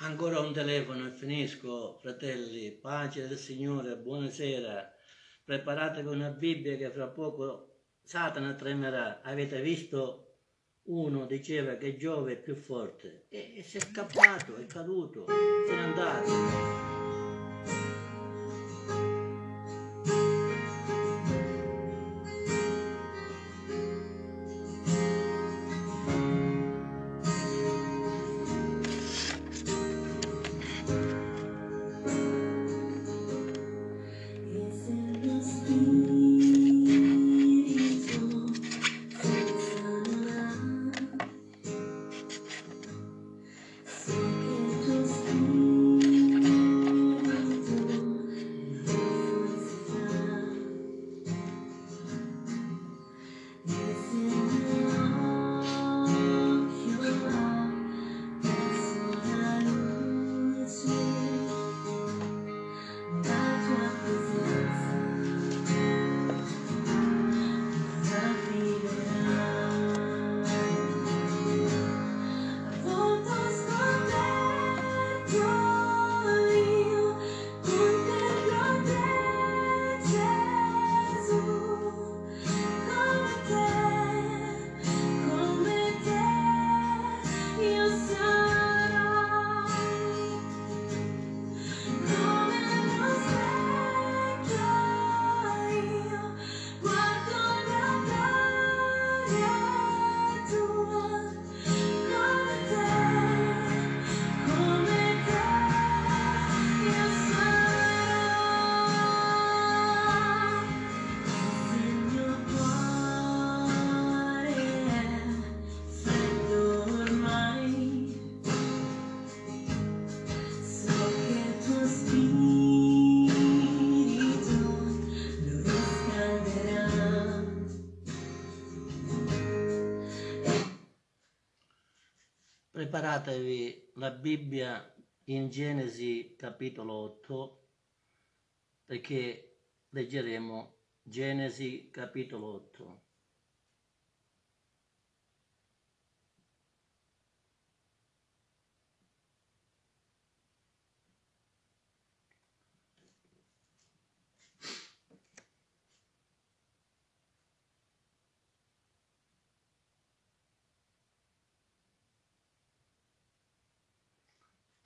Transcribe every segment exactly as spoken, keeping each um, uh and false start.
Ancora un telefono e finisco, fratelli, pace del Signore, buonasera, preparatevi una Bibbia che fra poco Satana tremerà. Avete visto? Uno diceva che Giove è più forte e, e si è scappato, è caduto, se n'è andato. Preparatevi la Bibbia in Genesi capitolo otto, perché leggeremo Genesi capitolo otto.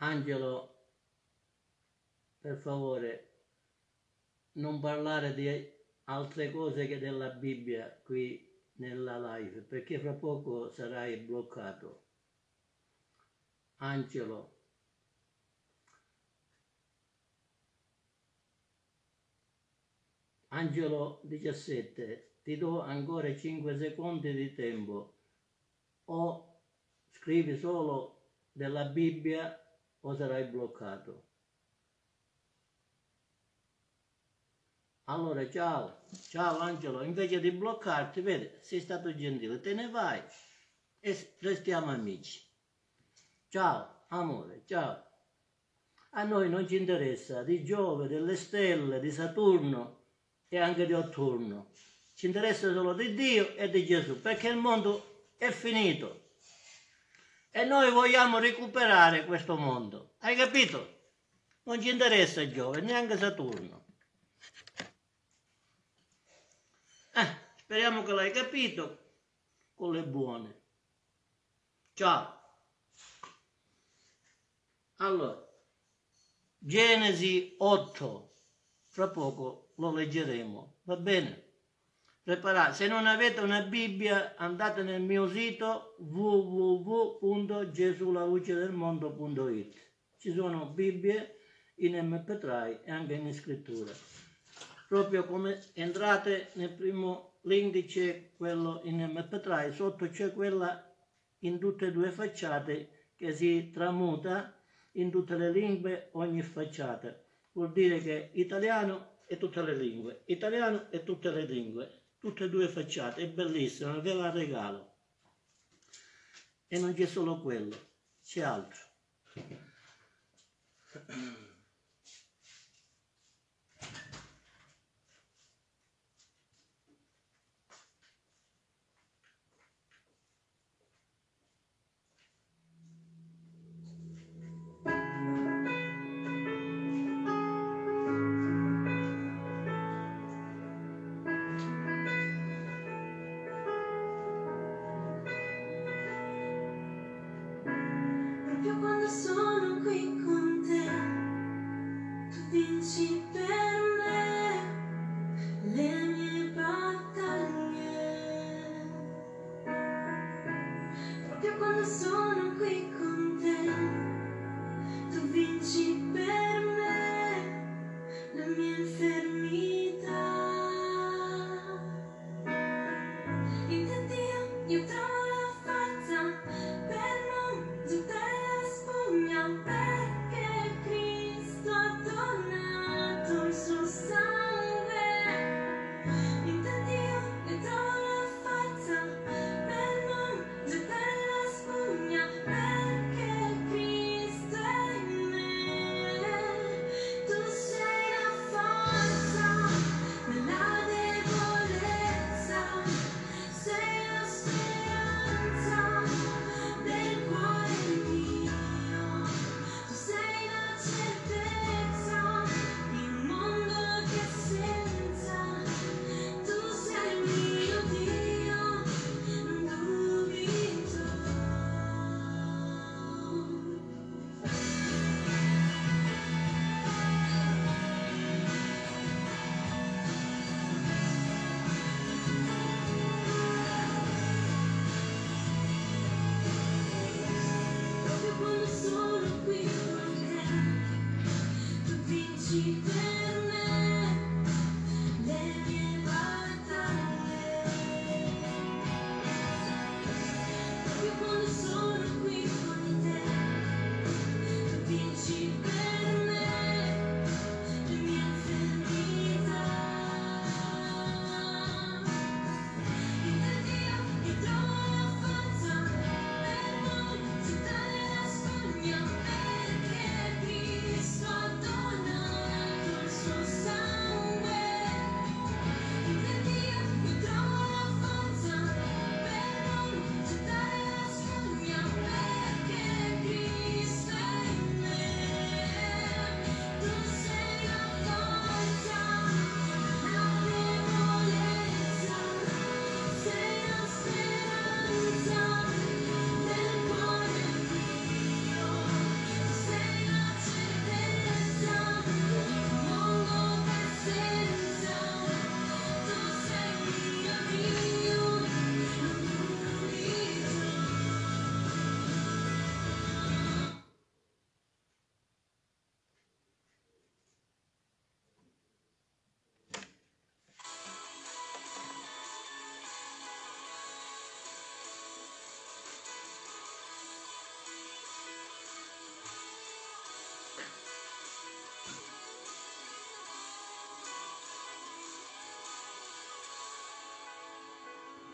Angelo, per favore, non parlare di altre cose che della Bibbia qui nella live, perché fra poco sarai bloccato. Angelo, Angelo diciassette, ti do ancora cinque secondi di tempo, o scrivi solo della Bibbia o sarai bloccato. Allora ciao, ciao Angelo, invece di bloccarti, vedi, sei stato gentile, te ne vai e restiamo amici. Ciao amore, ciao. A noi non ci interessa di Giove, delle stelle, di Saturno e anche di Otturno, ci interessa solo di Dio e di Gesù, perché il mondo è finito. E noi vogliamo recuperare questo mondo, hai capito? Non ci interessa Giove, neanche Saturno. Eh, speriamo che l'hai capito, con le buone. Ciao. Allora, Genesi otto, fra poco lo leggeremo, va bene? Preparate. Se non avete una Bibbia, andate nel mio sito w w w punto gesulalucedelmondo punto i t. Ci sono Bibbie in emme pi tre e anche in scrittura. Proprio come entrate nel primo link c'è quello in emme pi tre, sotto c'è quella in tutte e due facciate che si tramuta in tutte le lingue, ogni facciata. Vuol dire che italiano e tutte le lingue, italiano e tutte le lingue, tutte e due facciate, è bellissima, ve la regalo. E non c'è solo quello, c'è altro.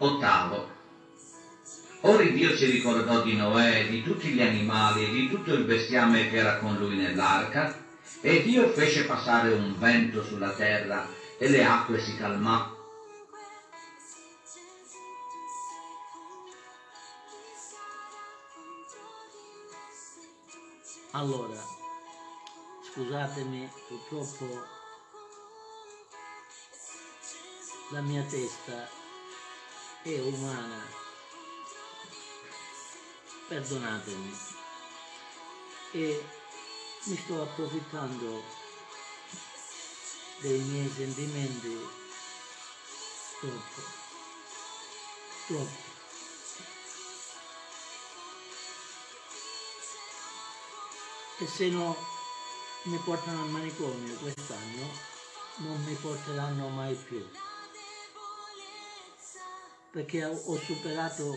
Ottavo. Ora Dio si ricordò di Noè, di tutti gli animali e di tutto il bestiame che era con lui nell'arca, e Dio fece passare un vento sulla terra e le acque si calmò. Allora, scusatemi, purtroppo la mia testa è umana, perdonatemi, e mi sto approfittando dei miei sentimenti troppo, troppo. E se no mi portano al manicomio quest'anno, non mi porteranno mai più, perché ho superato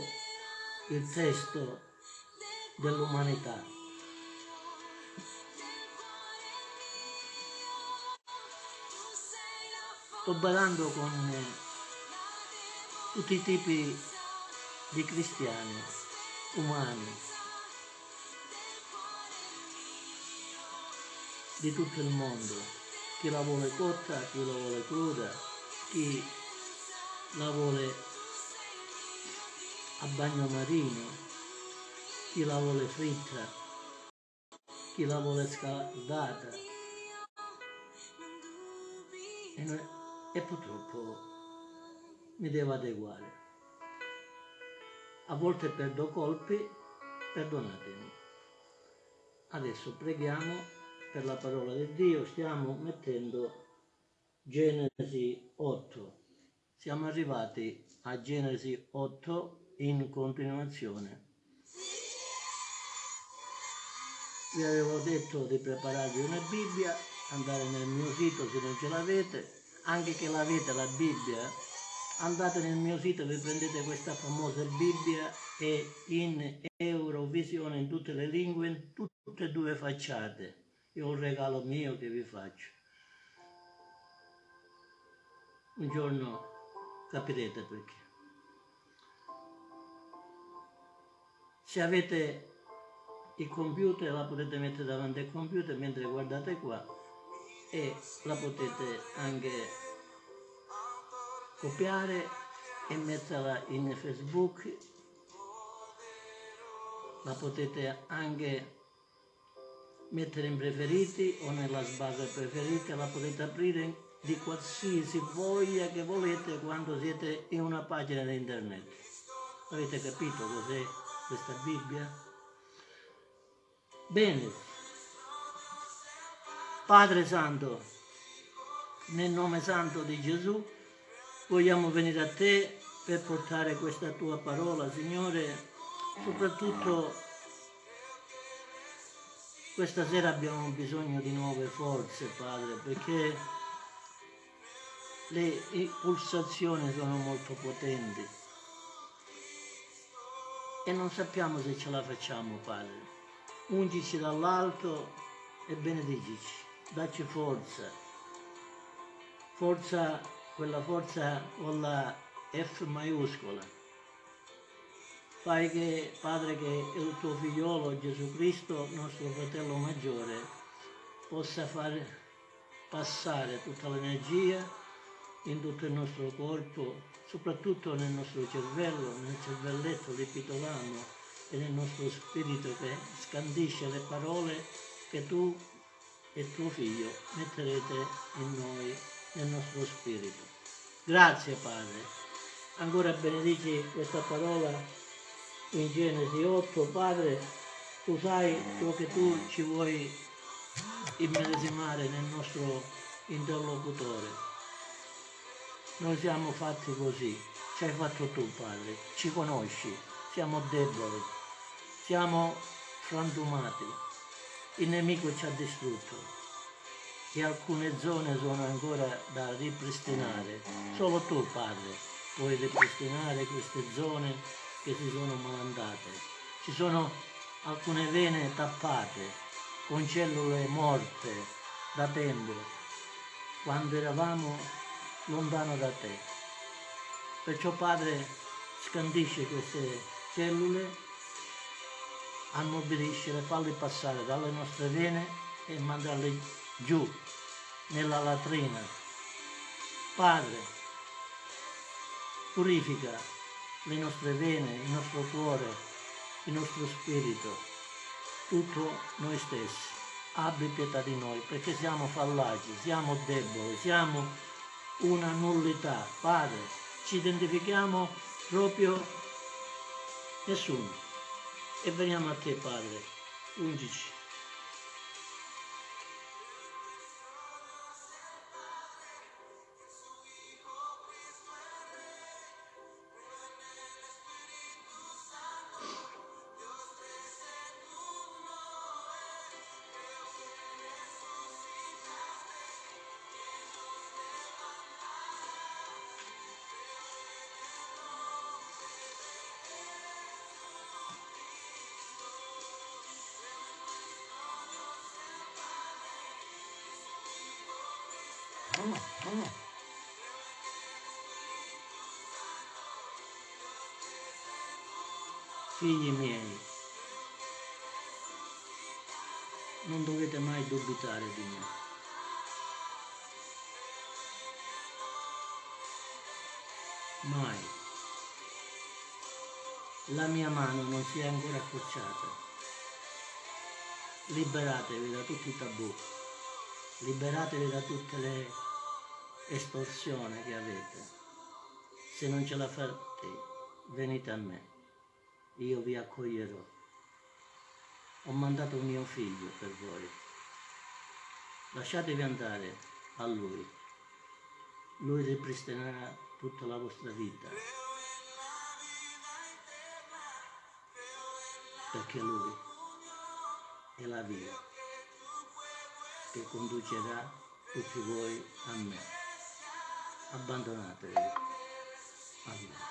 il testo dell'umanità. Sto parlando con tutti i tipi di cristiani umani di tutto il mondo, chi la vuole cotta, chi la vuole cruda, chi la vuole a bagno marino, chi la vuole fritta, chi la vuole scaldata. E, noi, e purtroppo mi devo adeguare. A volte perdo colpi, perdonatemi. Adesso preghiamo per la parola di Dio, stiamo mettendo Genesi otto. Siamo arrivati a Genesi otto. In continuazione vi avevo detto di prepararvi una Bibbia, andare nel mio sito se non ce l'avete, anche che l'avete la Bibbia, andate nel mio sito, vi prendete questa famosa Bibbia, è in Eurovisione in tutte le lingue, in tutte e due facciate. È un regalo mio che vi faccio, un giorno capirete perché. Se avete il computer la potete mettere davanti al computer mentre guardate qua, e la potete anche copiare e metterla in Facebook, la potete anche mettere in preferiti o nella sbarra preferita, la potete aprire di qualsiasi voglia che volete quando siete in una pagina di internet. Avete capito cos'è questa Bibbia? Bene, Padre Santo, nel nome santo di Gesù vogliamo venire a te per portare questa tua parola, Signore. Soprattutto questa sera abbiamo bisogno di nuove forze, Padre, perché le pulsazioni sono molto potenti e non sappiamo se ce la facciamo, Padre. Ungici dall'alto e benedicici, dacci forza, forza, quella forza con la F maiuscola. Fai che, Padre, che il tuo figliolo Gesù Cristo, nostro fratello maggiore, possa far passare tutta l'energia in tutto il nostro corpo, soprattutto nel nostro cervello, nel cervelletto l'epitolamo e nel nostro spirito, che scandisce le parole che tu e tuo figlio metterete in noi, nel nostro spirito. Grazie, Padre, ancora benedici questa parola in Genesi otto, Padre. Tu sai ciò che tu ci vuoi immedesimare nel nostro interlocutore. Noi siamo fatti così, ci hai fatto tu, Padre, ci conosci, siamo deboli, siamo frantumati, il nemico ci ha distrutto e alcune zone sono ancora da ripristinare. Solo tu, Padre, puoi ripristinare queste zone che si sono malandate. Ci sono alcune vene tappate con cellule morte da tempo, quando eravamo lontano da te. Perciò, Padre, scandisce queste cellule, ammobiliscele, falle passare dalle nostre vene e mandarle giù nella latrina. Padre, purifica le nostre vene, il nostro cuore, il nostro spirito, tutto noi stessi. Abbi pietà di noi, perché siamo fallaci, siamo deboli, siamo una nullità, Padre. Ci identifichiamo proprio nessuno e veniamo a te, Padre. Ungici, Figli miei, non dovete mai dubitare di me. Mai. La mia mano non si è ancora accorciata. Liberatevi da tutti i tabù. Liberatevi da tutte le estorsioni che avete. Se non ce la fate, venite a me. Io vi accoglierò. Ho mandato mio figlio per voi. Lasciatevi andare a lui. Lui ripristinerà tutta la vostra vita. Perché lui è la via che conducerà tutti voi a me. Abbandonatevi a me.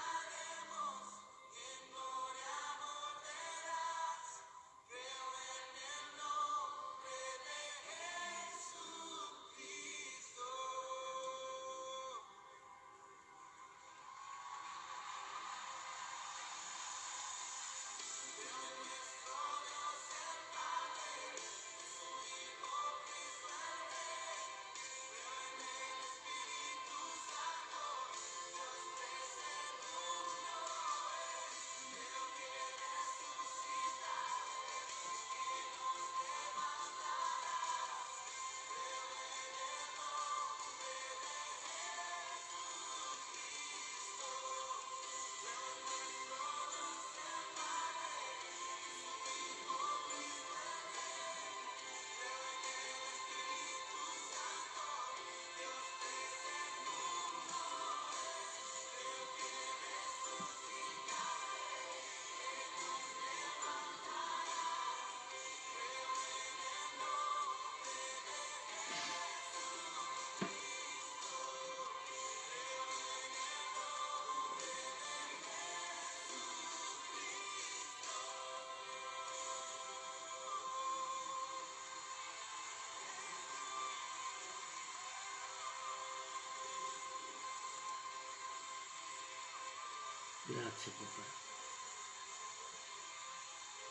Grazie papà.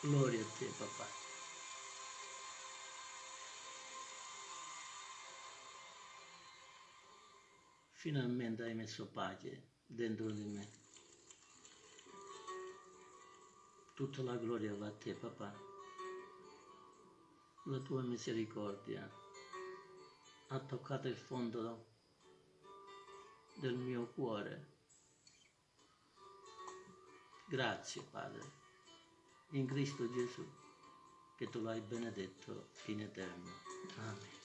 Gloria a te papà. Finalmente hai messo pace dentro di me. Tutta la gloria va a te papà. La tua misericordia ha toccato il fondo del mio cuore. Grazie Padre, in Cristo Gesù, che tu l'hai benedetto in eterno. Amen.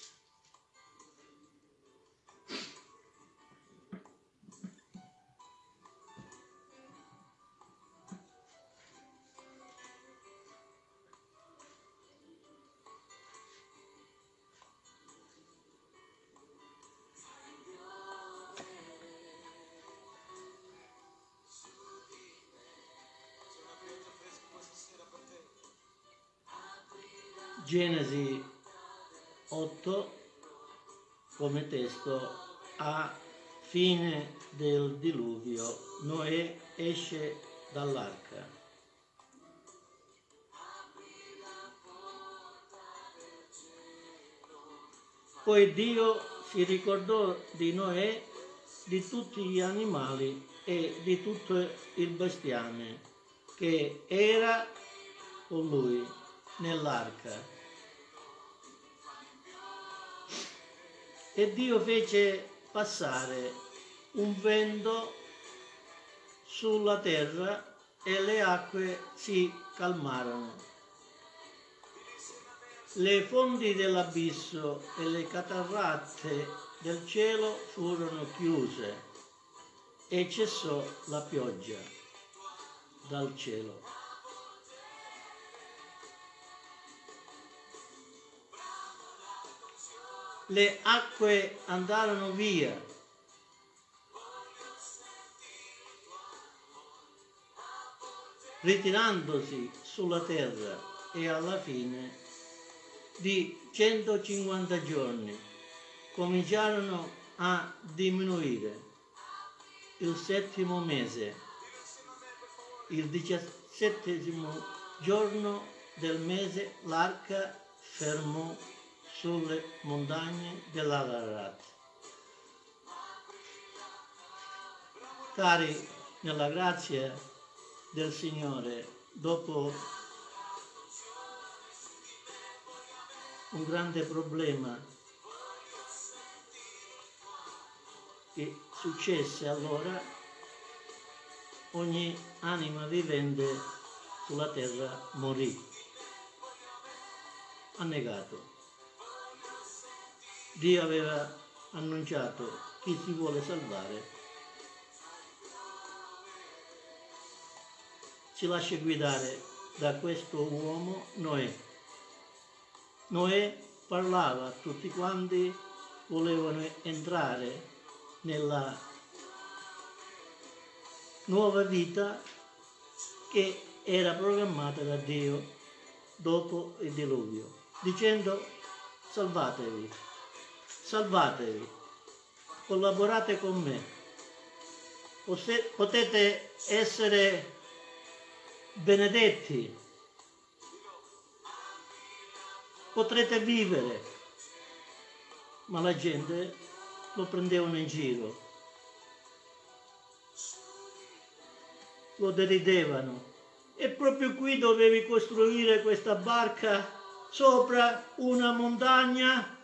Genesi otto come testo. A fine del diluvio Noè esce dall'arca. Poi Dio si ricordò di Noè, di tutti gli animali e di tutto il bestiame che era con lui nell'arca. E Dio fece passare un vento sulla terra e le acque si calmarono. Le fondi dell'abisso e le cataratte del cielo furono chiuse e cessò la pioggia dal cielo. Le acque andarono via ritirandosi sulla terra, e alla fine di centocinquanta giorni cominciarono a diminuire. Il settimo mese, il diciassettesimo giorno del mese, l'arca fermò sulle montagne dell'Ararat. Cari, nella grazia del Signore, dopo un grande problema che successe allora, ogni anima vivente sulla terra morì, annegato. Dio aveva annunciato: chi si vuole salvare si lascia guidare da questo uomo Noè. Noè parlava a tutti quanti, volevano entrare nella nuova vita che era programmata da Dio dopo il diluvio, dicendo: salvatevi, salvatevi, collaborate con me, potete essere benedetti, potrete vivere. Ma la gente lo prendevano in giro, lo deridevano. E proprio qui dovevi costruire questa barca sopra una montagna,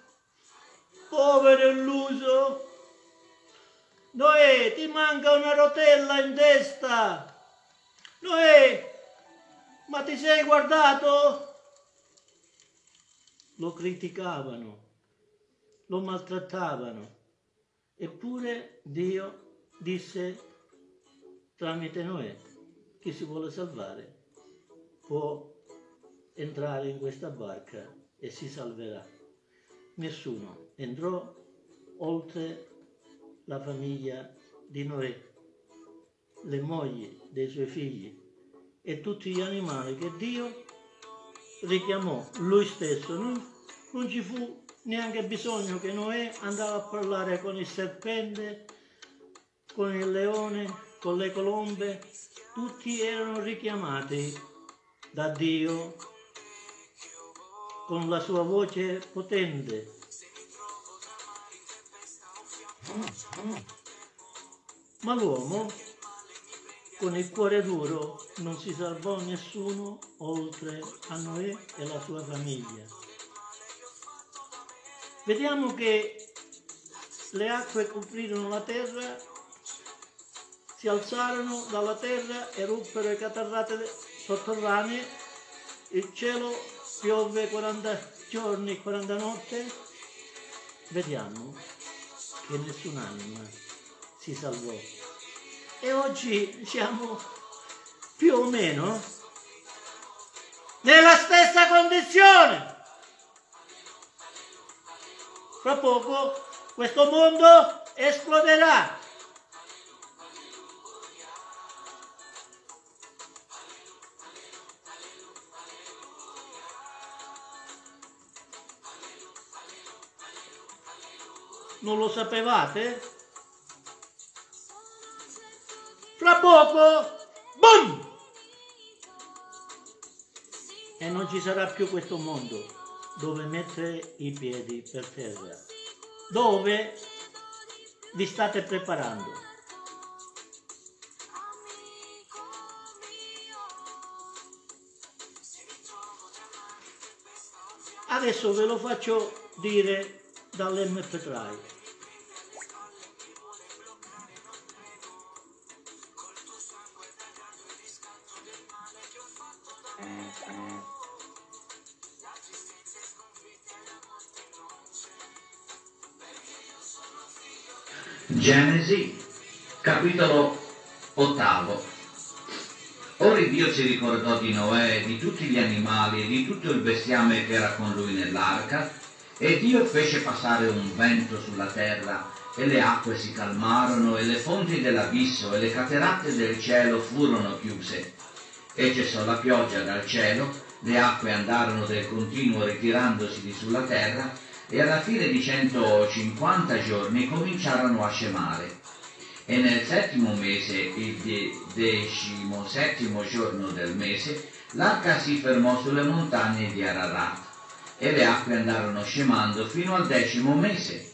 povero e illuso. Noè, ti manca una rotella in testa. Noè, ma ti sei guardato? Lo criticavano, lo maltrattavano. Eppure Dio disse tramite Noè: chi si vuole salvare può entrare in questa barca e si salverà. Nessuno entrò oltre la famiglia di Noè, le mogli dei suoi figli e tutti gli animali che Dio richiamò lui stesso. Non, non ci fu neanche bisogno che Noè andava a parlare con il serpente, con il leone, con le colombe. Tutti erano richiamati da Dio con la sua voce potente. Ma l'uomo con il cuore duro non si salvò nessuno oltre a Noè e la sua famiglia. Vediamo che le acque coprirono la terra, si alzarono dalla terra, eruppero le catarrate sotterranee, il cielo piove quaranta giorni e quaranta notte. Vediamo che nessun'anima si salvò. E oggi siamo più o meno nella stessa condizione. Fra poco questo mondo esploderà. Non lo sapevate? Fra poco, boom! E non ci sarà più questo mondo dove mettere i piedi per terra, dove vi state preparando. Adesso ve lo faccio dire dall'emme pi tre. Genesi, capitolo ottavo. Ora Dio si ricordò di Noè, di tutti gli animali e di tutto il bestiame che era con lui nell'arca, e Dio fece passare un vento sulla terra, e le acque si calmarono, e le fonti dell'abisso e le cataratte del cielo furono chiuse. E cessò la pioggia dal cielo, le acque andarono del continuo ritirandosi di sulla terra, e alla fine di centocinquanta giorni cominciarono a scemare. E nel settimo mese, il de decimosettimo giorno del mese, l'arca si fermò sulle montagne di Ararat, e le acque andarono scemando fino al decimo mese.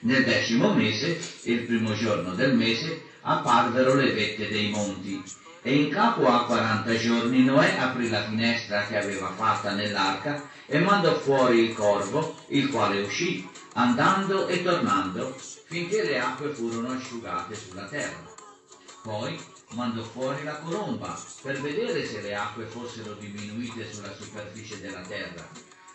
Nel decimo mese, il primo giorno del mese, apparvero le vette dei monti, e in capo a quaranta giorni Noè aprì la finestra che aveva fatta nell'arca e mandò fuori il corvo, il quale uscì, andando e tornando, finché le acque furono asciugate sulla terra. Poi mandò fuori la colomba, per vedere se le acque fossero diminuite sulla superficie della terra.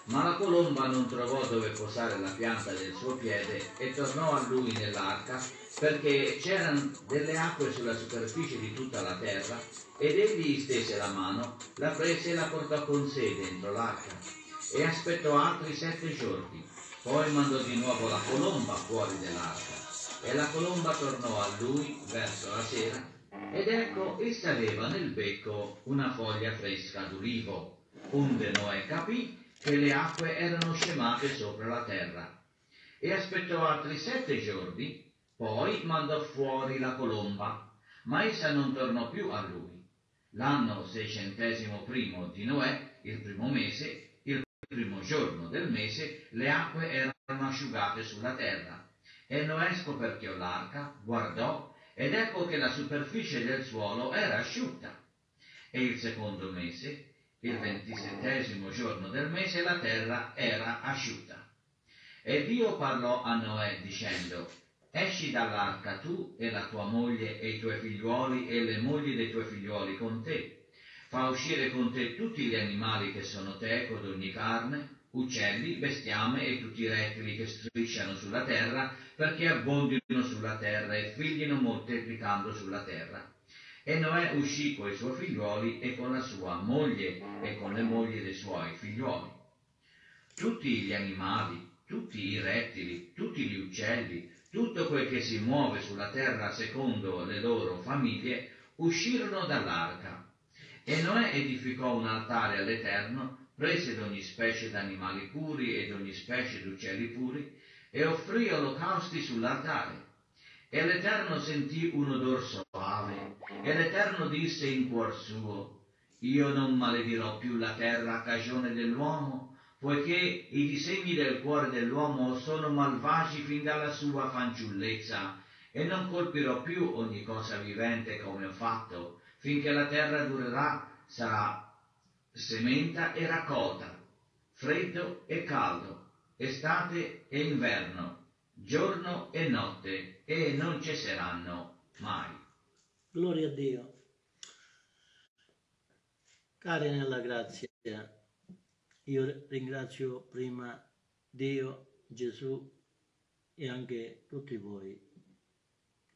Ma la colomba non trovò dove posare la pianta del suo piede e tornò a lui nell'arca, perché c'erano delle acque sulla superficie di tutta la terra, ed egli stese la mano, la prese e la portò con sé dentro l'arca, e aspettò altri sette giorni. Poi mandò di nuovo la colomba fuori dell'arca, e la colomba tornò a lui verso la sera, ed ecco, essa aveva nel becco una foglia fresca d'ulivo, onde Noè capì che le acque erano scemate sopra la terra. E aspettò altri sette giorni, poi mandò fuori la colomba, ma essa non tornò più a lui. L'anno seicentesimo primo di Noè, il primo mese, il primo giorno del mese, le acque erano asciugate sulla terra. E Noè scoperchiò l'arca, guardò, ed ecco che la superficie del suolo era asciutta. E il secondo mese, il ventisettesimo giorno del mese, la terra era asciutta. E Dio parlò a Noè dicendo: esci dall'arca tu e la tua moglie e i tuoi figliuoli e le mogli dei tuoi figliuoli con te. Fa uscire con te tutti gli animali che sono teco d'ogni carne, uccelli, bestiame e tutti i rettili che strisciano sulla terra, perché abbondino sulla terra e figlino moltiplicando sulla terra. E Noè uscì coi suoi figliuoli e con la sua moglie e con le mogli dei suoi figliuoli. Tutti gli animali, tutti i rettili, tutti gli uccelli, tutto quel che si muove sulla terra secondo le loro famiglie, uscirono dall'arca. E Noè edificò un altare all'Eterno, prese d'ogni specie d'animali puri e d'ogni specie d'uccelli puri, e offrì olocausti sull'altare. E l'Eterno sentì un odor soave, e l'Eterno disse in cuor suo: io non maledirò più la terra a cagione dell'uomo, poiché i disegni del cuore dell'uomo sono malvagi fin dalla sua fanciullezza, e non colpirò più ogni cosa vivente come ho fatto, finché la terra durerà, sarà sementa e raccolta, freddo e caldo, estate e inverno, giorno e notte, e non cesseranno mai. Gloria a Dio. Cari nella grazia, io ringrazio prima Dio, Gesù e anche tutti voi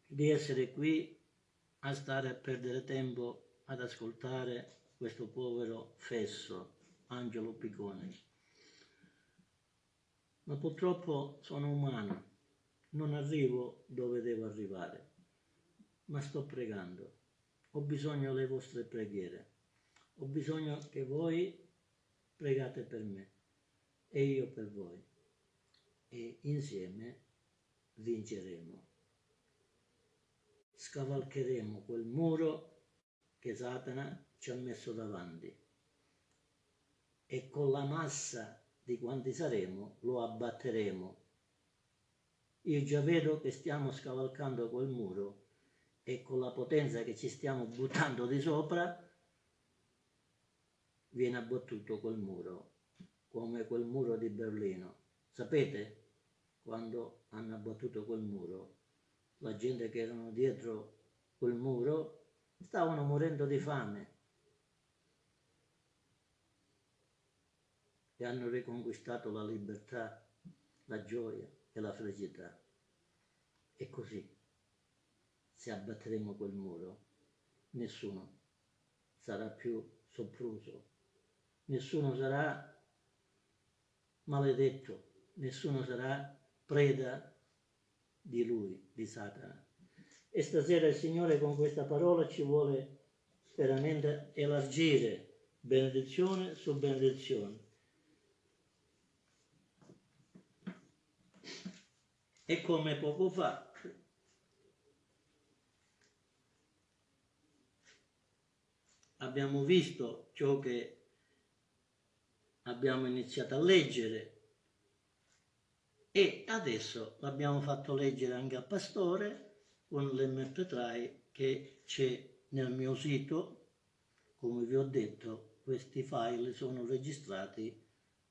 di essere qui a stare a perdere tempo ad ascoltare questo povero fesso, Angelo Picone. Ma purtroppo sono umano, non arrivo dove devo arrivare, ma sto pregando. Ho bisogno delle vostre preghiere, ho bisogno che voi pregate per me e io per voi, e insieme vinceremo. Scavalcheremo quel muro che Satana ci ha messo davanti, e con la massa di quanti saremo lo abbatteremo. Io già vedo che stiamo scavalcando quel muro, e con la potenza che ci stiamo buttando di sopra viene abbattuto quel muro, come quel muro di Berlino. Sapete, quando hanno abbattuto quel muro, la gente che erano dietro quel muro stavano morendo di fame, e hanno riconquistato la libertà, la gioia e la felicità. E così, se abbatteremo quel muro, nessuno sarà più sopruso, nessuno sarà maledetto, nessuno sarà preda di lui, di Satana. E stasera il Signore con questa parola ci vuole veramente elargire benedizione su benedizione. E come poco fa abbiamo visto ciò che abbiamo iniziato a leggere, e adesso l'abbiamo fatto leggere anche al pastore con l'emme pi tre che c'è nel mio sito. Come vi ho detto, questi file sono registrati,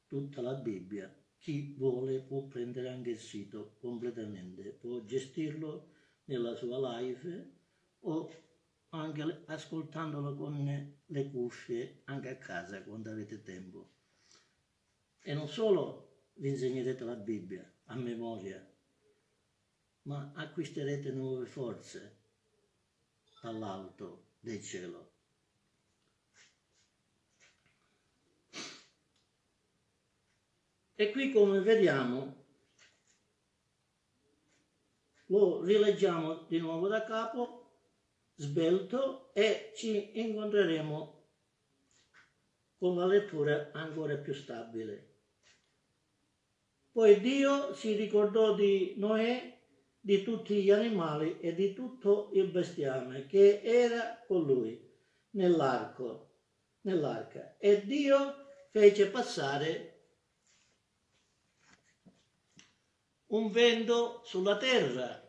tutta la Bibbia. Chi vuole può prendere anche il sito completamente, può gestirlo nella sua live o anche ascoltandolo con le cuffie anche a casa quando avete tempo. E non solo vi insegnerete la Bibbia a memoria, ma acquisterete nuove forze dall'alto del cielo. E qui, come vediamo, lo rileggiamo di nuovo da capo, svelto, e ci incontreremo con la lettura ancora più stabile. Poi Dio si ricordò di Noè, di tutti gli animali e di tutto il bestiame che era con lui nell'arco, nell'arca. E Dio fece passare un vento sulla terra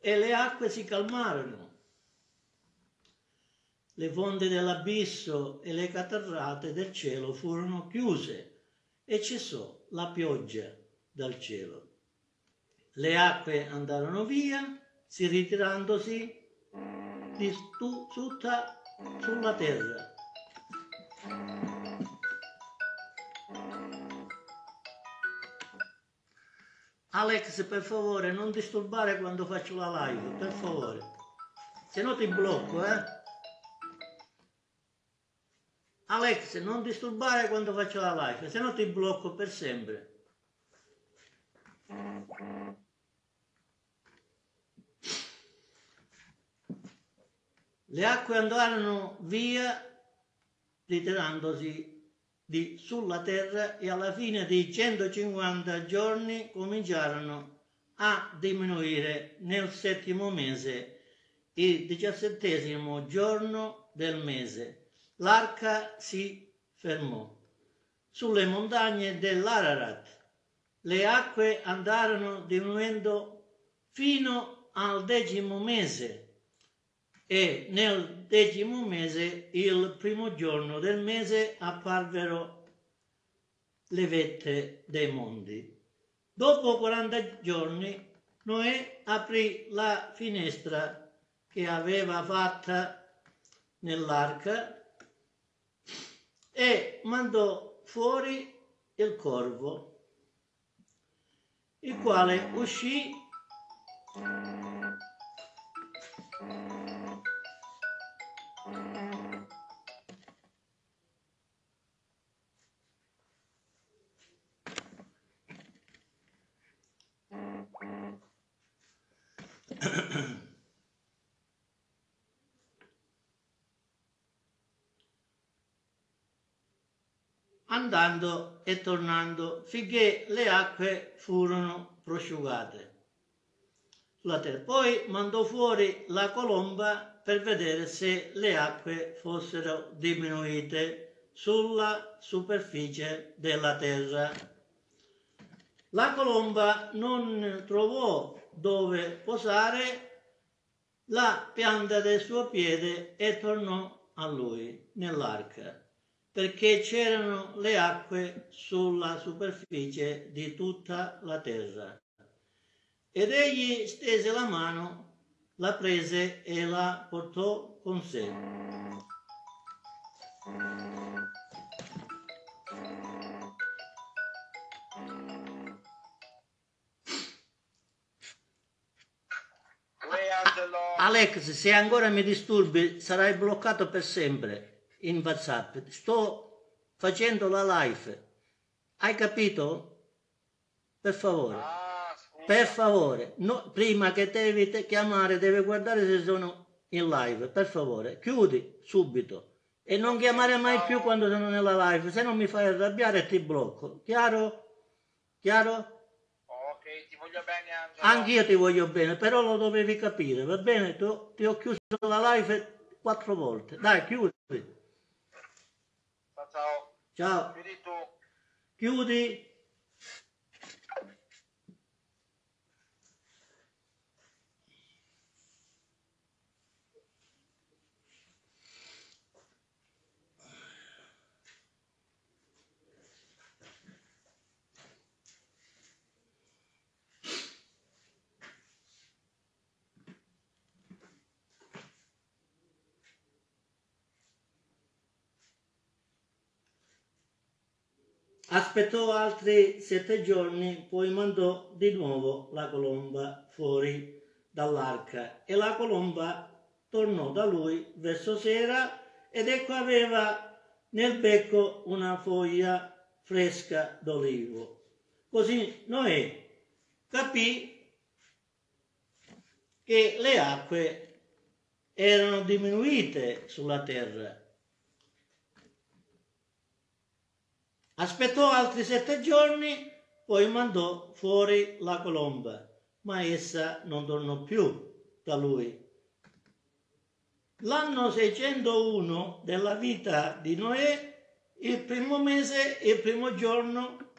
e le acque si calmarono. Le fonti dell'abisso e le catarate del cielo furono chiuse e cessò la pioggia dal cielo. Le acque andarono via, si ritirandosi di tutta sulla terra. Alex, per favore, non disturbare quando faccio la live, per favore. Se no ti blocco, eh. Alex, non disturbare quando faccio la live, se no ti blocco per sempre. Le acque andarono via, ritirandosi Di, sulla terra, e alla fine dei centocinquanta giorni cominciarono a diminuire. Nel settimo mese, il diciassettesimo giorno del mese, l'arca si fermò sulle montagne dell'Ararat. Le acque andarono diminuendo fino al decimo mese, e nel decimo mese, il primo giorno del mese, apparvero le vette dei monti. Dopo quaranta giorni, Noè aprì la finestra che aveva fatta nell'arca e mandò fuori il corvo, il quale uscì andando e tornando finché le acque furono prosciugate sulla terra. Poi mandò fuori la colomba per vedere se le acque fossero diminuite sulla superficie della terra. La colomba non trovò dove posare la pianta del suo piede e tornò a lui nell'arca, perché c'erano le acque sulla superficie di tutta la terra. Ed egli stese la mano, la prese e la portò con sé. Alex, se ancora mi disturbi, sarai bloccato per sempre in WhatsApp. Sto facendo la live. Hai capito? Per favore. Ah, per favore, no, prima che devi te chiamare, devi guardare se sono in live. Per favore, chiudi subito. E non chiamare mai più quando sono nella live, se non mi fai arrabbiare ti blocco. Chiaro? Chiaro? ok, ti voglio bene Angelo. Anch'io ti voglio bene, però lo dovevi capire, va bene? Tu, ti ho chiuso la live quattro volte. Dai, chiudi. Ciao. Ciao. Ciao. Chiudi tu. Chiudi. Aspettò altri sette giorni, poi mandò di nuovo la colomba fuori dall'arca e la colomba tornò da lui verso sera ed ecco aveva nel becco una foglia fresca d'olivo. Così Noè capì che le acque erano diminuite sulla terra. Aspettò altri sette giorni, poi mandò fuori la colomba, ma essa non tornò più da lui. L'anno seicentouno della vita di Noè, il primo mese, il primo giorno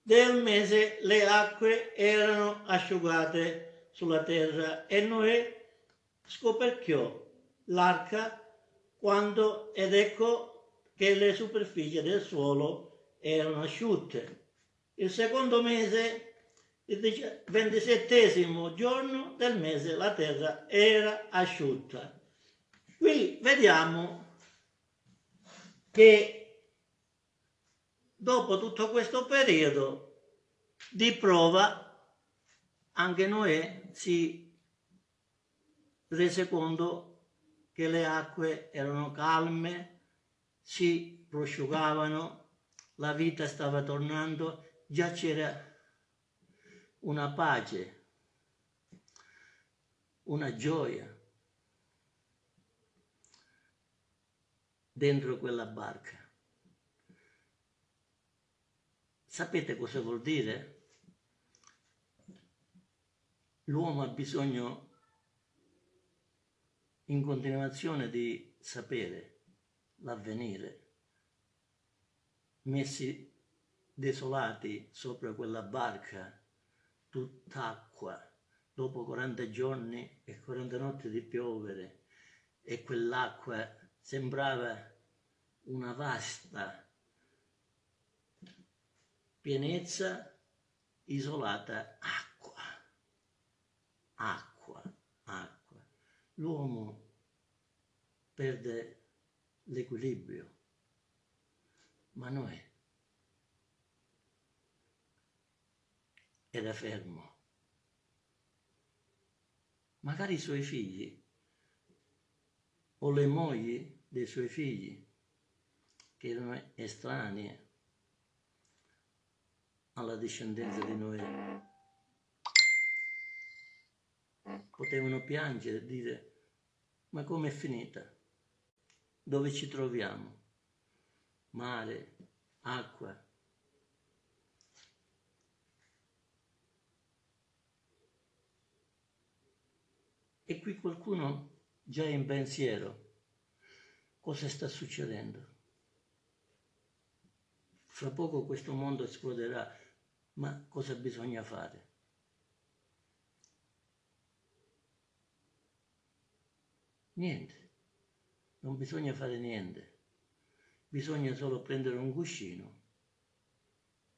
del mese, le acque erano asciugate sulla terra e Noè scoperchiò l'arca quando ed ecco che le superfici del suolo erano asciutte. Il secondo mese, il ventisettesimo giorno del mese, la terra era asciutta. Qui vediamo che dopo tutto questo periodo di prova anche Noè si rese conto che le acque erano calme, si prosciugavano, la vita stava tornando, già c'era una pace, una gioia dentro quella barca. Sapete cosa vuol dire? L'uomo ha bisogno in continuazione di sapere l'avvenire. Messi desolati sopra quella barca, tutt'acqua, dopo quaranta giorni e quaranta notti di piovere, e quell'acqua sembrava una vasta pienezza isolata, acqua, acqua, acqua. L'uomo perde l'equilibrio. Ma Noè era fermo. Magari i suoi figli o le mogli dei suoi figli, che erano estranee alla discendenza di Noè, potevano piangere e dire: ma com'è finita? Dove ci troviamo? Mare, acqua. E qui qualcuno già è in pensiero. Cosa sta succedendo? Fra poco questo mondo esploderà, ma cosa bisogna fare? Niente, non bisogna fare niente. Bisogna solo prendere un cuscino,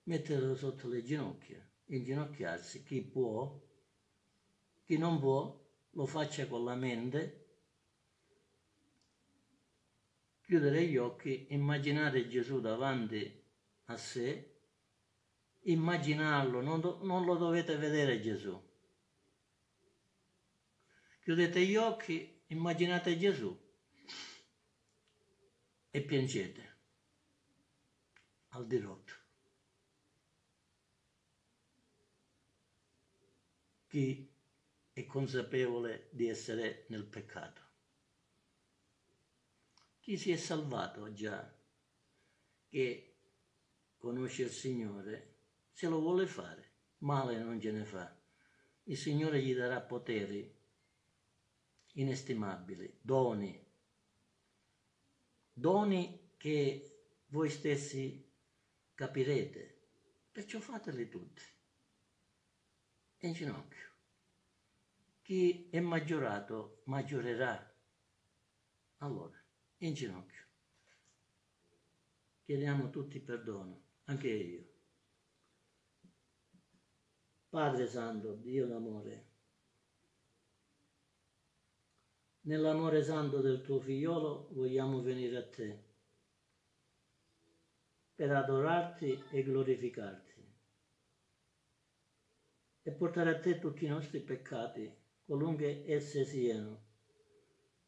metterlo sotto le ginocchia, inginocchiarsi. Chi può, chi non può, lo faccia con la mente, chiudere gli occhi, immaginare Gesù davanti a sé, immaginarlo, non, do, non lo dovete vedere Gesù. Chiudete gli occhi, immaginate Gesù. E piangete al dirotto. Chi è consapevole di essere nel peccato? Chi si è salvato già, che conosce il Signore, se lo vuole fare, male non gliene fa. Il Signore gli darà poteri inestimabili, doni, doni che voi stessi capirete, perciò fateli tutti. E in ginocchio. Chi è maggiorato, maggiorerà. Allora, in ginocchio. Chiediamo tutti perdono, anche io. Padre Santo, Dio d'amore, nell'amore santo del tuo figliolo vogliamo venire a te per adorarti e glorificarti e portare a te tutti i nostri peccati, qualunque essi siano,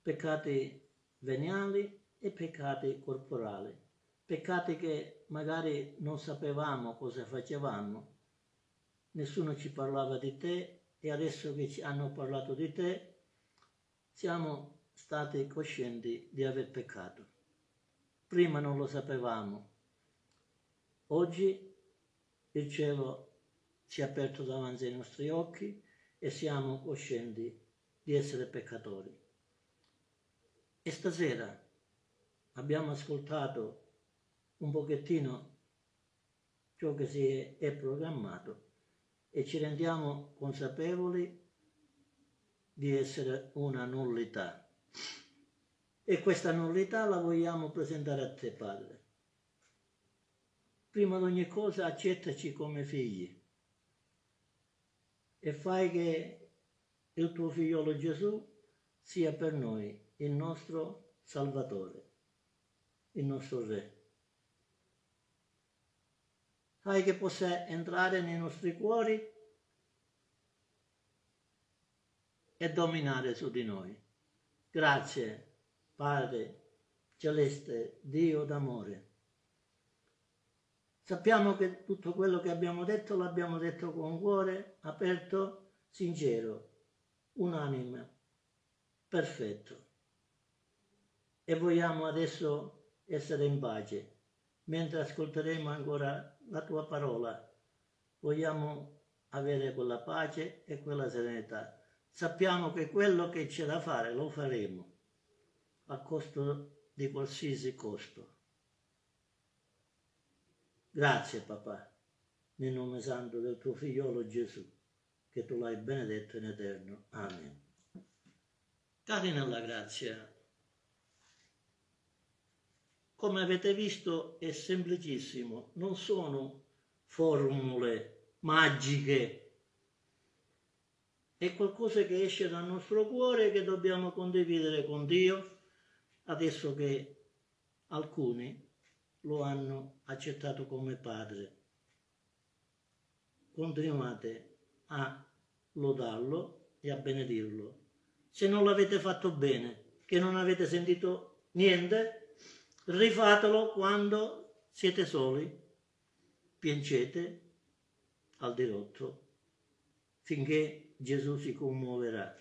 peccati veniali e peccati corporali, peccati che magari non sapevamo cosa facevamo, nessuno ci parlava di te e adesso che ci hanno parlato di te siamo stati coscienti di aver peccato. Prima non lo sapevamo. Oggi il cielo si è aperto davanti ai nostri occhi e siamo coscienti di essere peccatori. E stasera abbiamo ascoltato un pochettino ciò che si è, è programmato e ci rendiamo consapevoli di essere una nullità, e questa nullità la vogliamo presentare a te, Padre. Prima di ogni cosa accettaci come figli e fai che il tuo figliolo Gesù sia per noi il nostro Salvatore, il nostro Re. Fai che possa entrare nei nostri cuori e dominare su di noi. Grazie, Padre Celeste, Dio d'amore. Sappiamo che tutto quello che abbiamo detto l'abbiamo detto con cuore aperto, sincero, unanime, perfetto. E vogliamo adesso essere in pace. Mentre ascolteremo ancora la tua parola, vogliamo avere quella pace e quella serenità. Sappiamo che quello che c'è da fare lo faremo, a costo di qualsiasi costo. Grazie, papà, nel nome santo del tuo figliolo Gesù, che tu l'hai benedetto in eterno. Amen. Cari nella grazia, come avete visto è semplicissimo, non sono formule magiche. È qualcosa che esce dal nostro cuore che dobbiamo condividere con Dio adesso che alcuni lo hanno accettato come padre. Continuate a lodarlo e a benedirlo. Se non l'avete fatto bene, che non avete sentito niente, rifatelo quando siete soli, piangete al dirotto finché Gesù si commuoverà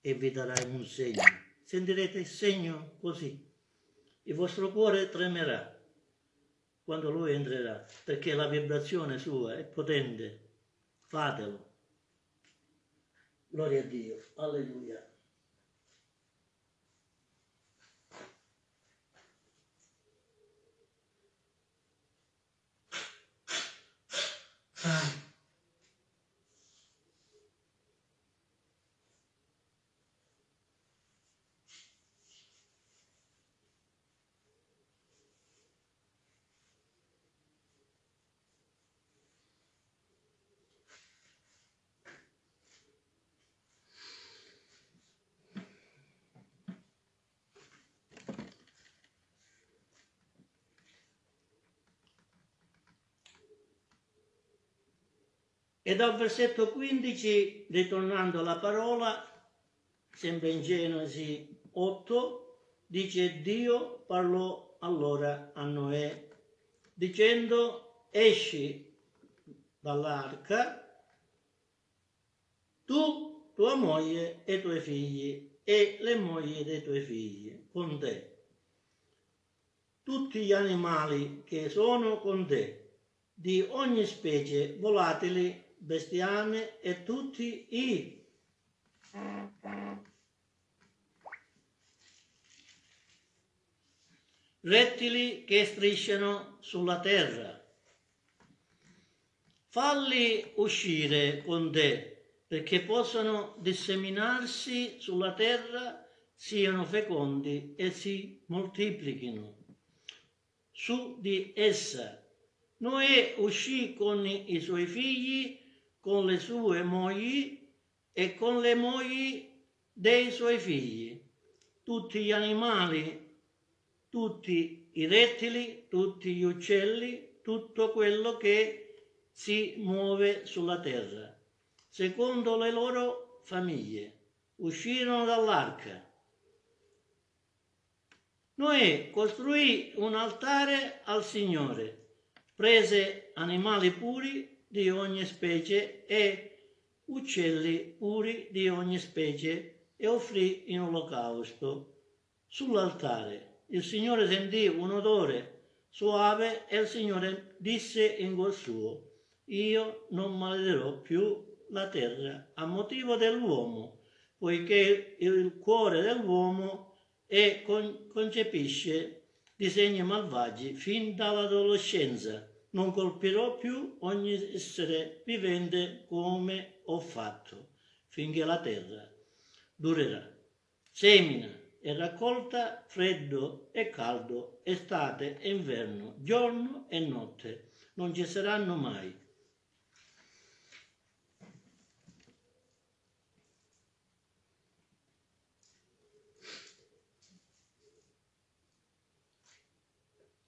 e vi darà un segno. Sentirete il segno così. Il vostro cuore tremerà quando Lui entrerà, perché la vibrazione sua è potente. Fatelo. Gloria a Dio. Alleluia. Ah. E dal versetto quindici, ritornando alla parola, sempre in Genesi otto, dice: Dio parlò allora a Noè, dicendo: esci dall'arca, tu, tua moglie e i tuoi figli, e le mogli dei tuoi figli con te, tutti gli animali che sono con te, di ogni specie volatili bestiame e tutti i rettili che strisciano sulla terra. Falli uscire con te, perché possano disseminarsi sulla terra, siano fecondi e si moltiplichino su di essa. Noè uscì con i suoi figli, con le sue mogli e con le mogli dei suoi figli, tutti gli animali, tutti i rettili, tutti gli uccelli, tutto quello che si muove sulla terra, secondo le loro famiglie. Uscirono dall'arca. Noè costruì un altare al Signore, prese animali puri di ogni specie e uccelli puri di ogni specie e offrì in olocausto sull'altare. Il Signore sentì un odore soave e il Signore disse in cuor suo: io non malederò più la terra a motivo dell'uomo, poiché il cuore dell'uomo è con, concepisce disegni malvagi fin dall'adolescenza. Non colpirò più ogni essere vivente come ho fatto, finché la terra durerà. Semina e raccolta, freddo e caldo, estate e inverno, giorno e notte, non cesseranno mai.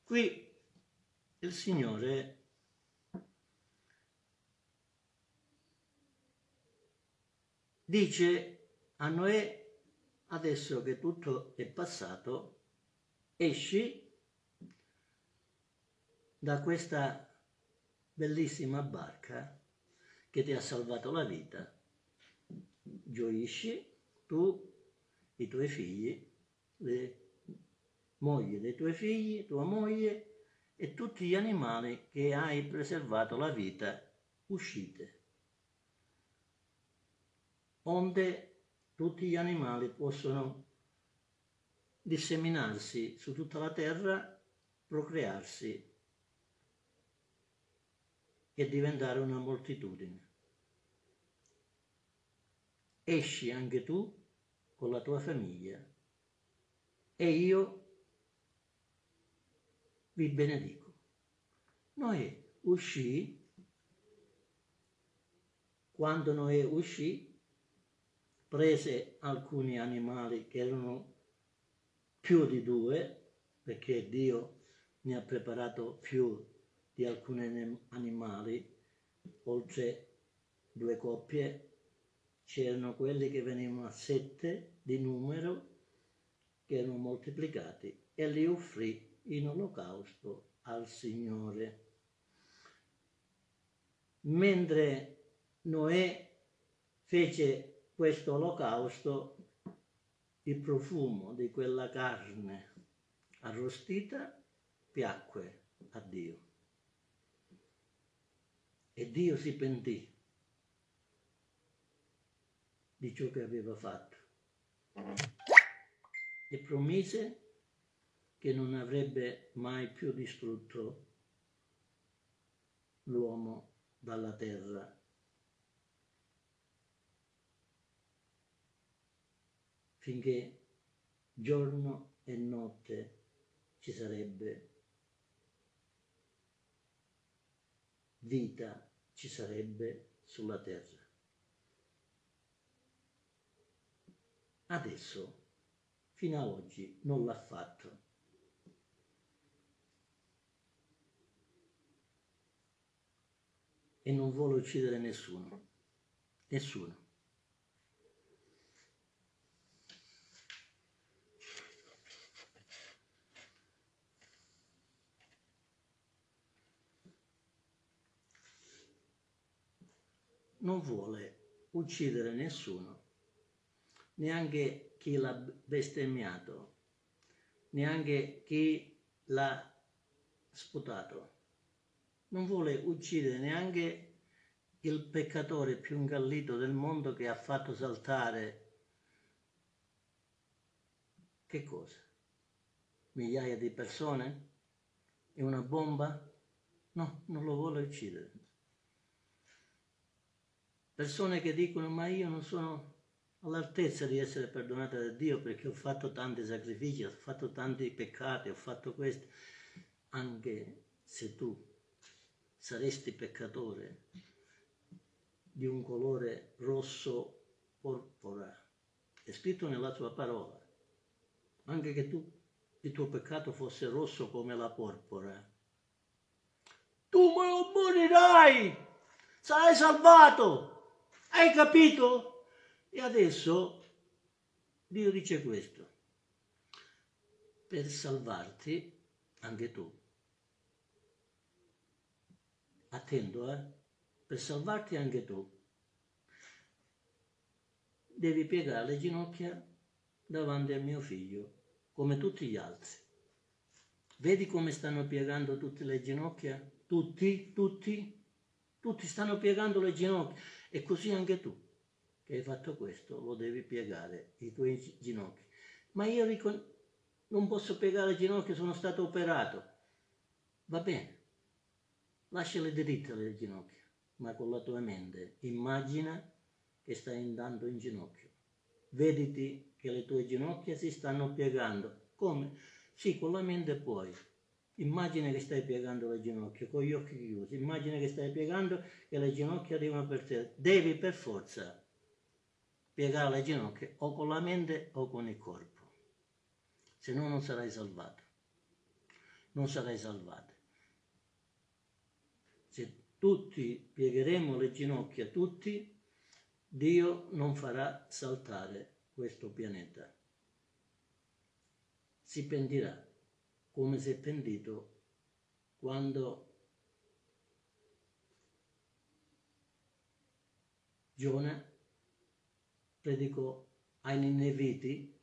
Qui il Signore dice a Noè: adesso che tutto è passato, esci da questa bellissima barca che ti ha salvato la vita, gioisci tu, i tuoi figli, le moglie dei tuoi figli, tua moglie e tutti gli animali che hai preservato la vita, uscite, onde tutti gli animali possono disseminarsi su tutta la terra, procrearsi e diventare una moltitudine. Esci anche tu con la tua famiglia e io vi benedico. Noè uscì. Quando Noè uscì, prese alcuni animali che erano più di due, perché Dio ne ha preparato più di alcuni animali, oltre due coppie. C'erano quelli che venivano a sette di numero, che erano moltiplicati, e li offrì in olocausto al Signore. Mentre Noè fece questo olocausto, il profumo di quella carne arrostita piacque a Dio, e Dio si pentì di ciò che aveva fatto e promise che non avrebbe mai più distrutto l'uomo dalla terra, finché giorno e notte ci sarebbe vita, ci sarebbe sulla terra. Adesso, fino ad oggi, non l'ha fatto. E non vuole uccidere nessuno, nessuno. Non vuole uccidere nessuno, neanche chi l'ha bestemmiato, neanche chi l'ha sputato. Non vuole uccidere neanche il peccatore più ingallito del mondo che ha fatto saltare che cosa? Migliaia di persone? E una bomba? No, non lo vuole uccidere. Persone che dicono: ma io non sono all'altezza di essere perdonata da Dio perché ho fatto tanti sacrifici, ho fatto tanti peccati, ho fatto questo. Anche se tu saresti peccatore di un colore rosso porpora, è scritto nella tua parola, anche che tu, il tuo peccato fosse rosso come la porpora, tu morirai, sarai salvato, hai capito? E adesso Dio dice questo: per salvarti anche tu, attendo, eh, per salvarti anche tu, devi piegare le ginocchia davanti a mio figlio, come tutti gli altri. Vedi come stanno piegando tutte le ginocchia? Tutti, tutti, tutti stanno piegando le ginocchia, e così anche tu, che hai fatto questo, lo devi piegare, i tuoi ginocchi. Ma io non posso piegare le ginocchia, sono stato operato. Va bene, lasciale dritte le ginocchia, ma con la tua mente immagina che stai andando in ginocchio. Vediti che le tue ginocchia si stanno piegando. Come? Sì, con la mente puoi. Immagina che stai piegando le ginocchia, con gli occhi chiusi. Immagina che stai piegando e le ginocchia arrivano per te. Devi per forza piegare le ginocchia, o con la mente o con il corpo, se no non sarai salvato, non sarai salvato. Se tutti piegheremo le ginocchia, tutti, Dio non farà saltare questo pianeta. Si pentirà, come si è pentito quando Giona predicò ai Niniviti.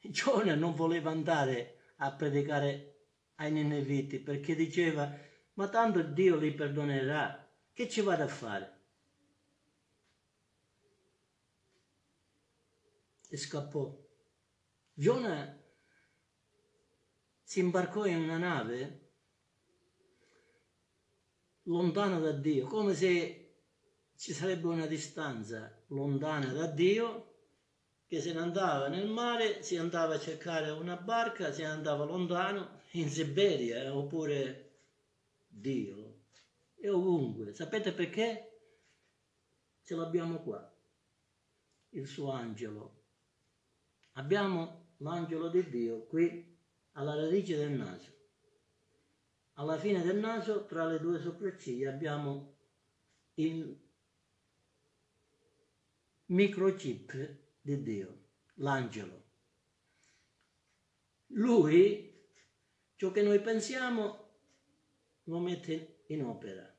Giona non voleva andare a predicare ai Niniviti perché diceva: ma tanto Dio li perdonerà, che ci vado a fare? E scappò. Giona si imbarcò in una nave lontana da Dio, come se ci sarebbe una distanza lontana da Dio, che se ne andava nel mare, si andava a cercare una barca, si andava lontano, in Siberia, oppure Dio, e ovunque. Sapete perché? Ce l'abbiamo qua, il suo angelo. Abbiamo l'angelo di Dio qui, alla radice del naso. Alla fine del naso, tra le due sopracciglia, abbiamo il microchip di Dio, l'angelo. Lui, ciò che noi pensiamo, lo mette in opera,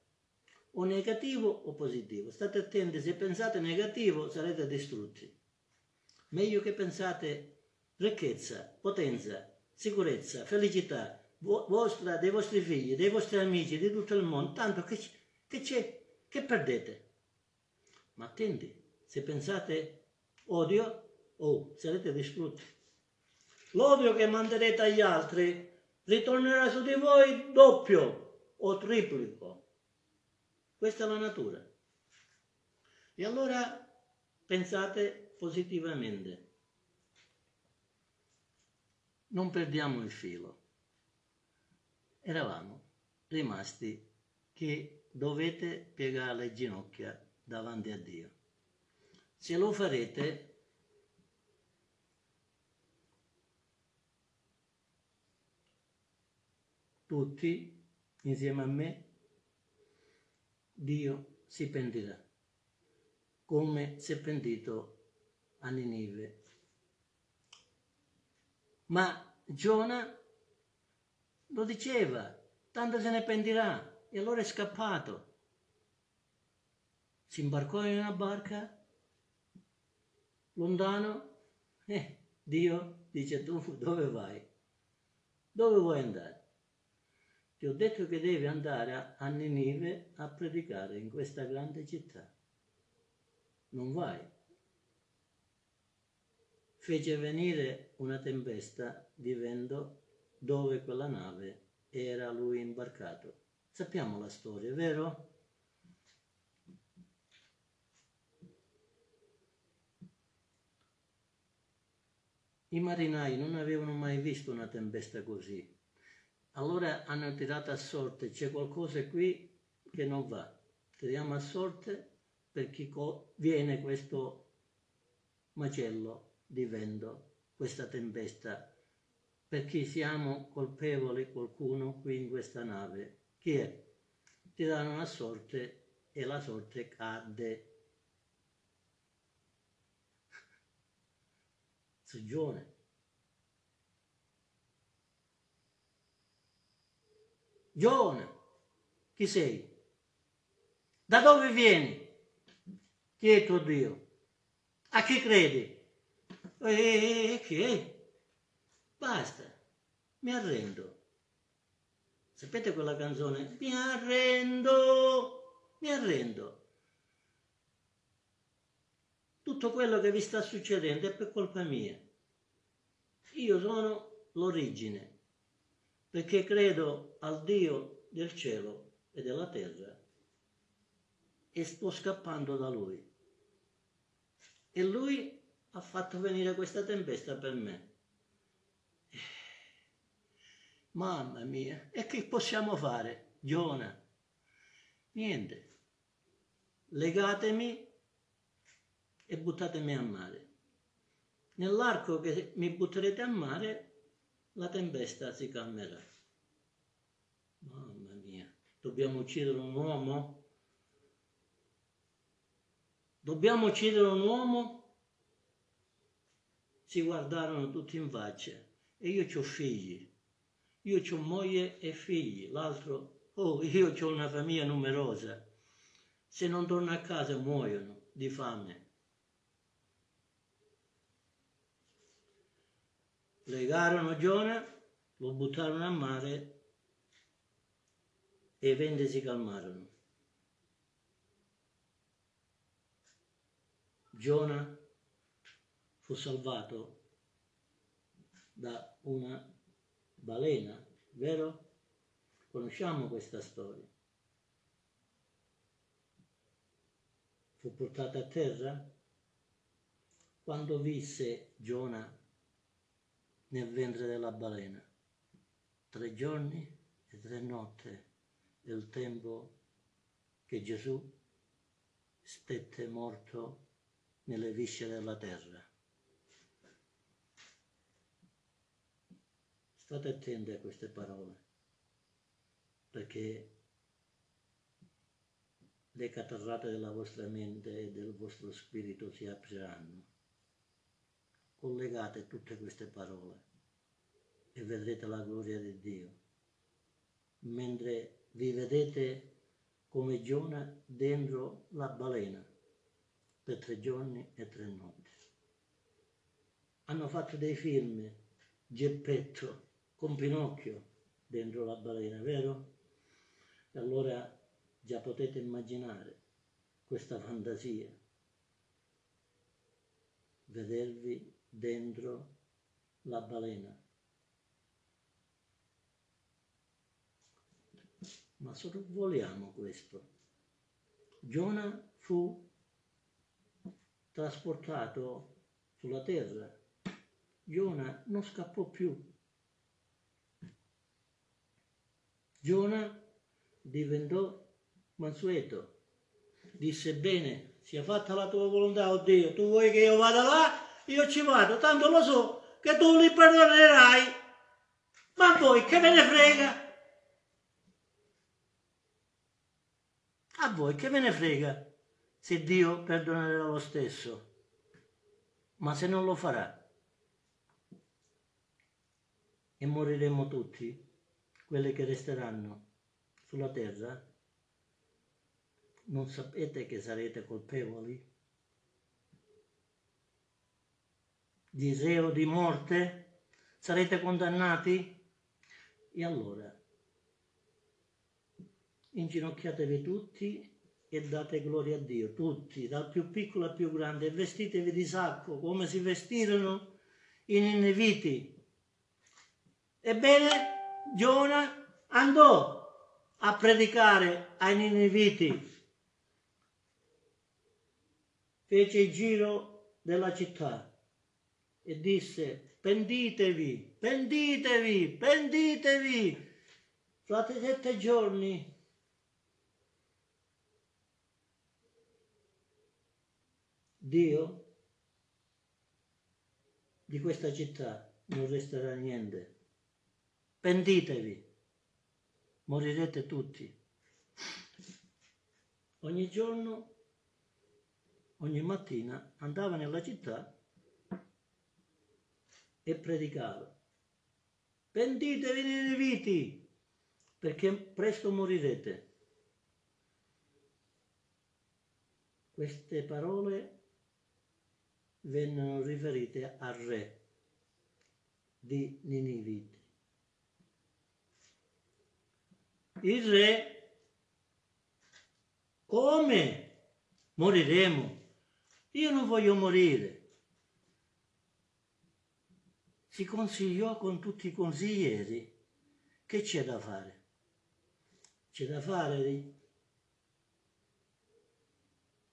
o negativo o positivo. State attenti, se pensate negativo sarete distrutti. Meglio che pensate ricchezza, potenza, sicurezza, felicità, vostra, dei vostri figli, dei vostri amici, di tutto il mondo, tanto che c'è, che perdete. Ma attenti, se pensate odio, oh, sarete distrutti. L'odio che manderete agli altri ritornerà su di voi doppio o triplico. Questa è la natura. E allora pensate positivamente. Non perdiamo il filo. Eravamo rimasti che dovete piegare le ginocchia davanti a Dio. Se lo farete, tutti insieme a me, Dio si pentirà, come si è pentito a Ninive. Ma Giona lo diceva: tanto se ne pentirà, e allora è scappato. Si imbarcò in una barca lontano, eh, Dio dice: tu dove vai? Dove vuoi andare? Ti ho detto che devi andare a Ninive a predicare in questa grande città. Non vai. Fece venire una tempesta di vento dove quella nave era lui imbarcato. Sappiamo la storia, vero? I marinai non avevano mai visto una tempesta così. Allora hanno tirato a sorte, c'è qualcosa qui che non va. Tiriamo a sorte perché viene questo macello di vento, questa tempesta. Perché siamo colpevoli qualcuno qui in questa nave. Chi è? Tirarono a sorte e la sorte cadde su Giona. Giona, chi sei? Da dove vieni? Chi è tuo Dio? A chi credi? E che? Basta, mi arrendo. Sapete quella canzone? Mi arrendo, mi arrendo. Tutto quello che vi sta succedendo è per colpa mia. Io sono l'origine, perché credo al Dio del cielo e della terra e sto scappando da Lui. E Lui ha fatto venire questa tempesta per me. Mamma mia, e che possiamo fare, Giona? Niente. Legatemi e buttatemi a mare. Nell'arco che mi butterete a mare, la tempesta si calmerà. Mamma mia, dobbiamo uccidere un uomo? Dobbiamo uccidere un uomo? Si guardarono tutti in faccia. E io c'ho figli, io c'ho moglie e figli. L'altro, oh, io c'ho una famiglia numerosa. Se non torno a casa muoiono di fame. Legarono Giona, lo buttarono a mare e i venti si calmarono. Giona fu salvato da una balena, vero? Conosciamo questa storia. Fu portato a terra. Quando visse Giona nel ventre della balena, tre giorni e tre notti è il tempo che Gesù stette morto nelle viscere della terra. State attenti a queste parole, perché le catarrate della vostra mente e del vostro spirito si apriranno. Collegate tutte queste parole e vedrete la gloria di Dio. Mentre vi vedete come Giona dentro la balena per tre giorni e tre notti. Hanno fatto dei film, Geppetto con Pinocchio dentro la balena, vero? E allora già potete immaginare questa fantasia, vedervi dentro la balena. Ma sorvoliamo questo. Giona fu trasportato sulla terra. Giona non scappò più. Giona diventò mansueto. Disse: bene, sia fatta la tua volontà, oh Dio. Tu vuoi che io vada là? Io ci vado, tanto lo so che tu li perdonerai. Ma voi che ve ne frega? A voi che ve ne frega se Dio perdonerà lo stesso? Ma se non lo farà e moriremo tutti, quelli che resteranno sulla terra, non sapete che sarete colpevoli di reo di morte? Sarete condannati? E allora inginocchiatevi tutti e date gloria a Dio, tutti, dal più piccolo al più grande, e vestitevi di sacco, come si vestirono i niniviti. Ebbene, Giona andò a predicare ai niniviti, fece il giro della città e disse: penditevi, penditevi, penditevi, fate sette giorni Dio di questa città non resterà niente, penditevi, morirete tutti. Ogni giorno, ogni mattina andava nella città e predicava: penditevi niniviti, perché presto morirete. Queste parole vennero riferite al re di Ninive. Il re: come moriremo? Io non voglio morire. Si consigliò con tutti i consiglieri: che c'è da fare? C'è da fare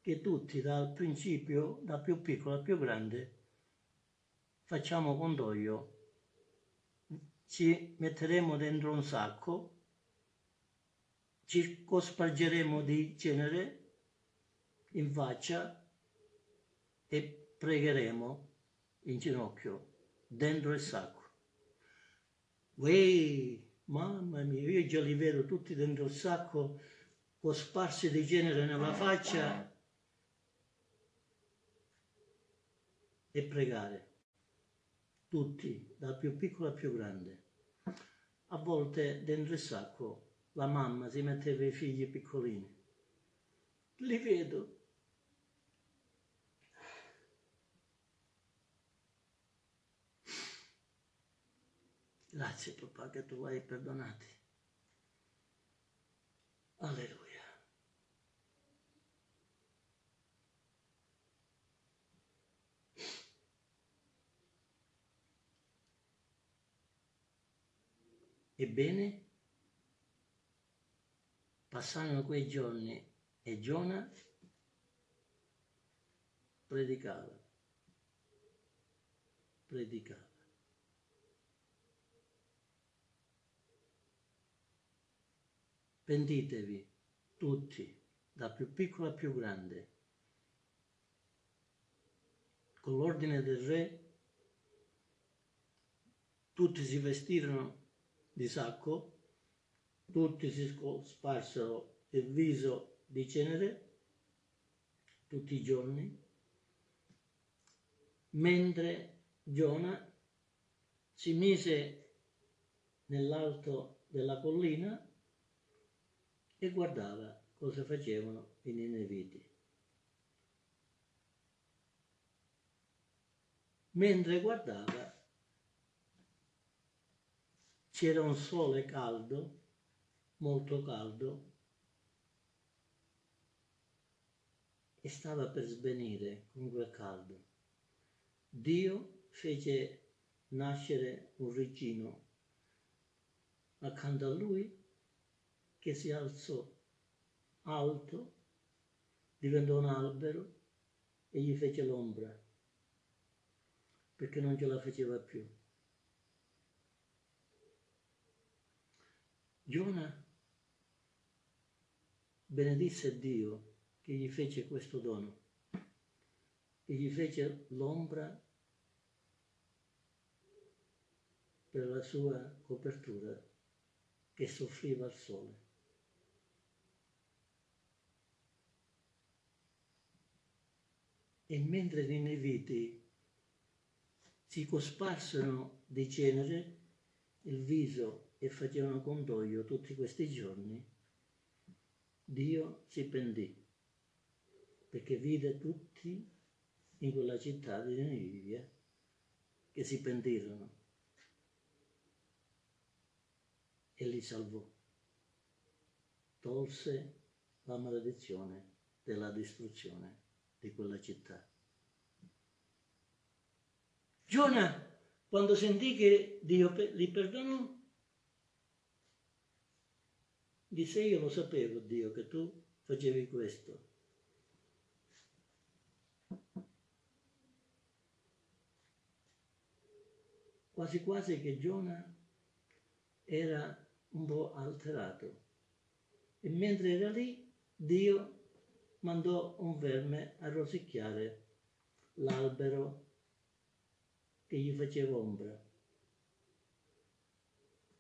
che tutti, dal principio, dal più piccolo al più grande, facciamo condoglio, ci metteremo dentro un sacco, ci cospargeremo di cenere in faccia e pregheremo in ginocchio dentro il sacco. Uè, mamma mia, io già li vedo tutti dentro il sacco, cosparsi di cenere nella faccia e pregare, tutti, dal più piccolo al più grande. A volte dentro il sacco la mamma si metteva i figli piccolini. Li vedo. Grazie papà che tu hai perdonati. Alleluia. Ebbene, passarono quei giorni e Giona predicava, predicava. Pentitevi tutti, da più piccolo a più grande, con l'ordine del re. Tutti si vestirono di sacco, tutti si sparsero il viso di cenere tutti i giorni, mentre Giona si mise nell'alto della collina e guardava cosa facevano i niniviti. Mentre guardava, c'era un sole caldo, molto caldo, e stava per svenire con quel caldo. Dio fece nascere un riccino accanto a lui che si alzò alto, diventò un albero e gli fece l'ombra, perché non ce la faceva più. Giona benedisse Dio che gli fece questo dono, e gli fece l'ombra per la sua copertura che soffriva al sole. E mentre i niniviti si cosparsero di cenere il viso e facevano condoglio tutti questi giorni, Dio si pentì, perché vide tutti in quella città di Ninive che si pentirono, e li salvò. tolse la maledizione della distruzione di quella città. Giona, quando sentì che Dio li perdonò, disse: io lo sapevo, Dio, che tu facevi questo. Quasi quasi che Giona era un po' alterato, e mentre era lì Dio mandò un verme a rosicchiare l'albero che gli faceva ombra,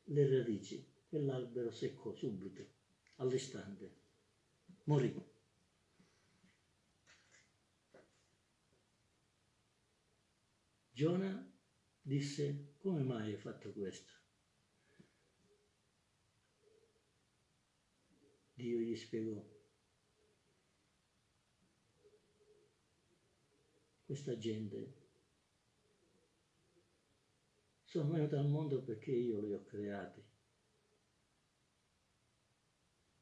le radici. Quell'albero seccò subito, all'istante, morì. Giona disse: come mai hai fatto questo? Dio gli spiegò: questa gente sono venuta al mondo perché io li ho creati,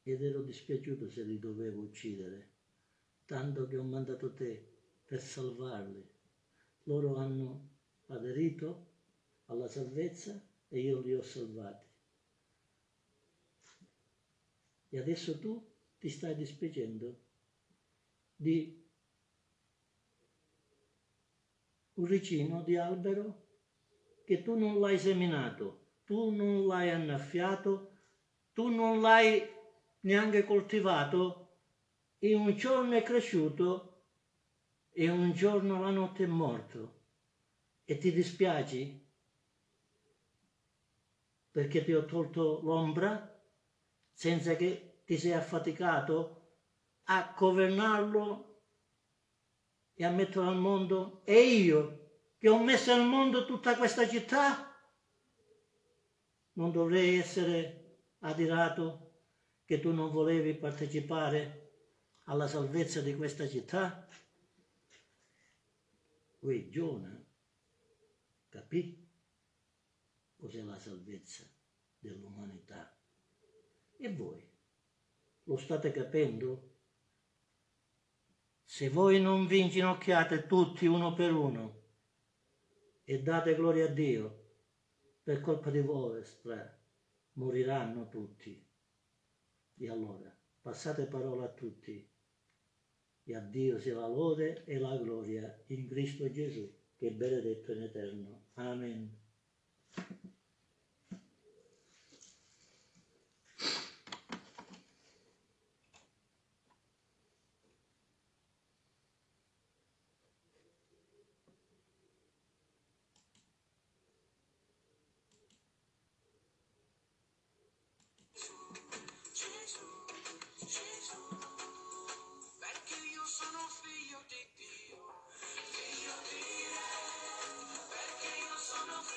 ed ero dispiaciuto se li dovevo uccidere, tanto che ho mandato te per salvarli. Loro hanno aderito alla salvezza e io li ho salvati. E adesso tu ti stai dispiacendo di un ricino di albero che tu non l'hai seminato, tu non l'hai annaffiato, tu non l'hai neanche coltivato, e un giorno è cresciuto e un giorno la notte è morto. E ti dispiaci perché ti ho tolto l'ombra senza che ti sei affaticato a governarlo e a metterlo al mondo? E io, che ho messo al mondo tutta questa città, non dovrei essere adirato che tu non volevi partecipare alla salvezza di questa città? Qui Giona capì cos'è la salvezza dell'umanità. E voi lo state capendo? Se voi non vi inginocchiate tutti uno per uno e date gloria a Dio, per colpa di vostra moriranno tutti. E allora passate parola a tutti, e a Dio sia la lode e la gloria in Cristo Gesù, che è benedetto in eterno. Amen. Figlio di Dio, figlio di re, perché io sono figlio.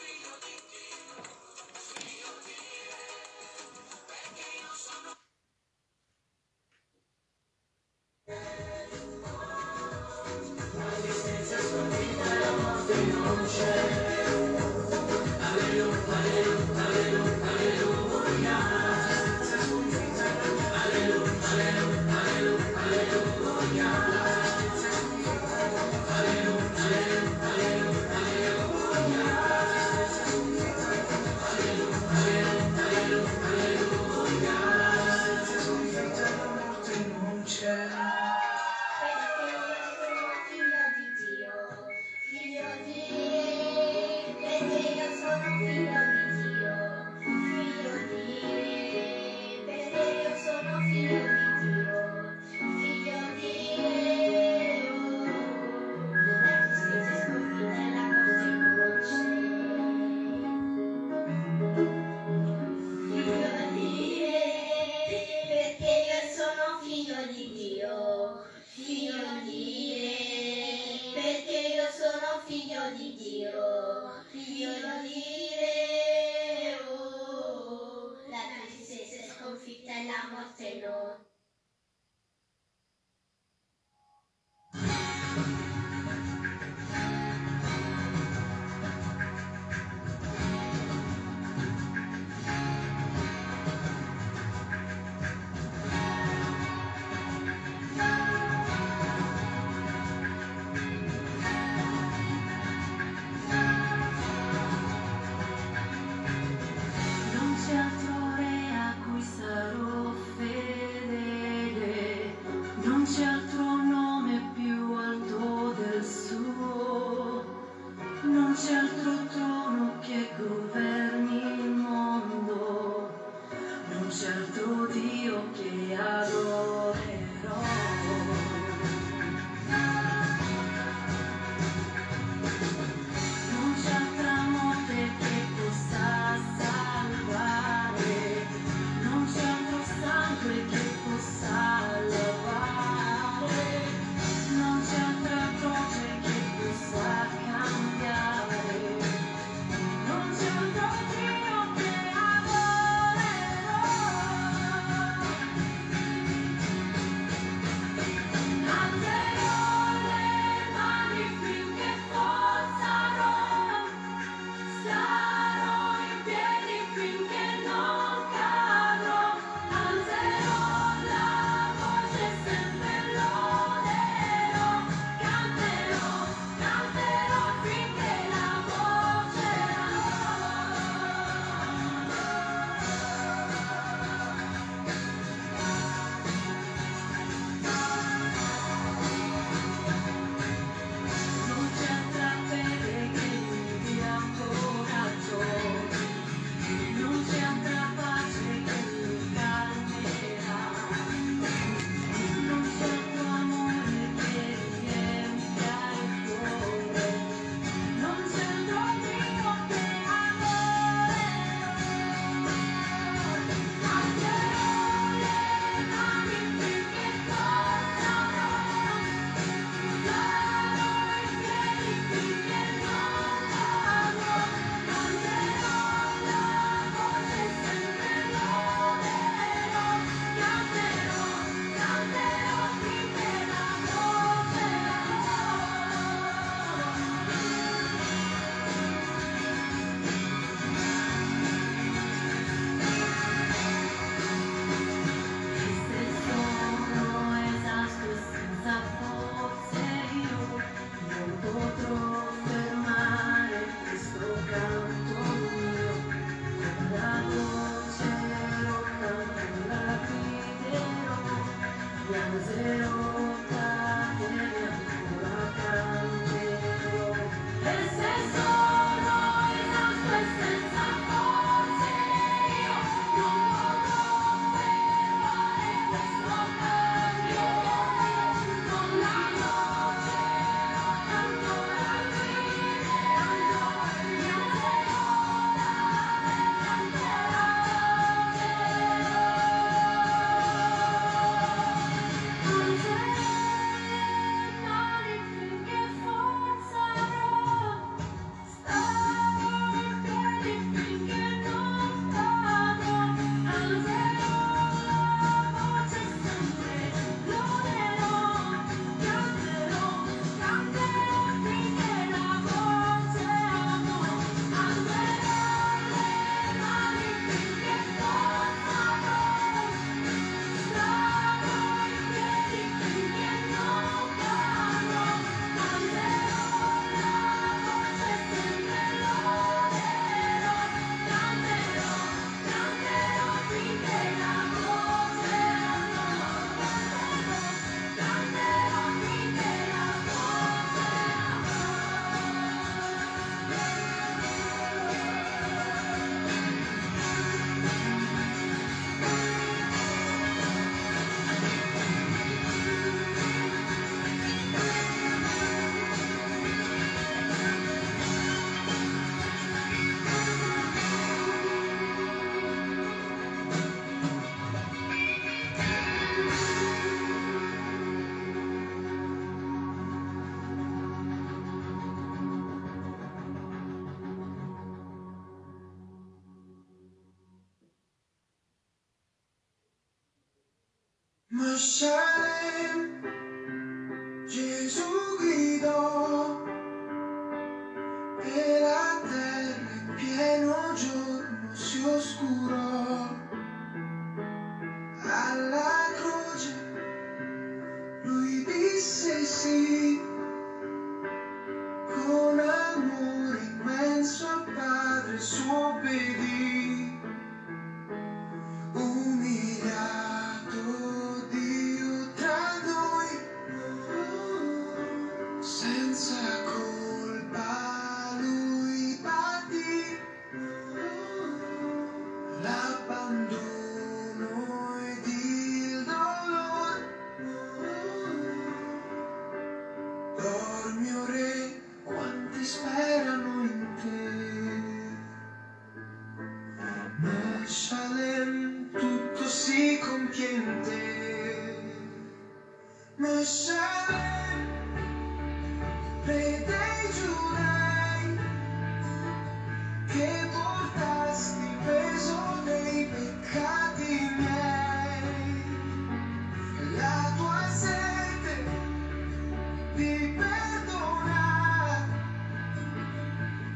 Ma Shalem, Gesù gridò, e la terra in pieno giorno si oscurò. Alla croce lui disse sì, con amore immenso al Padre suo obbedì. Umiliato Dio tra noi, senza colpa lui patì l'abbandono ed il dolore. Dormi, o Re, quanti sperano in te. Ma Shalem, tutto si compie in te. Ma Shalem, Re dei Giudei, che portasti il peso dei peccati miei, la tua sete di perdonare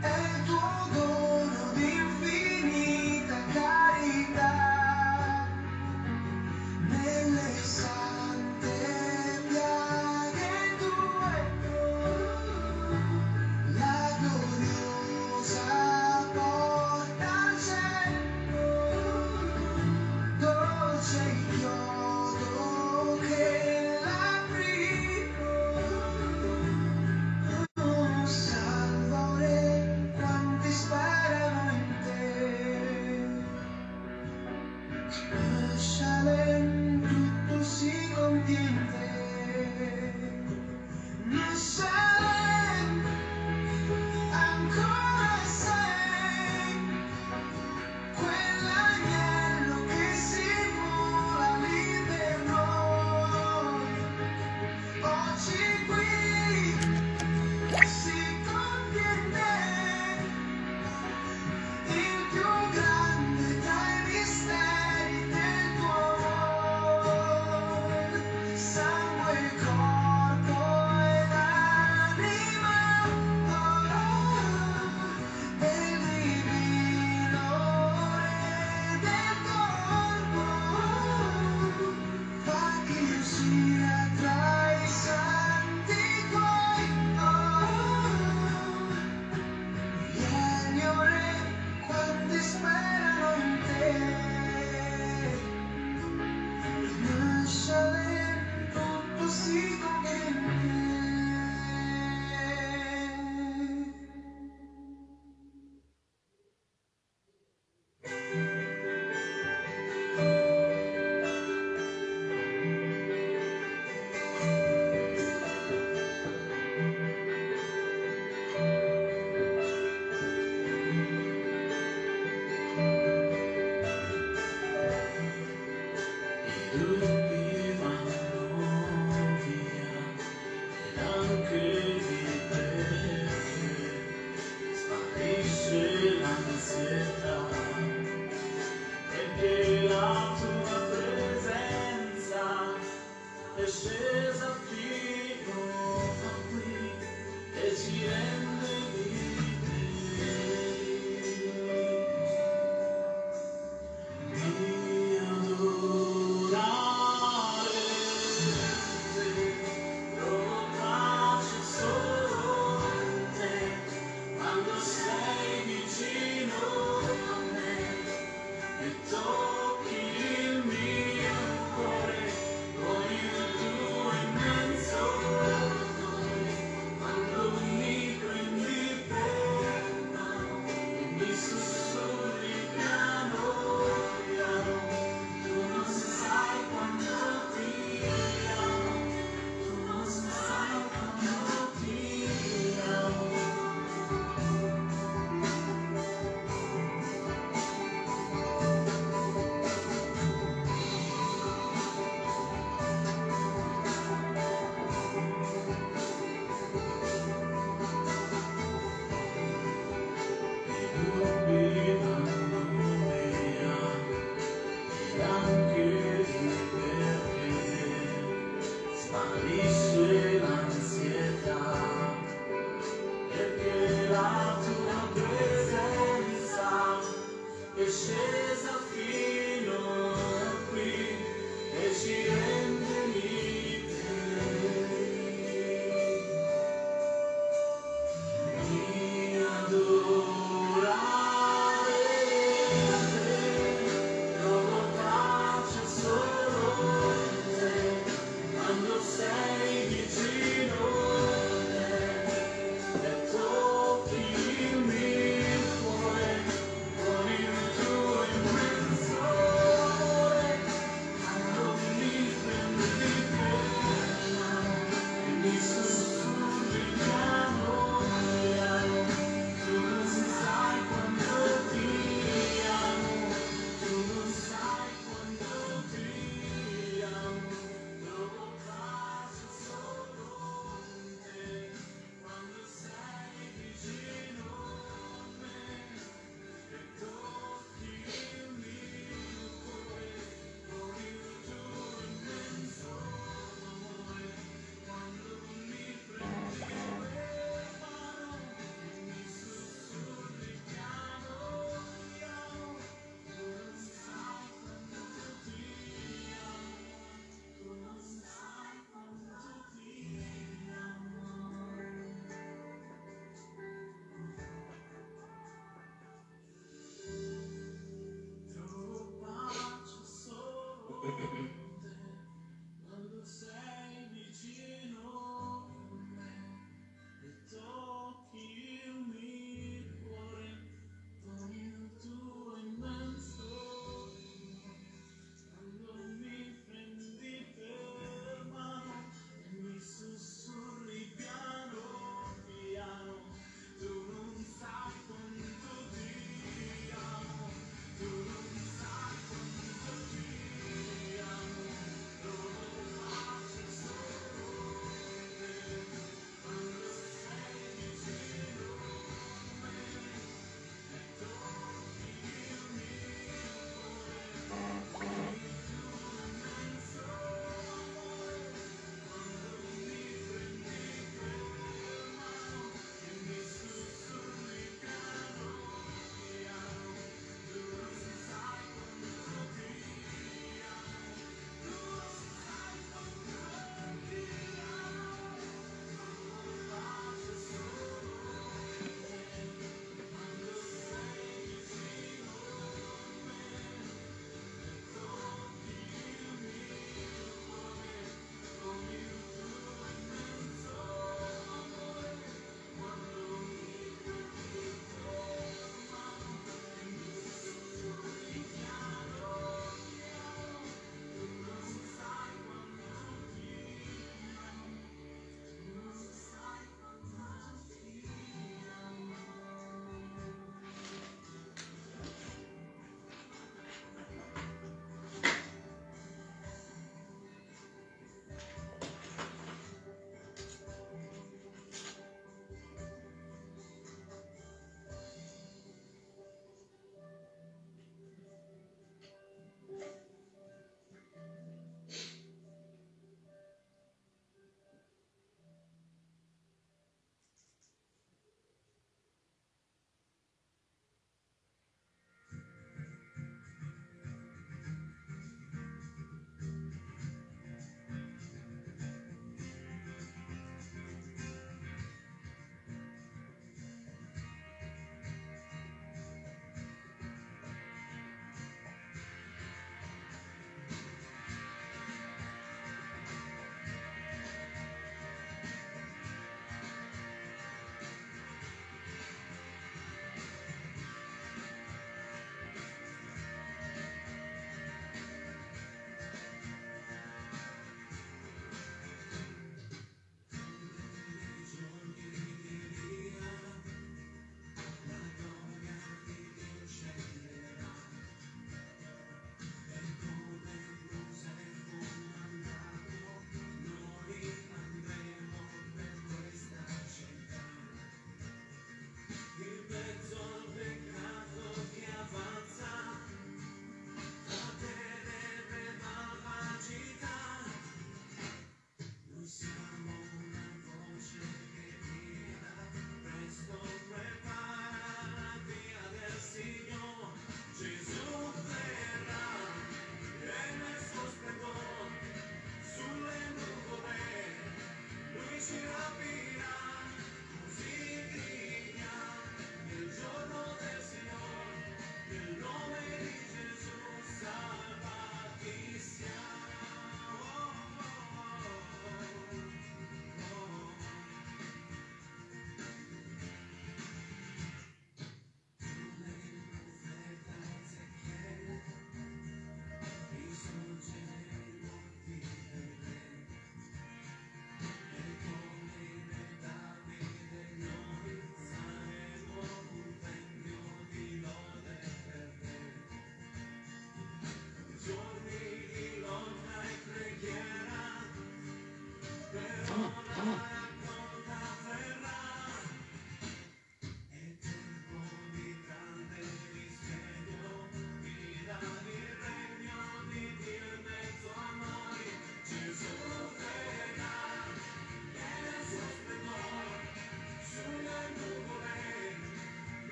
è il tuo dono di infinita carità. Nelle sante piaghe tue la gloriosa porta c'è, dolce il chiodo che l'aprì. Oh, Salvatore, quanti sperano in te. Ma Shalem, si compie in te. Ma Shalem, ancora sei quell'agnello che si vola lì dentro noi. Oggi qui si compie in te il più grande tra i misteri.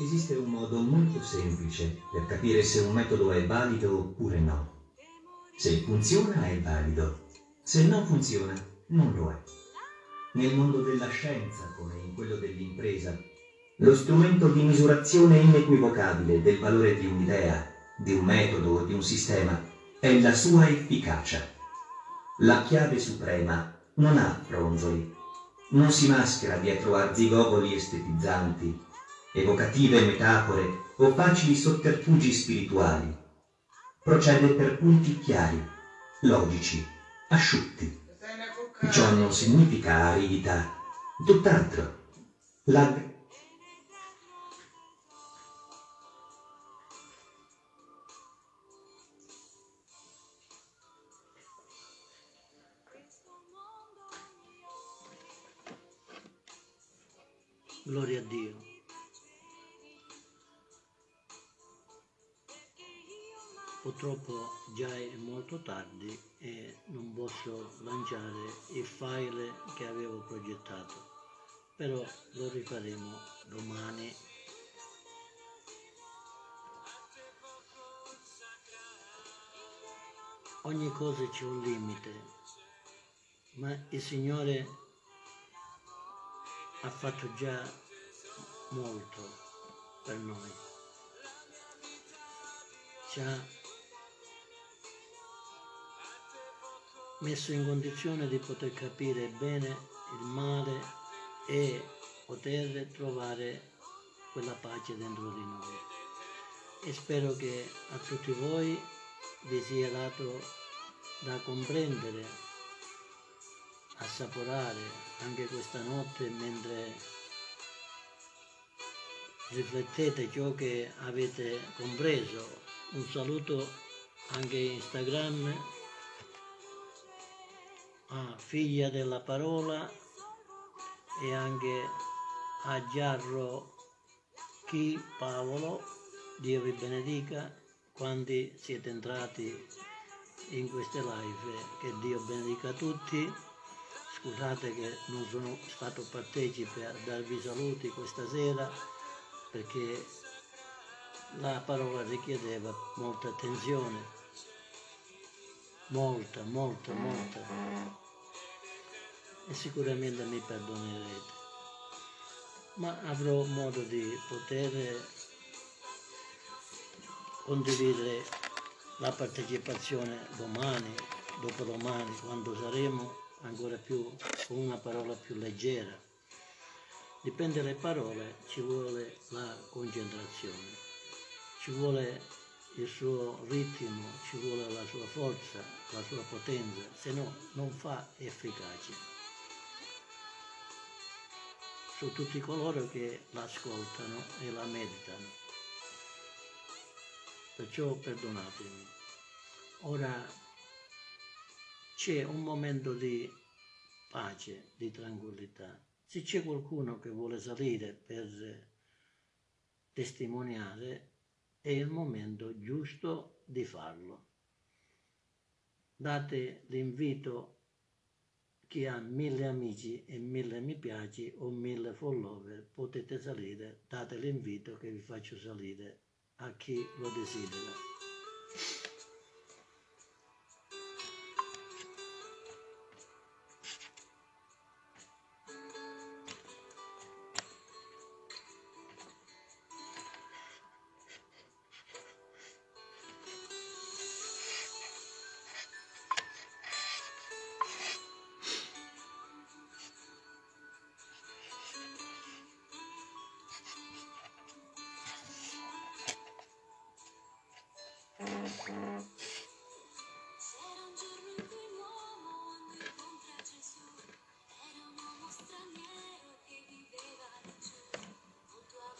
Esiste un modo molto semplice per capire se un metodo è valido oppure no. Se funziona è valido, se non funziona non lo è. Nel mondo della scienza, come in quello dell'impresa, lo strumento di misurazione inequivocabile del valore di un'idea, di un metodo o di un sistema è la sua efficacia. La chiave suprema non ha fronzoli, non si maschera dietro arzigogoli estetizzanti, evocative metafore o facili sotterfugi spirituali. Procede per punti chiari, logici, asciutti. Ciò non significa aridità, tutt'altro. La... Gloria a Dio. Purtroppo già è molto tardi e non posso lanciare il file che avevo progettato, però lo rifaremo domani. Ogni cosa c'è un limite, ma il Signore ha fatto già molto per noi. Ci ha messo in condizione di poter capire bene il male e poter trovare quella pace dentro di noi. E spero che a tutti voi vi sia dato da comprendere, assaporare anche questa notte mentre riflettete ciò che avete compreso. Un saluto anche Instagram, a Figlia della Parola e anche a Giarro Chi Paolo. Dio vi benedica quanti siete entrati in queste live, che Dio benedica tutti. Scusate che non sono stato partecipe a darvi saluti questa sera perché la parola richiedeva molta attenzione, molta, molta, molta, e sicuramente mi perdonerete, ma avrò modo di poter condividere la partecipazione domani, dopodomani, quando saremo ancora più con una parola più leggera. Dipende dalle parole, ci vuole la concentrazione, ci vuole il suo ritmo, ci vuole la sua forza, la sua potenza, se no non fa efficacia su tutti coloro che l'ascoltano e la meditano. Perciò perdonatemi. Ora c'è un momento di pace, di tranquillità. Se c'è qualcuno che vuole salire per testimoniare, è il momento giusto di farlo. Date l'invito. Chi ha mille amici e mille mi piaci o mille follower, potete salire, date l'invito che vi faccio salire a chi lo desidera.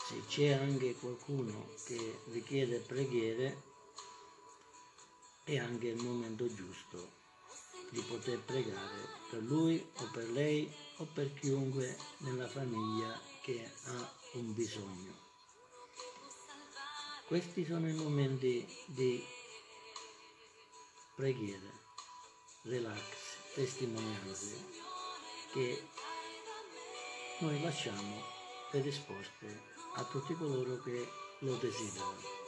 Se c'è anche qualcuno che richiede preghiere, è anche il momento giusto di poter pregare per lui o per lei o per chiunque nella famiglia che ha un bisogno. Questi sono i momenti di preghiera, relax, testimonianze che noi lasciamo le risposte a tutti coloro che lo desiderano.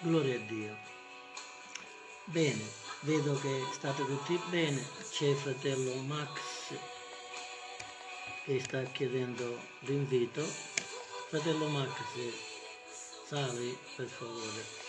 Gloria a Dio. Bene, vedo che state tutti bene. C'è fratello Max che sta chiedendo l'invito. Fratello Max, sali per favore.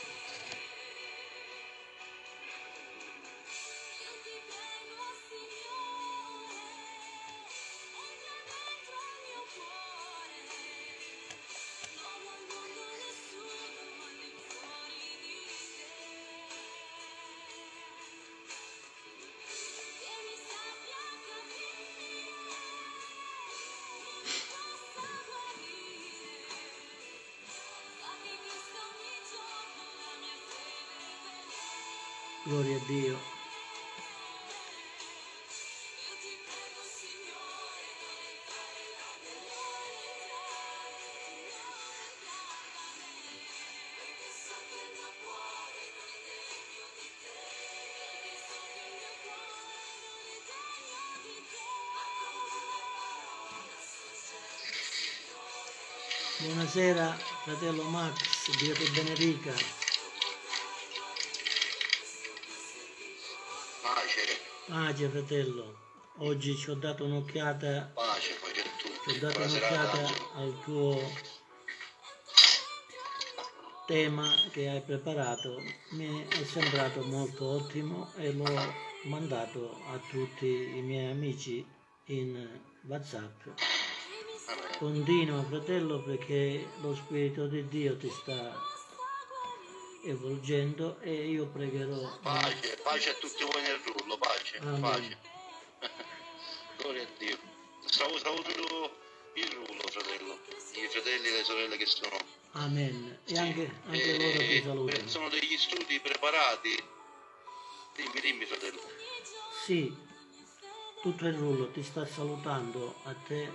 Gloria a Dio. Buonasera, fratello Max, Dio ti benedica. Pace fratello, oggi ci ho dato un'occhiata ci ho dato un'occhiata al tuo tema che hai preparato, mi è sembrato molto ottimo e l'ho mandato a tutti i miei amici in WhatsApp. Continua fratello, perché lo Spirito di Dio ti sta evolgendo e io pregherò. Pace, pace a tutti voi nel rullo, pace, Amen. Pace. Gloria a Dio. Saluto, saluto il rullo, fratello, i fratelli e le sorelle che sono. Amen. E sì, anche, anche eh, loro ti salutano. Sono degli studi preparati. Dimmi, dimmi fratello. Sì, tutto il rullo ti sta salutando a te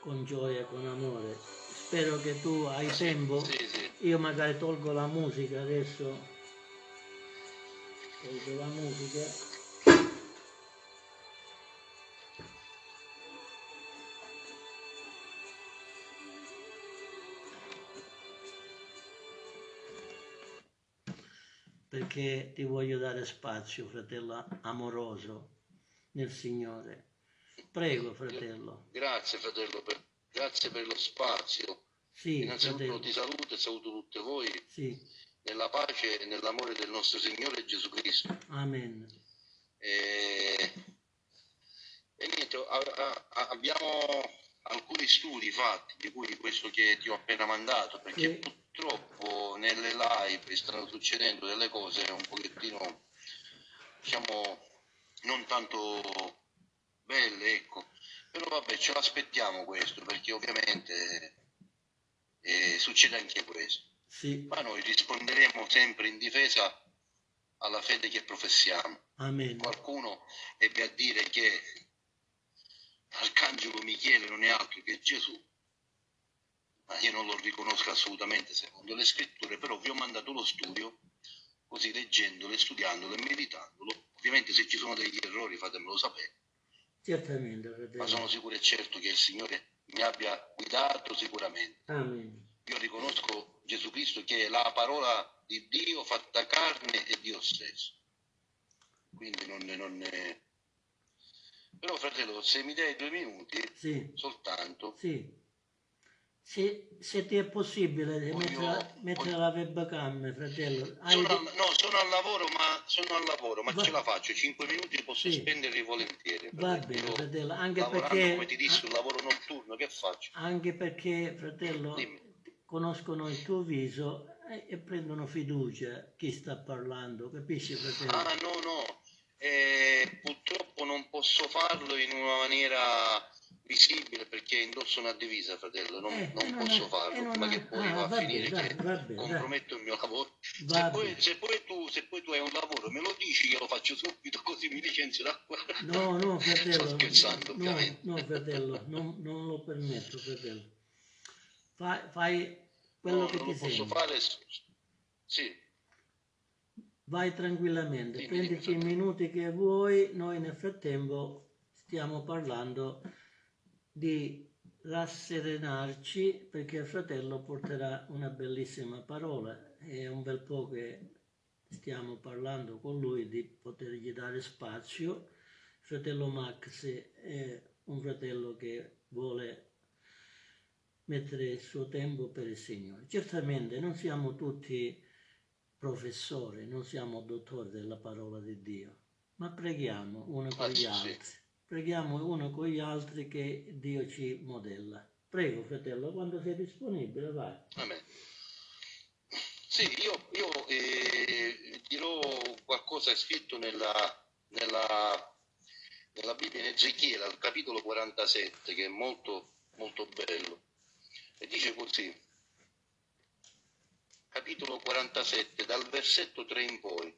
con gioia, con amore. Spero che tu hai sì, tempo. Sì, sì. Io magari tolgo la musica adesso, tolgo la musica, perché ti voglio dare spazio, fratello amoroso, nel Signore. Prego, fratello. Grazie, fratello, per... grazie per lo spazio. Sì, innanzitutto ti saluto e saluto tutti voi, sì, nella pace e nell'amore del nostro Signore Gesù Cristo. Amen. E, e niente, a, a, abbiamo alcuni studi fatti, di cui questo che ti ho appena mandato, perché sì, purtroppo nelle live stanno succedendo delle cose un pochettino, diciamo, non tanto belle, ecco. Però vabbè, ce l'aspettiamo questo, perché ovviamente... E succede anche questo, sì, ma noi risponderemo sempre in difesa alla fede che professiamo. Amen. Qualcuno ebbe a dire che l'arcangelo Michele non è altro che Gesù, ma io non lo riconosco assolutamente secondo le scritture. Però vi ho mandato lo studio, così leggendolo, studiandolo e meditandolo. Ovviamente se ci sono degli errori fatemelo sapere. Certamente, fratello. Ma sono sicuro e certo che il Signore mi abbia guidato sicuramente. Amen. Io riconosco Gesù Cristo che è la parola di Dio fatta carne e Dio stesso. quindi non è... Non è... Però fratello, se mi dai due minuti, sì, soltanto... Sì. Se, se ti è possibile mettere voglio... la webcam, fratello. Hai... Sono al, no, sono al lavoro, ma, sono al lavoro, ma Va... ce la faccio, cinque minuti posso sì. spenderli volentieri. Va bene, fratello, anche perché... come ti dissi, un lavoro notturno, che faccio? Anche perché, fratello, Dimmi. conoscono il tuo viso e, e prendono fiducia chi sta parlando, capisci, fratello? Ah, no, no, eh, purtroppo non posso farlo in una maniera... visibile, perché indosso una divisa, fratello, non, eh, non posso non, farlo, eh, non, ma che poi ah, va, va a finire va, che va, va, comprometto va. il mio lavoro. Se poi, se, poi tu, se poi tu hai un lavoro me lo dici, io lo faccio subito, così mi licenzio da qua. No, no, fratello, sto scherzando, no, ovviamente. No, fratello, non, non lo permetto, fratello. Fai, fai quello no, che ti sembra. Posso fare, sì. Vai tranquillamente, dimmi, prenditi dimmi, i minuti che vuoi, noi nel frattempo stiamo parlando di rasserenarci, perché il fratello porterà una bellissima parola. È un bel po' che stiamo parlando con lui di potergli dare spazio. Il fratello Max è un fratello che vuole mettere il suo tempo per il Signore. Certamente non siamo tutti professori, non siamo dottori della parola di Dio, ma preghiamo uno per gli altri. Preghiamo uno con gli altri che Dio ci modella. Prego, fratello, quando sei disponibile, vai. Amen. Sì, io, io eh, dirò qualcosa scritto nella, nella, nella Bibbia, in Ezechiele, al capitolo quarantasette, che è molto, molto bello. E dice così, capitolo quarantasette, dal versetto tre in poi.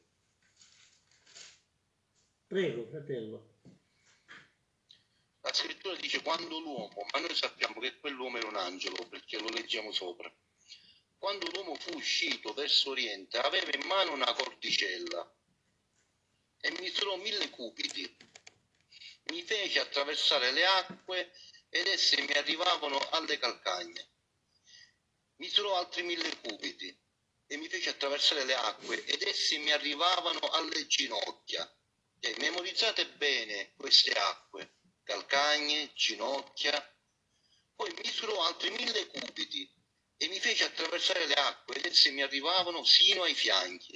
Prego, fratello. La scrittura dice quando l'uomo, ma noi sappiamo che quell'uomo era un angelo perché lo leggiamo sopra, quando l'uomo fu uscito verso oriente aveva in mano una cordicella e misurò mille cubiti, mi fece attraversare le acque ed esse mi arrivavano alle calcagna, misurò altri mille cubiti e mi fece attraversare le acque ed esse mi arrivavano alle ginocchia. E memorizzate bene queste acque, calcagne, ginocchia. Poi misurò altri mille cubiti e mi fece attraversare le acque ed esse mi arrivavano sino ai fianchi.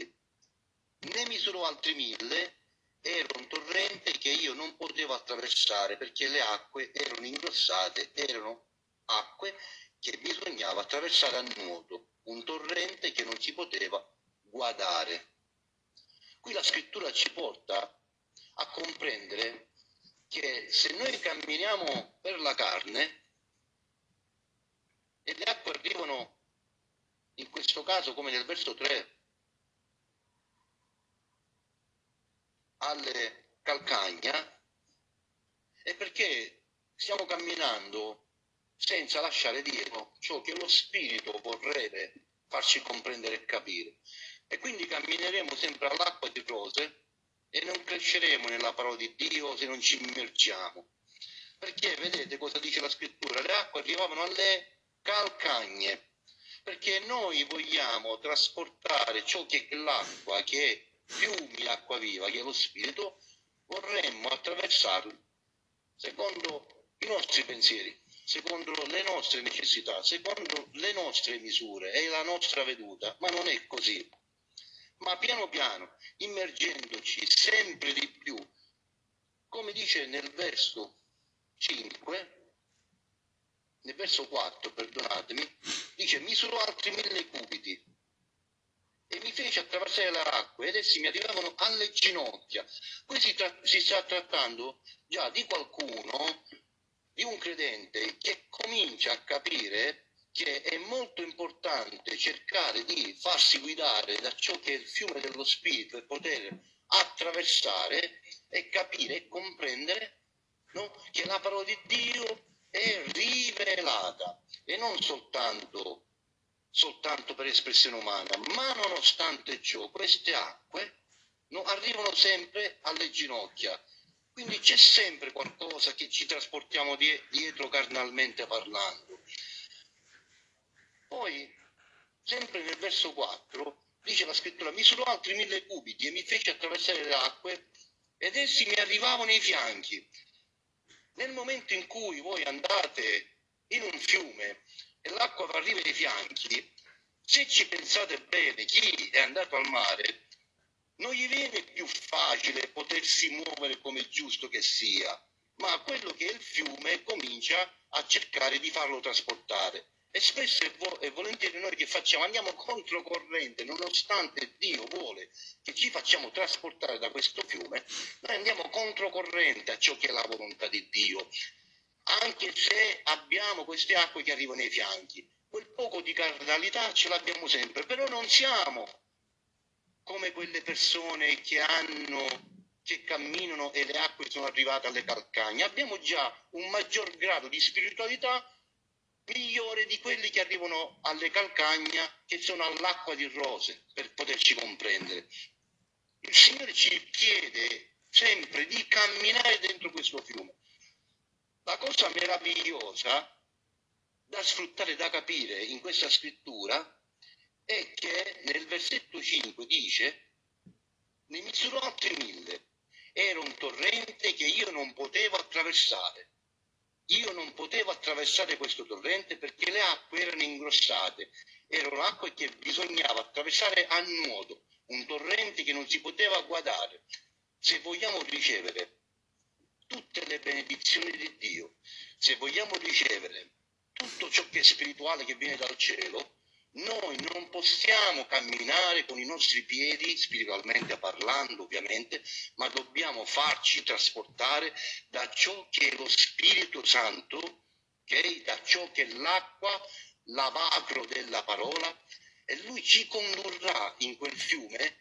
Ne misurò altri mille, era un torrente che io non potevo attraversare perché le acque erano ingrossate, erano acque che bisognava attraversare a nuoto, un torrente che non si poteva guardare. Qui la scrittura ci porta a comprendere che se noi camminiamo per la carne e le acque arrivano, in questo caso come nel verso tre, alle calcagna, è perché stiamo camminando senza lasciare dietro ciò che lo Spirito vorrebbe farci comprendere e capire. E quindi cammineremo sempre all'acqua di rose, e non cresceremo nella parola di Dio se non ci immergiamo. Perché vedete cosa dice la scrittura? Le acque arrivavano alle calcagne, perché noi vogliamo trasportare ciò che è l'acqua, che è fiumi, l'acqua viva, che è lo Spirito, vorremmo attraversarlo secondo i nostri pensieri, secondo le nostre necessità, secondo le nostre misure e la nostra veduta, ma non è così. Ma piano piano, immergendoci sempre di più, come dice nel verso cinque, nel verso quattro, perdonatemi, dice, misurò altri mille cubiti e mi fece attraversare le acque ed essi mi arrivavano alle ginocchia. Qui si, tra si sta trattando già di qualcuno, di un credente che comincia a capire che è molto importante cercare di farsi guidare da ciò che è il fiume dello Spirito e poter attraversare e capire e comprendere, no? Che la parola di Dio è rivelata e non soltanto, soltanto per espressione umana, ma nonostante ciò queste acque, no, arrivano sempre alle ginocchia. Quindi c'è sempre qualcosa che ci trasportiamo die- dietro carnalmente parlando. Poi, sempre nel verso quattro, dice la scrittura, misurò altri mille cubiti e mi fece attraversare le acque ed essi mi arrivavano ai fianchi. Nel momento in cui voi andate in un fiume e l'acqua vi arriva ai fianchi, se ci pensate bene, chi è andato al mare non gli viene più facile potersi muovere come giusto che sia, ma quello che è il fiume comincia a cercare di farlo trasportare. E spesso e, vo- e volentieri noi che facciamo? Andiamo controcorrente, nonostante Dio vuole che ci facciamo trasportare da questo fiume, noi andiamo controcorrente a ciò che è la volontà di Dio, anche se abbiamo queste acque che arrivano ai fianchi. Quel poco di carnalità ce l'abbiamo sempre, però non siamo come quelle persone che hanno... che camminano e le acque sono arrivate alle calcagna. Abbiamo già un maggior grado di spiritualità migliore di quelli che arrivano alle calcagna, che sono all'acqua di rose, per poterci comprendere. Il Signore ci chiede sempre di camminare dentro questo fiume. La cosa meravigliosa da sfruttare, da capire in questa scrittura è che nel versetto cinque dice: ne misurò altri mille. Era un torrente che io non potevo attraversare. Io non potevo attraversare questo torrente perché le acque erano ingrossate. Erano acque che bisognava attraversare a nuoto. Un torrente che non si poteva guardare. Se vogliamo ricevere tutte le benedizioni di Dio, se vogliamo ricevere tutto ciò che è spirituale che viene dal cielo, noi non possiamo camminare con i nostri piedi, spiritualmente parlando ovviamente, ma dobbiamo farci trasportare da ciò che è lo Spirito Santo, okay? Da ciò che è l'acqua, l'avacro della parola, e Lui ci condurrà in quel fiume.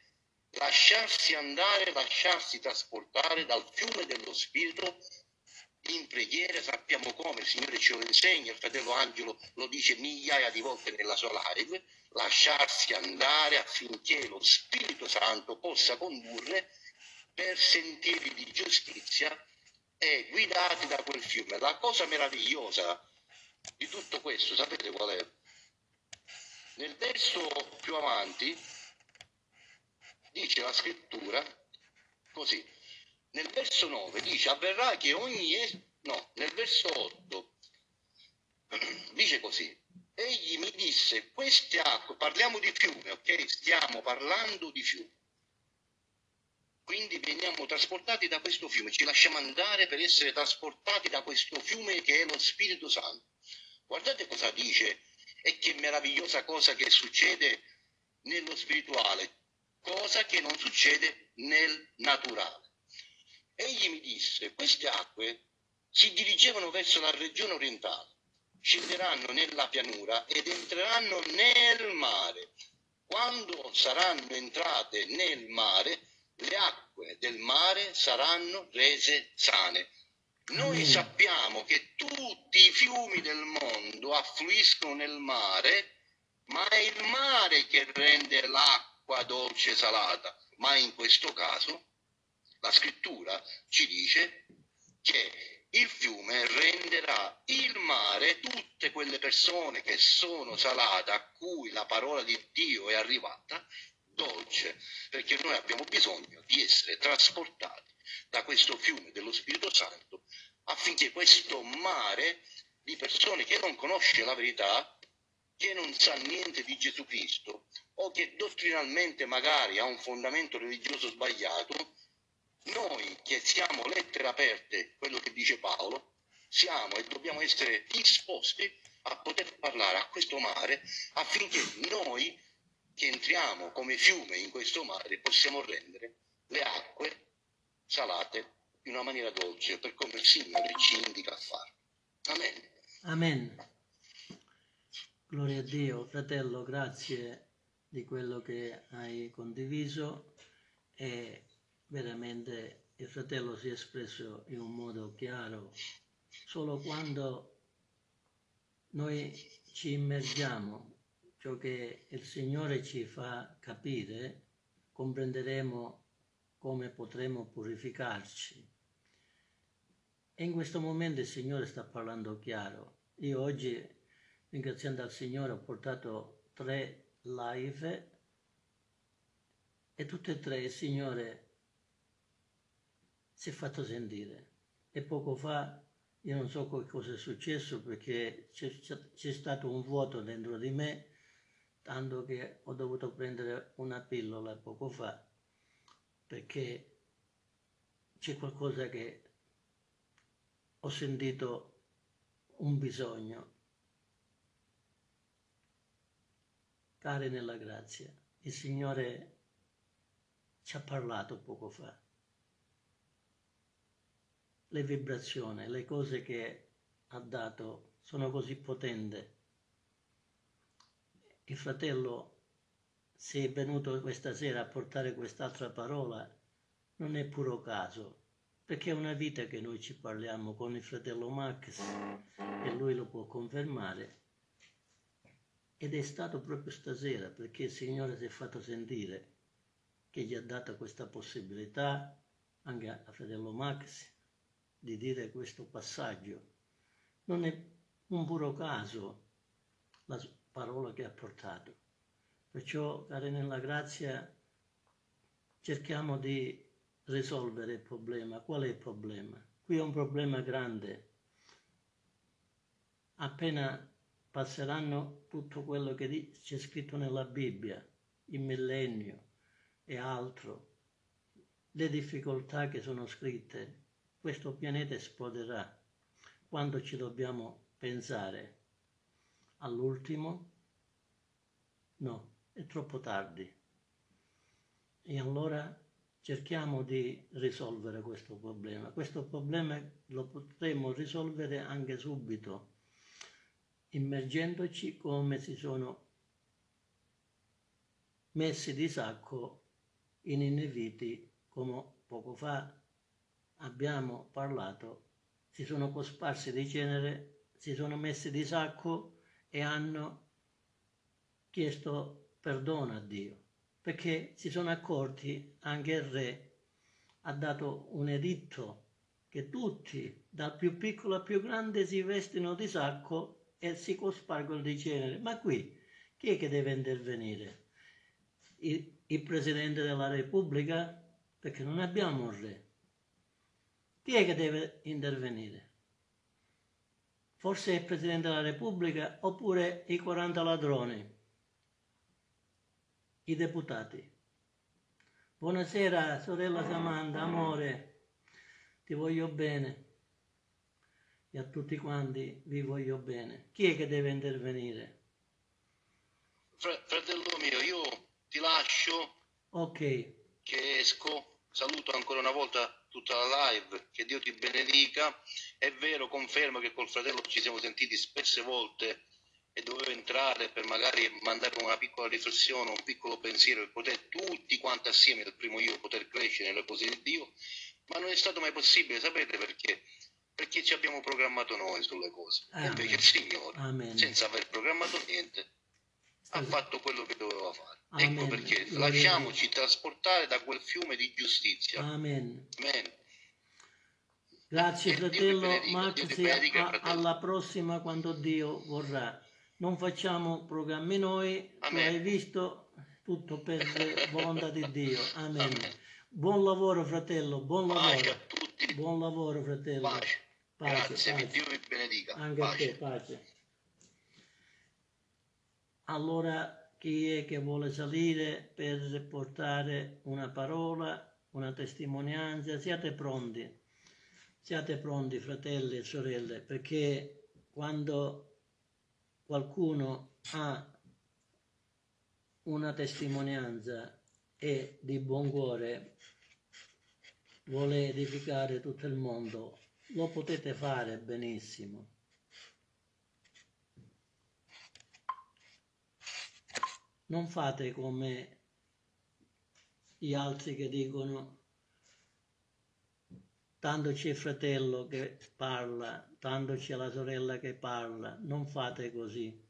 Lasciarsi andare, lasciarsi trasportare dal fiume dello Spirito in preghiera, sappiamo come, il Signore ce lo insegna, il fratello Angelo lo dice migliaia di volte nella sua live, lasciarsi andare affinché lo Spirito Santo possa condurre per sentieri di giustizia e guidati da quel fiume. La cosa meravigliosa di tutto questo, sapete qual è? Nel verso più avanti dice la scrittura così. Nel verso nove dice avverrà che ogni es- no, nel verso otto dice così: egli mi disse queste acque, parliamo di fiume, ok? Stiamo parlando di fiume, quindi veniamo trasportati da questo fiume, ci lasciamo andare per essere trasportati da questo fiume che è lo Spirito Santo. Guardate cosa dice e che meravigliosa cosa che succede nello spirituale, cosa che non succede nel naturale. Egli mi disse, queste acque si dirigevano verso la regione orientale, scenderanno nella pianura ed entreranno nel mare. Quando saranno entrate nel mare, le acque del mare saranno rese sane. Noi sappiamo che tutti i fiumi del mondo affluiscono nel mare, ma è il mare che rende l'acqua dolce e salata. Ma in questo caso la scrittura ci dice che il fiume renderà il mare tutte quelle persone che sono salate, a cui la parola di Dio è arrivata, dolce, perché noi abbiamo bisogno di essere trasportati da questo fiume dello Spirito Santo affinché questo mare di persone che non conosce la verità, che non sa niente di Gesù Cristo o che dottrinalmente magari ha un fondamento religioso sbagliato, noi che siamo lettere aperte, quello che dice Paolo, siamo e dobbiamo essere disposti a poter parlare a questo mare affinché noi che entriamo come fiume in questo mare possiamo rendere le acque salate in una maniera dolce, per come il Signore ci indica a fare. Amen. Amen. Gloria a Dio. Fratello, grazie di quello che hai condiviso. E veramente il fratello si è espresso in un modo chiaro. Solo quando noi ci immergiamo, ciò che il Signore ci fa capire, comprenderemo come potremo purificarci. E in questo momento il Signore sta parlando chiaro. Io oggi, ringraziando il Signore, ho portato tre live e tutte e tre il Signore si è fatto sentire. E poco fa, io non so che cosa è successo, perché c'è stato un vuoto dentro di me, tanto che ho dovuto prendere una pillola poco fa, perché c'è qualcosa che ho sentito, un bisogno. Cari nella grazia, il Signore ci ha parlato poco fa. Le vibrazioni, le cose che ha dato sono così potenti. Il fratello, se è venuto questa sera a portare quest'altra parola, non è puro caso, perché è una vita che noi ci parliamo con il fratello Max, e lui lo può confermare, ed è stato proprio stasera, perché il Signore si è fatto sentire, che gli ha dato questa possibilità anche al fratello Max di dire questo passaggio. Non è un puro caso la parola che ha portato. Perciò, cari nella grazia, cerchiamo di risolvere il problema. Qual è il problema? Qui è un problema grande. Appena passeranno tutto quello che c'è scritto nella Bibbia, il millennio e altro, le difficoltà che sono scritte, questo pianeta esploderà. Quando ci dobbiamo pensare all'ultimo? No, è troppo tardi. E allora cerchiamo di risolvere questo problema. Questo problema lo potremo risolvere anche subito, immergendoci come si sono messi di sacco i niniviti, come poco fa abbiamo parlato. Si sono cosparsi di cenere, si sono messi di sacco e hanno chiesto perdono a Dio, perché si sono accorti, anche il re ha dato un editto che tutti, dal più piccolo al più grande, si vestino di sacco e si cospargono di cenere. Ma qui chi è che deve intervenire? Il, il Presidente della Repubblica? Perché non abbiamo un re. Chi è che deve intervenire? Forse il Presidente della Repubblica, oppure i quaranta ladroni, i deputati. Buonasera sorella Samantha, amore, ti voglio bene, e a tutti quanti vi voglio bene. Chi è che deve intervenire? Fr- fratello mio, io ti lascio, ok, che esco. Saluto ancora una volta tutta la live, che Dio ti benedica. È vero, confermo che col fratello ci siamo sentiti spesse volte e dovevo entrare per magari mandare una piccola riflessione, un piccolo pensiero, per poter tutti quanti assieme, dal primo io, poter crescere nelle cose di Dio, ma non è stato mai possibile. Sapete perché? Perché ci abbiamo programmato noi sulle cose. Amen. E invece il Signore, amen, senza aver programmato niente, ha fatto quello che doveva fare. Amen. Ecco perché Amen. Lasciamoci trasportare da quel fiume di giustizia. Amen. Amen. Grazie, fratello Max. Alla prossima, quando Dio vorrà. Non facciamo programmi noi, come hai visto, tutto per volontà di Dio. Amen. Amen. Buon lavoro, fratello. Buon lavoro. Pace a tutti. Buon lavoro, fratello. Pace. Pace. Grazie, pace. Dio vi benedica. Anche pace. A te, pace. Allora, chi è che vuole salire per portare una parola, una testimonianza, siate pronti, siate pronti fratelli e sorelle, perché quando qualcuno ha una testimonianza e di buon cuore vuole edificare tutto il mondo, lo potete fare benissimo. Non fate come gli altri che dicono tanto c'è il fratello che parla, tanto c'è la sorella che parla. Non fate così.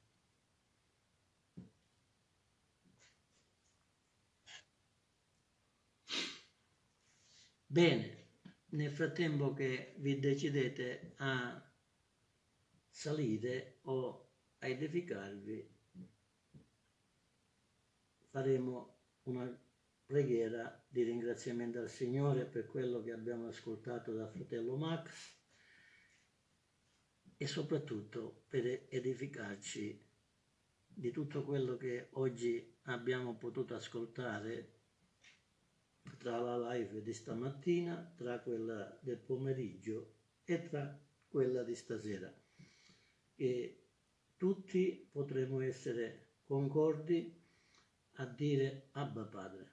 Bene, nel frattempo che vi decidete a salire o a edificarvi, faremo una preghiera di ringraziamento al Signore per quello che abbiamo ascoltato dal fratello Max e soprattutto per edificarci di tutto quello che oggi abbiamo potuto ascoltare tra la live di stamattina, tra quella del pomeriggio e tra quella di stasera. E tutti potremo essere concordi a dire: Abba Padre,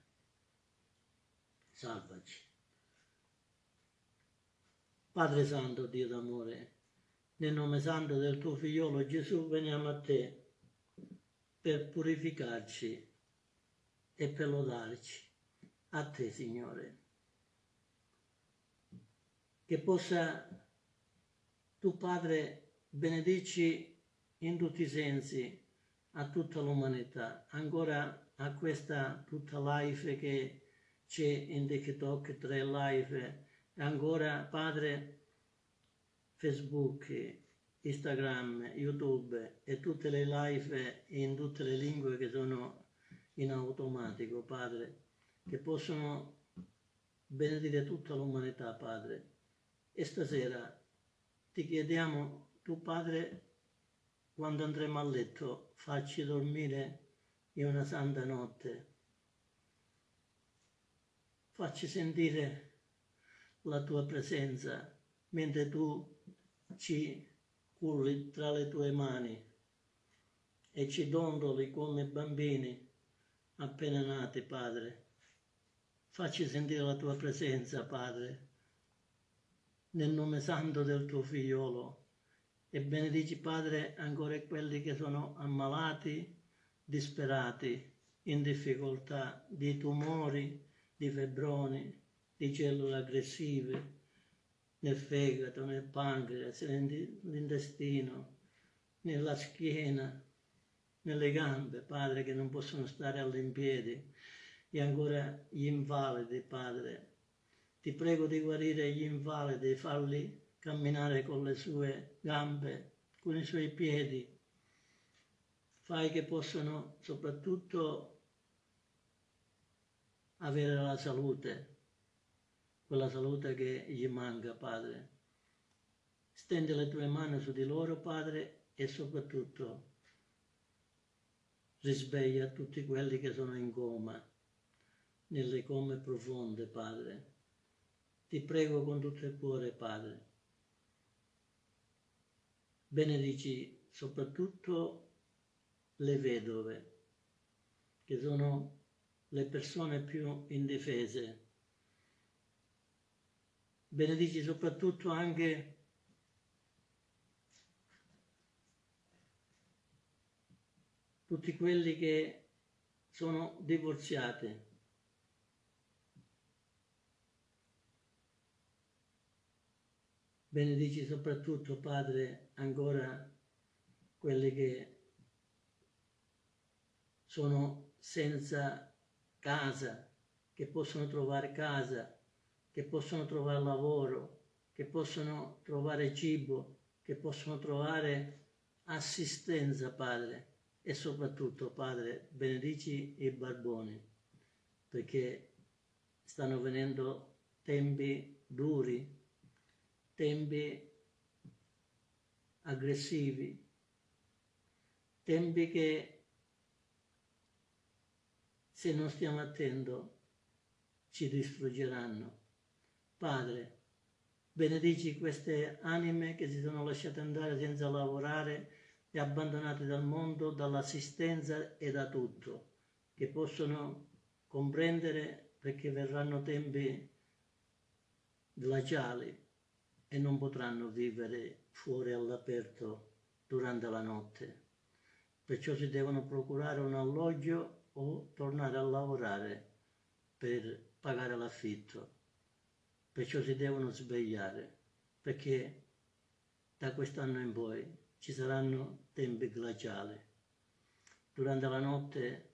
salvaci. Padre Santo, Dio d'amore, nel nome santo del tuo figliolo Gesù veniamo a te per purificarci e per lodarci a te, Signore, che possa tu, Padre, benedici in tutti i sensi a tutta l'umanità, ancora a questa tutta live che c'è in TikTok, tre live, ancora, Padre, Facebook, Instagram, YouTube e tutte le live in tutte le lingue che sono in automatico, Padre, che possono benedire tutta l'umanità, Padre. E stasera ti chiediamo, tu, Padre, quando andremo a letto, facci dormire in una santa notte. Facci sentire la tua presenza mentre tu ci culli tra le tue mani e ci dondoli come bambini appena nati, Padre. Facci sentire la tua presenza, Padre, nel nome santo del tuo figliolo, e benedici, Padre, ancora quelli che sono ammalati, disperati, in difficoltà di tumori, di febbroni, di cellule aggressive nel fegato, nel pancreas, nell'intestino, nella schiena, nelle gambe, Padre, che non possono stare all'impiedi, e ancora gli invalidi, Padre. Ti prego di guarire gli invalidi, farli camminare con le sue gambe, con i suoi piedi. Fai che possano soprattutto avere la salute, quella salute che gli manca, Padre. Stendi le tue mani su di loro, Padre, e soprattutto risveglia tutti quelli che sono in coma, nelle come profonde, Padre. Ti prego con tutto il cuore, Padre. Benedici soprattutto le vedove, che sono le persone più indifese. Benedici soprattutto anche tutti quelli che sono divorziati. Benedici soprattutto, Padre, ancora quelli che sono senza casa, che possono trovare casa, che possono trovare lavoro, che possono trovare cibo, che possono trovare assistenza, Padre. E soprattutto, Padre, benedici i barboni, perché stanno venendo tempi duri, tempi aggressivi, tempi che, se non stiamo attenti, ci distruggeranno. Padre, benedici queste anime che si sono lasciate andare senza lavorare e abbandonate dal mondo, dall'assistenza e da tutto, che possono comprendere, perché verranno tempi glaciali e non potranno vivere fuori all'aperto durante la notte. Perciò si devono procurare un alloggio o tornare a lavorare per pagare l'affitto. Perciò si devono svegliare, perché da quest'anno in poi ci saranno tempi glaciali. Durante la notte,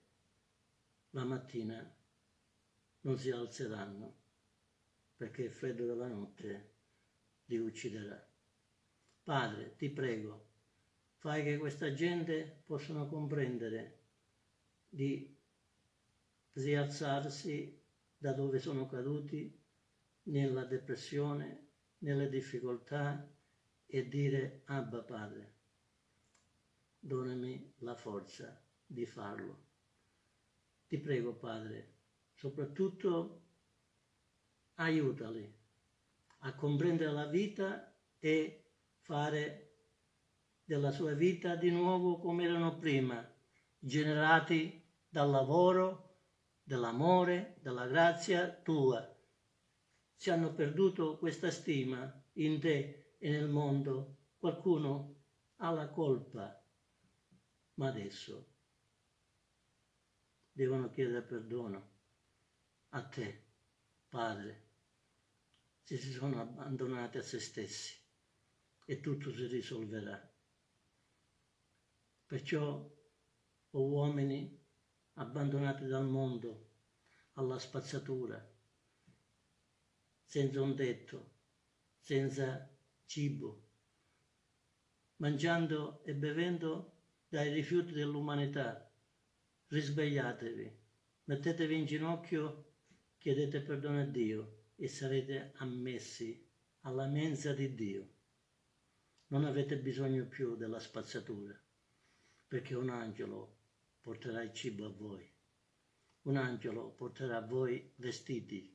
la mattina, non si alzeranno, perché il freddo della notte li ucciderà. Padre, ti prego, fai che questa gente possano comprendere di rialzarsi da dove sono caduti, nella depressione, nelle difficoltà, e dire: Abba Padre, donami la forza di farlo. Ti prego, Padre, soprattutto aiutali a comprendere la vita e fare della sua vita di nuovo come erano prima, generati dal lavoro, dell'amore, della grazia tua. Ci hanno perduto questa stima in te e nel mondo. Qualcuno ha la colpa, ma adesso devono chiedere perdono a te, Padre, se si sono abbandonati a se stessi, e tutto si risolverà. Perciò, o uomini abbandonati dal mondo, alla spazzatura, senza un tetto, senza cibo, mangiando e bevendo dai rifiuti dell'umanità, risvegliatevi, mettetevi in ginocchio, chiedete perdono a Dio e sarete ammessi alla mensa di Dio. Non avete bisogno più della spazzatura, perché un angelo porterà il cibo a voi, un angelo porterà a voi vestiti,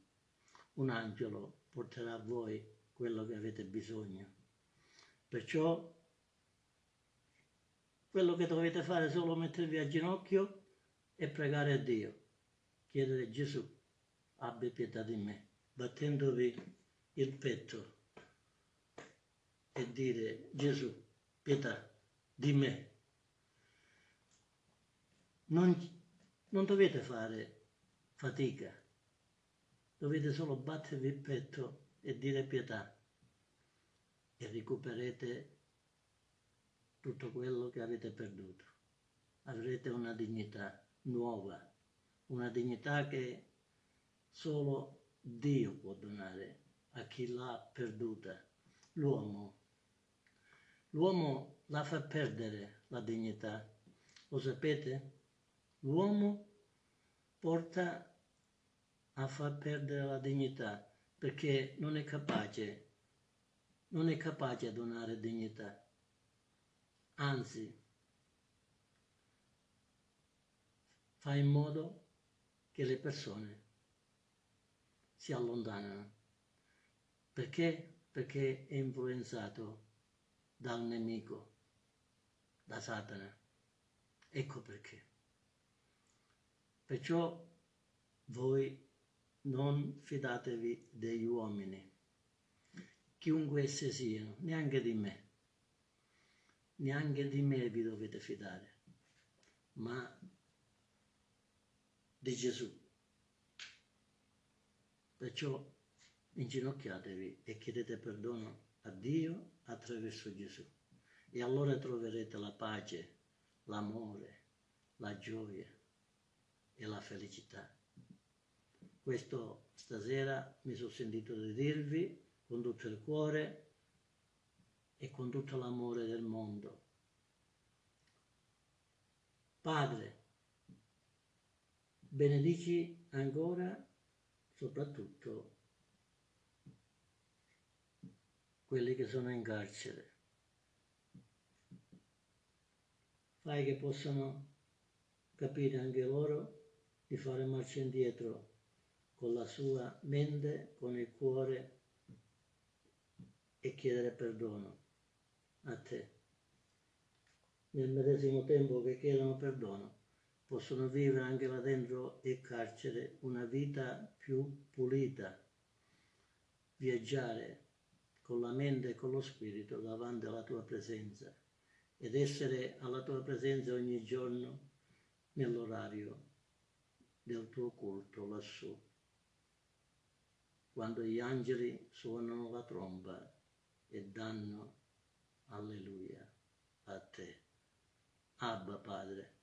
un angelo porterà a voi quello che avete bisogno. Perciò quello che dovete fare è solo mettervi a ginocchio e pregare a Dio, chiedere a Gesù: abbi pietà di me, battendovi il petto e dire: Gesù, pietà di me. Non, non dovete fare fatica, dovete solo battervi il petto e dire pietà, e recuperate tutto quello che avete perduto. Avrete una dignità nuova, una dignità che solo Dio può donare a chi l'ha perduta. L'uomo, l'uomo la fa perdere la dignità, lo sapete? L'uomo porta a far perdere la dignità, perché non è capace, non è capace a donare dignità. Anzi, fa in modo che le persone si allontanano. Perché? Perché è influenzato dal nemico, da Satana. Ecco perché. Perciò voi non fidatevi degli uomini, chiunque essi siano, neanche di me. Neanche di me vi dovete fidare, ma di Gesù. Perciò inginocchiatevi e chiedete perdono a Dio attraverso Gesù. E allora troverete la pace, l'amore, la gioia e la felicità. Questo stasera mi sono sentito di dirvi con tutto il cuore e con tutto l'amore del mondo. Padre, benedici ancora soprattutto quelli che sono in carcere. Fai che possano capire anche loro di fare marcia indietro con la sua mente, con il cuore, e chiedere perdono a te. Nel medesimo tempo che chiedono perdono, possono vivere anche là dentro il carcere una vita più pulita, viaggiare con la mente e con lo spirito davanti alla tua presenza ed essere alla tua presenza ogni giorno nell'orario del tuo culto lassù, quando gli angeli suonano la tromba e danno alleluia a te, Abba Padre.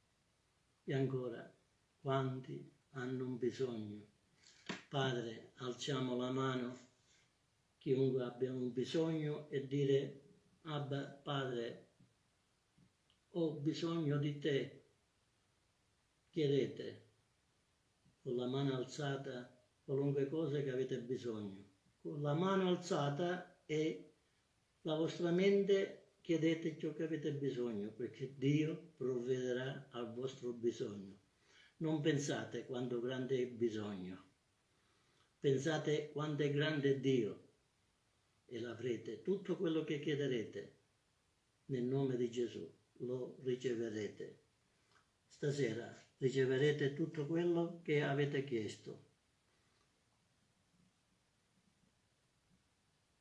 E ancora, quanti hanno un bisogno? Padre, alziamo la mano, chiunque abbia un bisogno, e dire: Abba Padre, ho bisogno di te. Chiedete, con la mano alzata qualunque cosa che avete bisogno. Con la mano alzata e la vostra mente chiedete ciò che avete bisogno, perché Dio provvederà al vostro bisogno. Non pensate quanto grande è il bisogno, pensate quanto è grande Dio e l'avrete. Tutto quello che chiederete nel nome di Gesù lo riceverete. Stasera riceverete tutto quello che avete chiesto.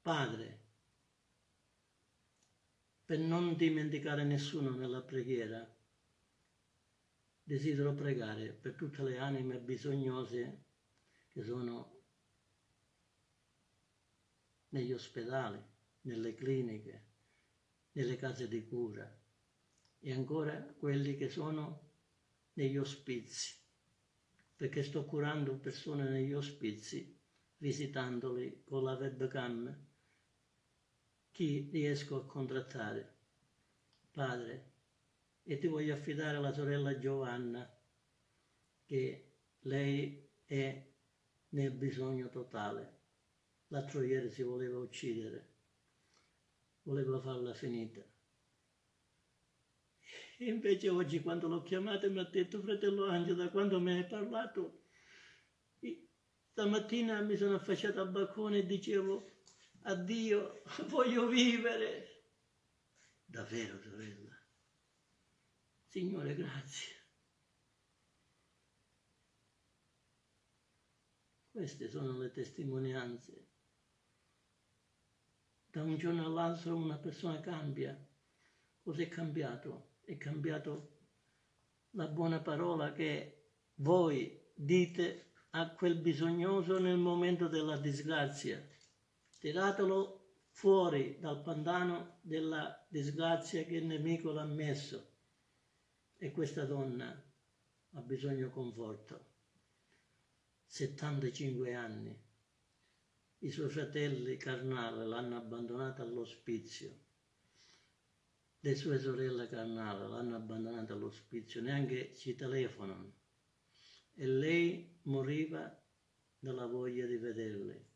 Padre, per non dimenticare nessuno nella preghiera, desidero pregare per tutte le anime bisognose che sono negli ospedali, nelle cliniche, nelle case di cura e ancora quelli che sono negli ospizi, perché sto curando persone negli ospizi, visitandoli con la webcam, chi riesco a contrattare. Padre, e ti voglio affidare alla sorella Giovanna, che lei è nel bisogno totale. L'altro ieri si voleva uccidere, voleva farla finita. E invece oggi, quando l'ho chiamata, mi ha detto: fratello Angelo, da quando me ne hai parlato, stamattina mi sono affacciata al balcone e dicevo: addio, voglio vivere. Davvero, sorella. Signore, grazie. Queste sono le testimonianze. Da un giorno all'altro una persona cambia. Cos'è cambiato? È cambiato la buona parola che voi dite a quel bisognoso nel momento della disgrazia. Tiratelo fuori dal pantano della disgrazia che il nemico l'ha messo. E questa donna ha bisogno di conforto. settantacinque anni. I suoi fratelli carnali l'hanno abbandonata all'ospizio. Le sue sorelle carnali l'hanno abbandonata all'ospizio, neanche ci telefonano. E lei moriva dalla voglia di vederle.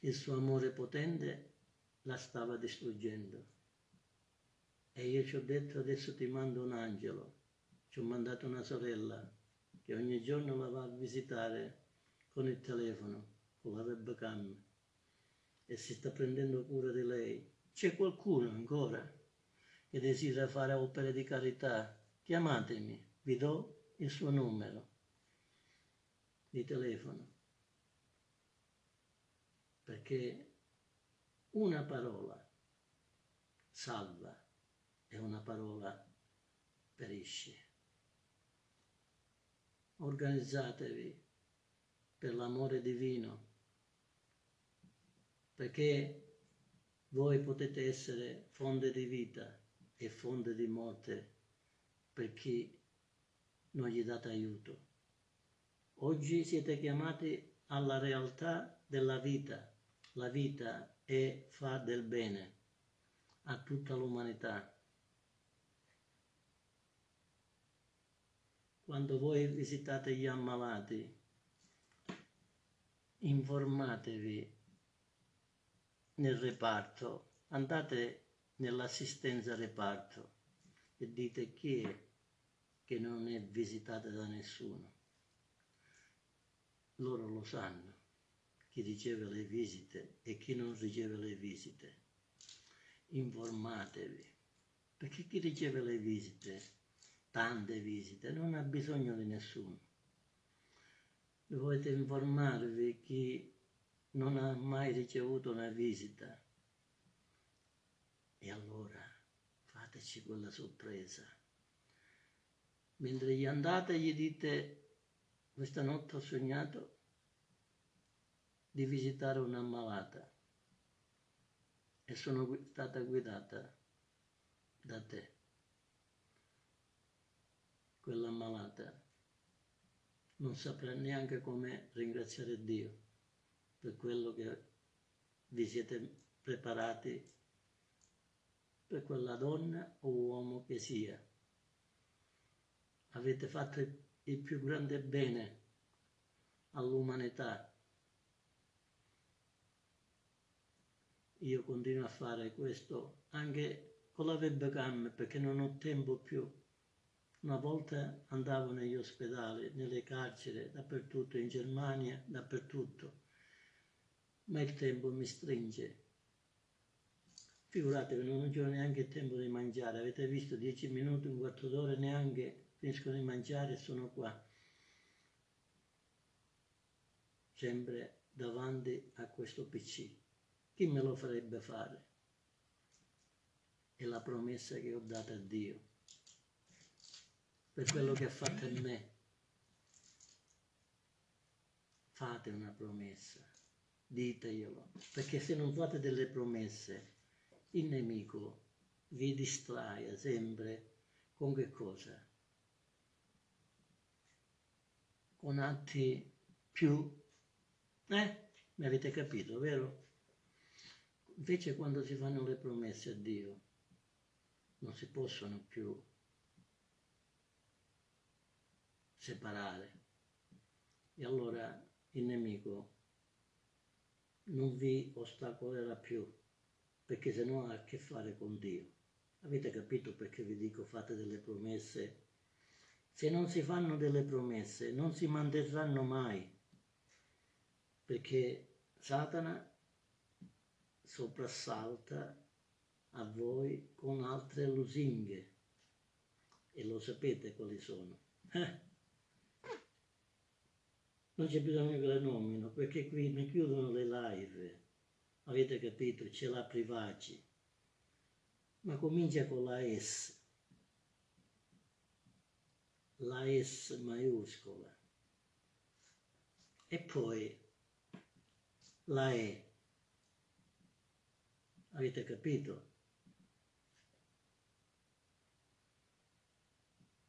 Il suo amore potente la stava distruggendo. E io ci ho detto: adesso ti mando un angelo. Ci ho mandato una sorella che ogni giorno la va a visitare con il telefono, con la webcam, e si sta prendendo cura di lei. C'è qualcuno ancora che desidera fare opere di carità? Chiamatemi, vi do il suo numero di telefono, perché una parola salva e una parola perisce. Organizzatevi per l'amore divino, perché voi potete essere fonte di vita e fonte di morte per chi non gli date aiuto. Oggi siete chiamati alla realtà della vita. La vita è fa del bene a tutta l'umanità. Quando voi visitate gli ammalati, informatevi nel reparto, andate nell'assistenza reparto e dite: chi è che non è visitato da nessuno? Loro lo sanno, chi riceve le visite e chi non riceve le visite. Informatevi, perché chi riceve le visite, tante visite, non ha bisogno di nessuno. Dovete informarvi chi non ha mai ricevuto una visita. E allora fateci quella sorpresa. Mentre gli andate gli dite: questa notte ho sognato di visitare un'ammalata e sono stata guidata da te. Quella malata non saprà neanche come ringraziare Dio per quello che vi siete preparati per quella donna o uomo che sia. Avete fatto il più grande bene all'umanità. Io continuo a fare questo anche con la webcam perché non ho tempo più. Una volta andavo negli ospedali, nelle carceri, dappertutto, in Germania, dappertutto, ma il tempo mi stringe. Figuratevi, non ho neanche il tempo di mangiare, avete visto dieci minuti, un quarto d'ora neanche, finisco di mangiare e sono qua. Sempre davanti a questo P C. Chi me lo farebbe fare? È la promessa che ho data a Dio, per quello che ha fatto a me. Fate una promessa, diteglielo, perché se non fate delle promesse, il nemico vi distrae sempre con che cosa? Con atti più... Eh? Mi avete capito, vero? Invece quando si fanno le promesse a Dio, non si possono più separare. E allora il nemico non vi ostacolerà più, perché se no ha a che fare con Dio. Avete capito perché vi dico fate delle promesse? Se non si fanno delle promesse non si manterranno mai, perché Satana soprassalta a voi con altre lusinghe, e lo sapete quali sono. Non c'è bisogno che le nomino, perché qui mi chiudono le live, avete capito, ce l'ha Privacci, ma comincia con la S, la S maiuscola, e poi la E, avete capito?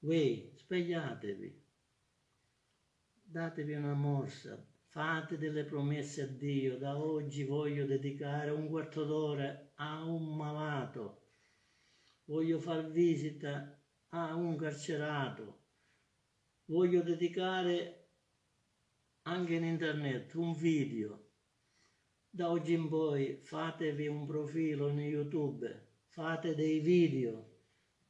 Voi svegliatevi, datevi una morsa, fate delle promesse a Dio. Da oggi voglio dedicare un quarto d'ora a un malato, voglio far visita a un carcerato, voglio dedicare anche in internet un video. Da oggi in poi fatevi un profilo in YouTube, fate dei video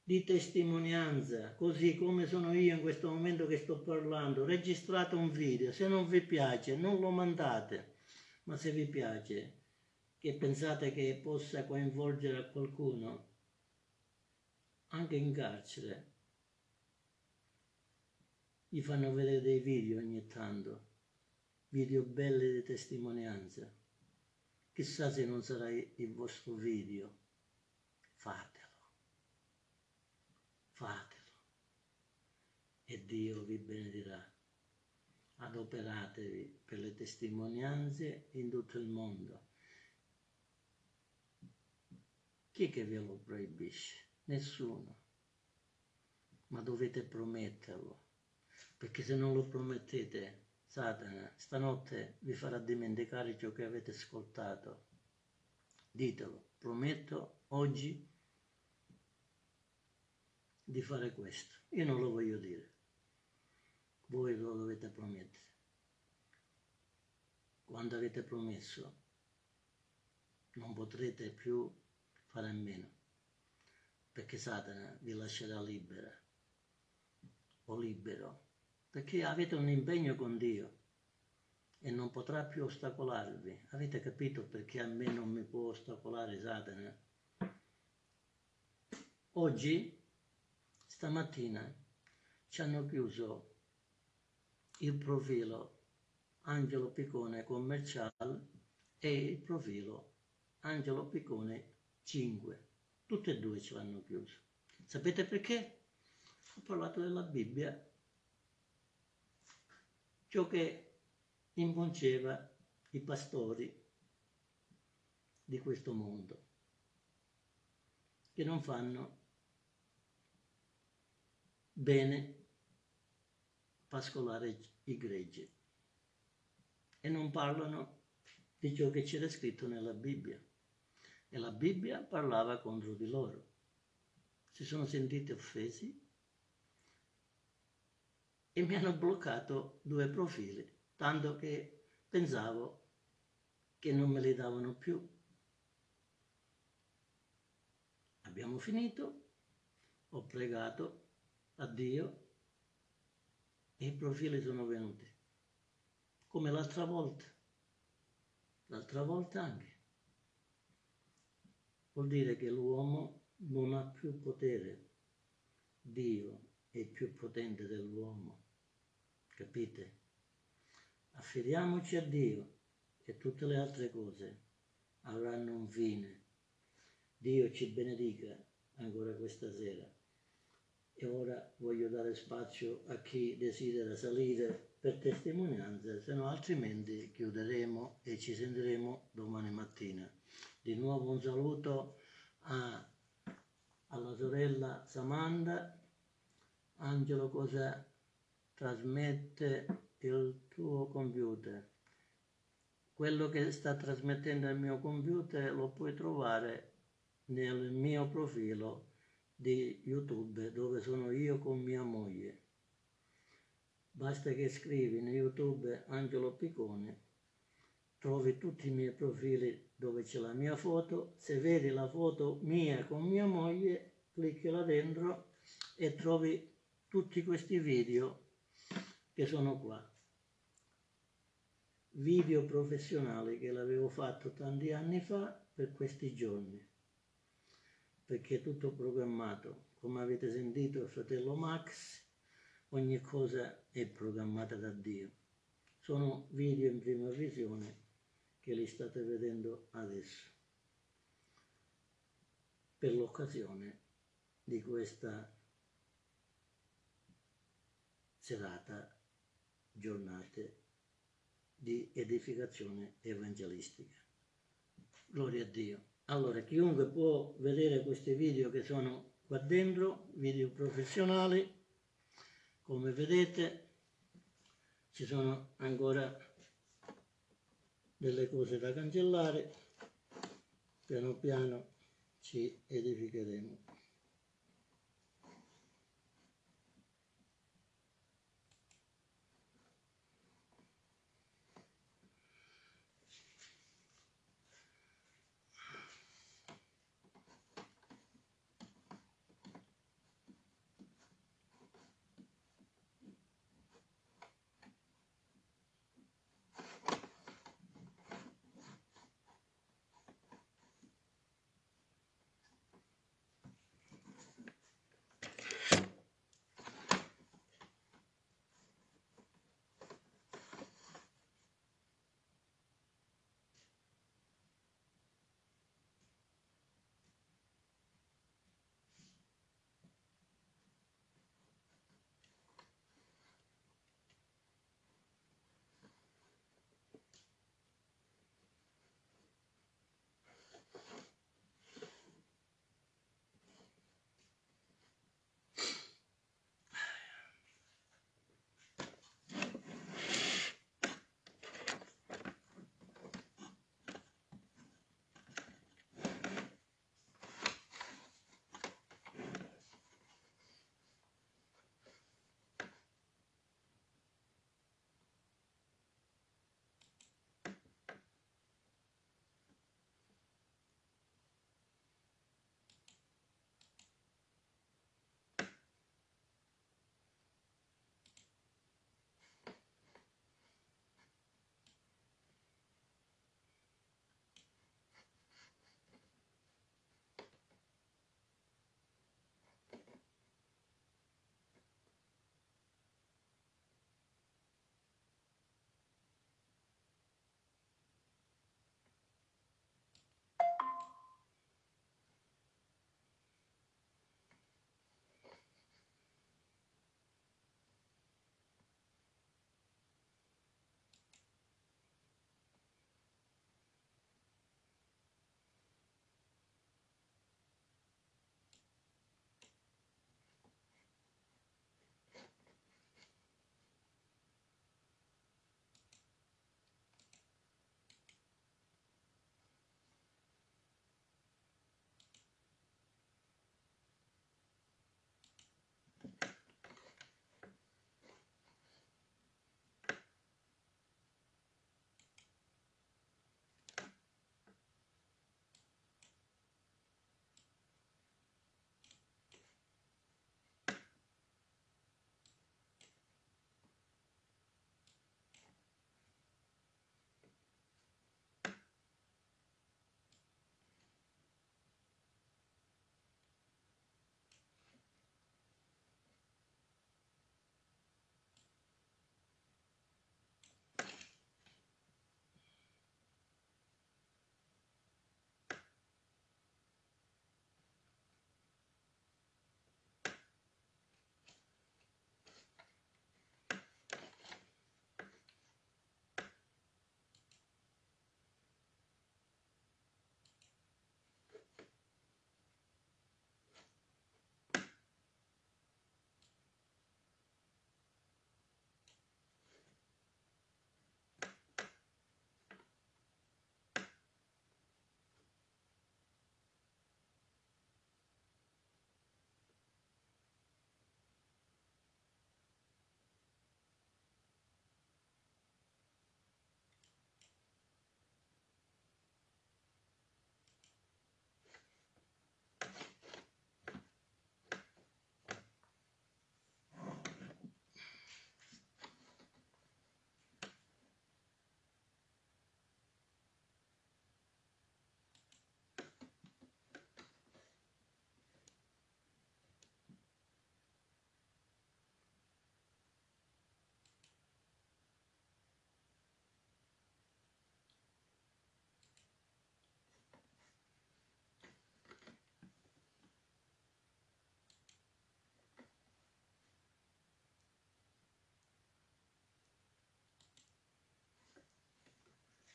di testimonianza, così come sono io in questo momento che sto parlando. Registrate un video, se non vi piace non lo mandate, ma se vi piace, che pensate che possa coinvolgere qualcuno, anche in carcere gli fanno vedere dei video ogni tanto, video belli di testimonianza. Chissà se non sarà il vostro video. Fatelo, fatelo, e Dio vi benedirà. Adoperatevi per le testimonianze in tutto il mondo. Chi è che ve lo proibisce? Nessuno. Ma dovete prometterlo, perché se non lo promettete, Satana stanotte vi farà dimenticare ciò che avete ascoltato. Ditelo, prometto oggi di fare questo. Io non lo voglio dire, voi lo dovete promettere. Quando avete promesso non potrete più fare a meno, perché Satana vi lascerà libera o libero, perché avete un impegno con Dio e non potrà più ostacolarvi. Avete capito perché a me non mi può ostacolare Satana? Oggi, stamattina, ci hanno chiuso il profilo Angelo Picone Commercial e il profilo Angelo Picone cinque. Tutte e due ce l'hanno chiuso. Sapete perché? Ho parlato della Bibbia, ciò che impungeva i pastori di questo mondo, che non fanno bene pascolare i greggi e non parlano di ciò che c'era scritto nella Bibbia, e la Bibbia parlava contro di loro. Si sono sentiti offesi e mi hanno bloccato due profili tanto che pensavo che non me le davano più. Abbiamo finito, ho pregato a Dio e i profili sono venuti, come l'altra volta, l'altra volta anche. Vuol dire che l'uomo non ha più potere, Dio è più potente dell'uomo, capite? Affidiamoci a Dio e tutte le altre cose avranno un fine. Dio ci benedica ancora questa sera. E ora voglio dare spazio a chi desidera salire per testimonianza, se no altrimenti chiuderemo e ci sentiremo domani mattina. Di nuovo un saluto a, alla sorella Samantha. Angelo, cosa trasmette il tuo computer? Quello che sta trasmettendo il mio computer lo puoi trovare nel mio profilo di YouTube, dove sono io con mia moglie. Basta che scrivi in YouTube Angelo Picone, trovi tutti i miei profili dove c'è la mia foto. Se vedi la foto mia con mia moglie, clicchi là dentro e trovi tutti questi video che sono qua, video professionali che l'avevo fatto tanti anni fa per questi giorni, perché è tutto programmato. Come avete sentito il fratello Max, ogni cosa è programmata da Dio. Sono video in prima visione che li state vedendo adesso, per l'occasione di questa serata, giornate di edificazione evangelistica. Gloria a Dio. Allora, chiunque può vedere questi video che sono qua dentro, video professionali, come vedete ci sono ancora delle cose da cancellare, piano piano ci edificheremo.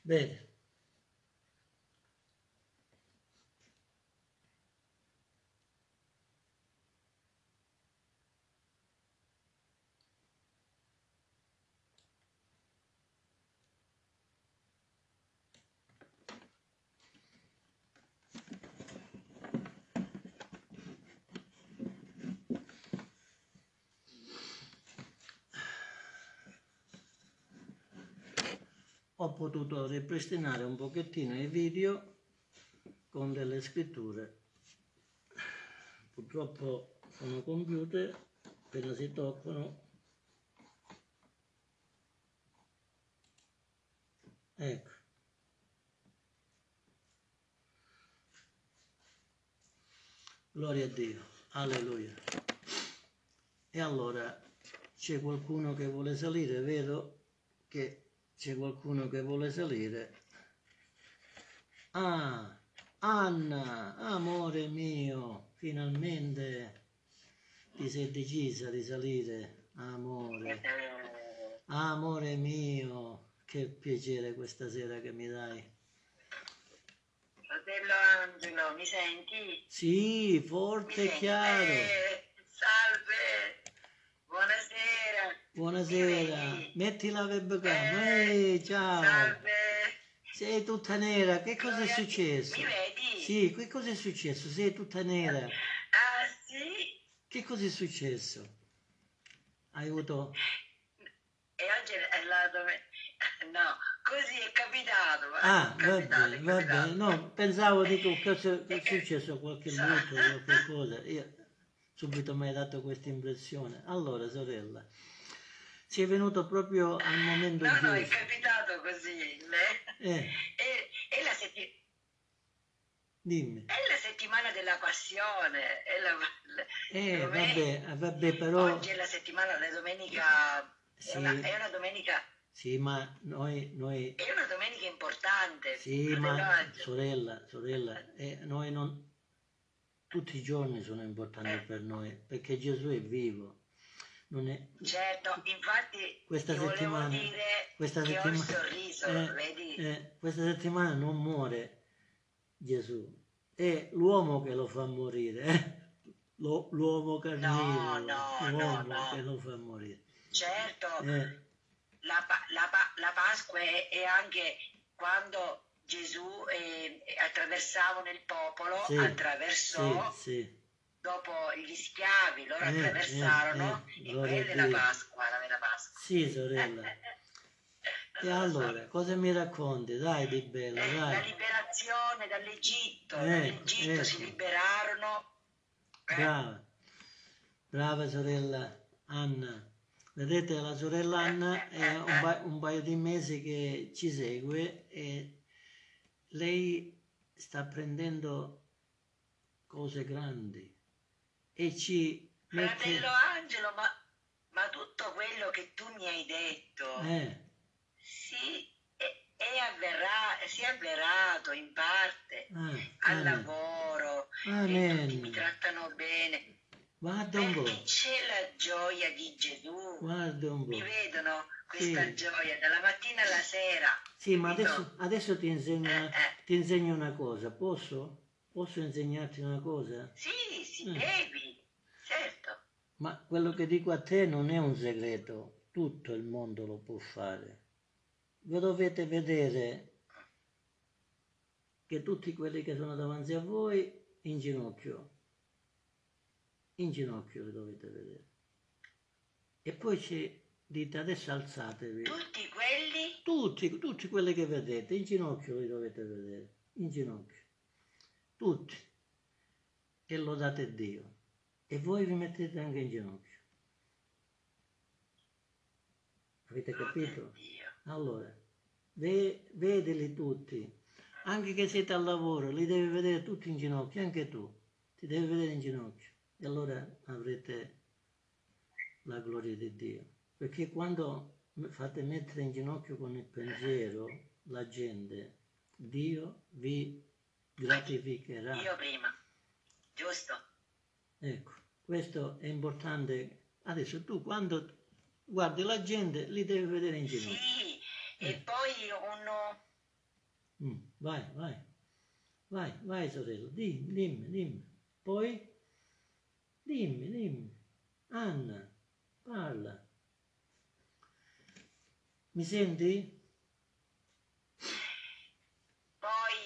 Bene. Ho potuto ripristinare un pochettino i video con delle scritture, purtroppo sono computer, appena si toccano, ecco, gloria a Dio, alleluia. E allora c'è qualcuno che vuole salire, vero? Che c'è qualcuno che vuole salire? Ah, Anna, amore mio, finalmente ti sei decisa di salire, amore, amore mio, che piacere questa sera che mi dai. Fratello Angelo, mi senti? Sì, forte e chiaro. Eh, salve, buonasera. Buonasera, metti la webcam. Ehi, ciao. Salve. Sei tutta nera, che cosa è successo? Mi vedi? Sì, che cosa è successo? Sei tutta nera. Ah, sì? Che cosa è successo? Hai avuto? E oggi è la domenica. No, così è capitato. Ah, è capitato, va bene, va bene. No, pensavo, dico, che è successo qualche brutto, qualche cosa. Io subito mi hai dato questa impressione. Allora, sorella, ci è venuto proprio al momento giusto. No, no, è capitato così. Eh? Eh. E, e, la Dimmi. È la settimana della passione. È la, eh, vabbè, vabbè, però... Oggi è la settimana, la domenica... Sì. È, una, è una domenica... Sì, ma noi... noi... È una domenica importante. Sì, ma... Oggi. Sorella, sorella, eh, noi non... Tutti i giorni sono importanti eh. per noi, perché Gesù è vivo. Non è... Certo, infatti questa settimana, dire questa che settimana, ho il sorriso, eh, vedi? Eh, questa settimana non muore Gesù, è l'uomo che lo fa morire, eh? L'uomo carnivoro, no, no, l'uomo no, no. che lo fa morire. Certo, eh. la, la, la Pasqua è, è anche quando Gesù eh, attraversava nel popolo, sì, attraversò... Sì, sì. Dopo gli schiavi, loro eh, attraversarono eh, eh, e quella è la Pasqua, la vera Pasqua. Sì, sorella. E allora, cosa mi racconti? Dai, di bella, eh, dai. La liberazione dall'Egitto, eh, dall'Egitto ecco. si liberarono. Eh. Brava, brava sorella Anna. Vedete, la sorella Anna è un, pa un paio di mesi che ci segue e lei sta prendendo cose grandi. E ci mette... Fratello Angelo, ma, ma tutto quello che tu mi hai detto eh. si, è, è avverrà, si è avverato in parte ah, al ah, lavoro ah, e ah, tutti ah, mi trattano bene. Guarda un po'. C'è la gioia di Gesù. Guarda un po'. Mi vedono questa sì. gioia dalla mattina alla sera. Sì, ma adesso, adesso ti, insegno, eh, eh. ti insegno una cosa, posso? Posso insegnarti una cosa? Sì, sì, eh. devi, certo. Ma quello che dico a te non è un segreto, tutto il mondo lo può fare. Voi dovete vedere che tutti quelli che sono davanti a voi in ginocchio, in ginocchio li dovete vedere. E poi ci dite adesso alzatevi. Tutti quelli? Tutti, tutti quelli che vedete, in ginocchio li dovete vedere, in ginocchio. Tutti, e lodate Dio, e voi vi mettete anche in ginocchio. Avete capito? Allora, ve, vedeli tutti, anche che siete al lavoro, li devi vedere tutti in ginocchio, anche tu, ti devi vedere in ginocchio, e allora avrete la gloria di Dio. Perché quando fate mettere in ginocchio con il pensiero la gente, Dio vi gratificherà. Io prima, giusto? Ecco, questo è importante. Adesso tu quando guardi la gente li devi vedere in ginocchio. Sì, eh. e poi uno, Mm. Vai, vai, vai, vai sorella, dimmi, dimmi, dimmi. Poi, dimmi, dimmi. Anna, parla. Mi senti? Poi,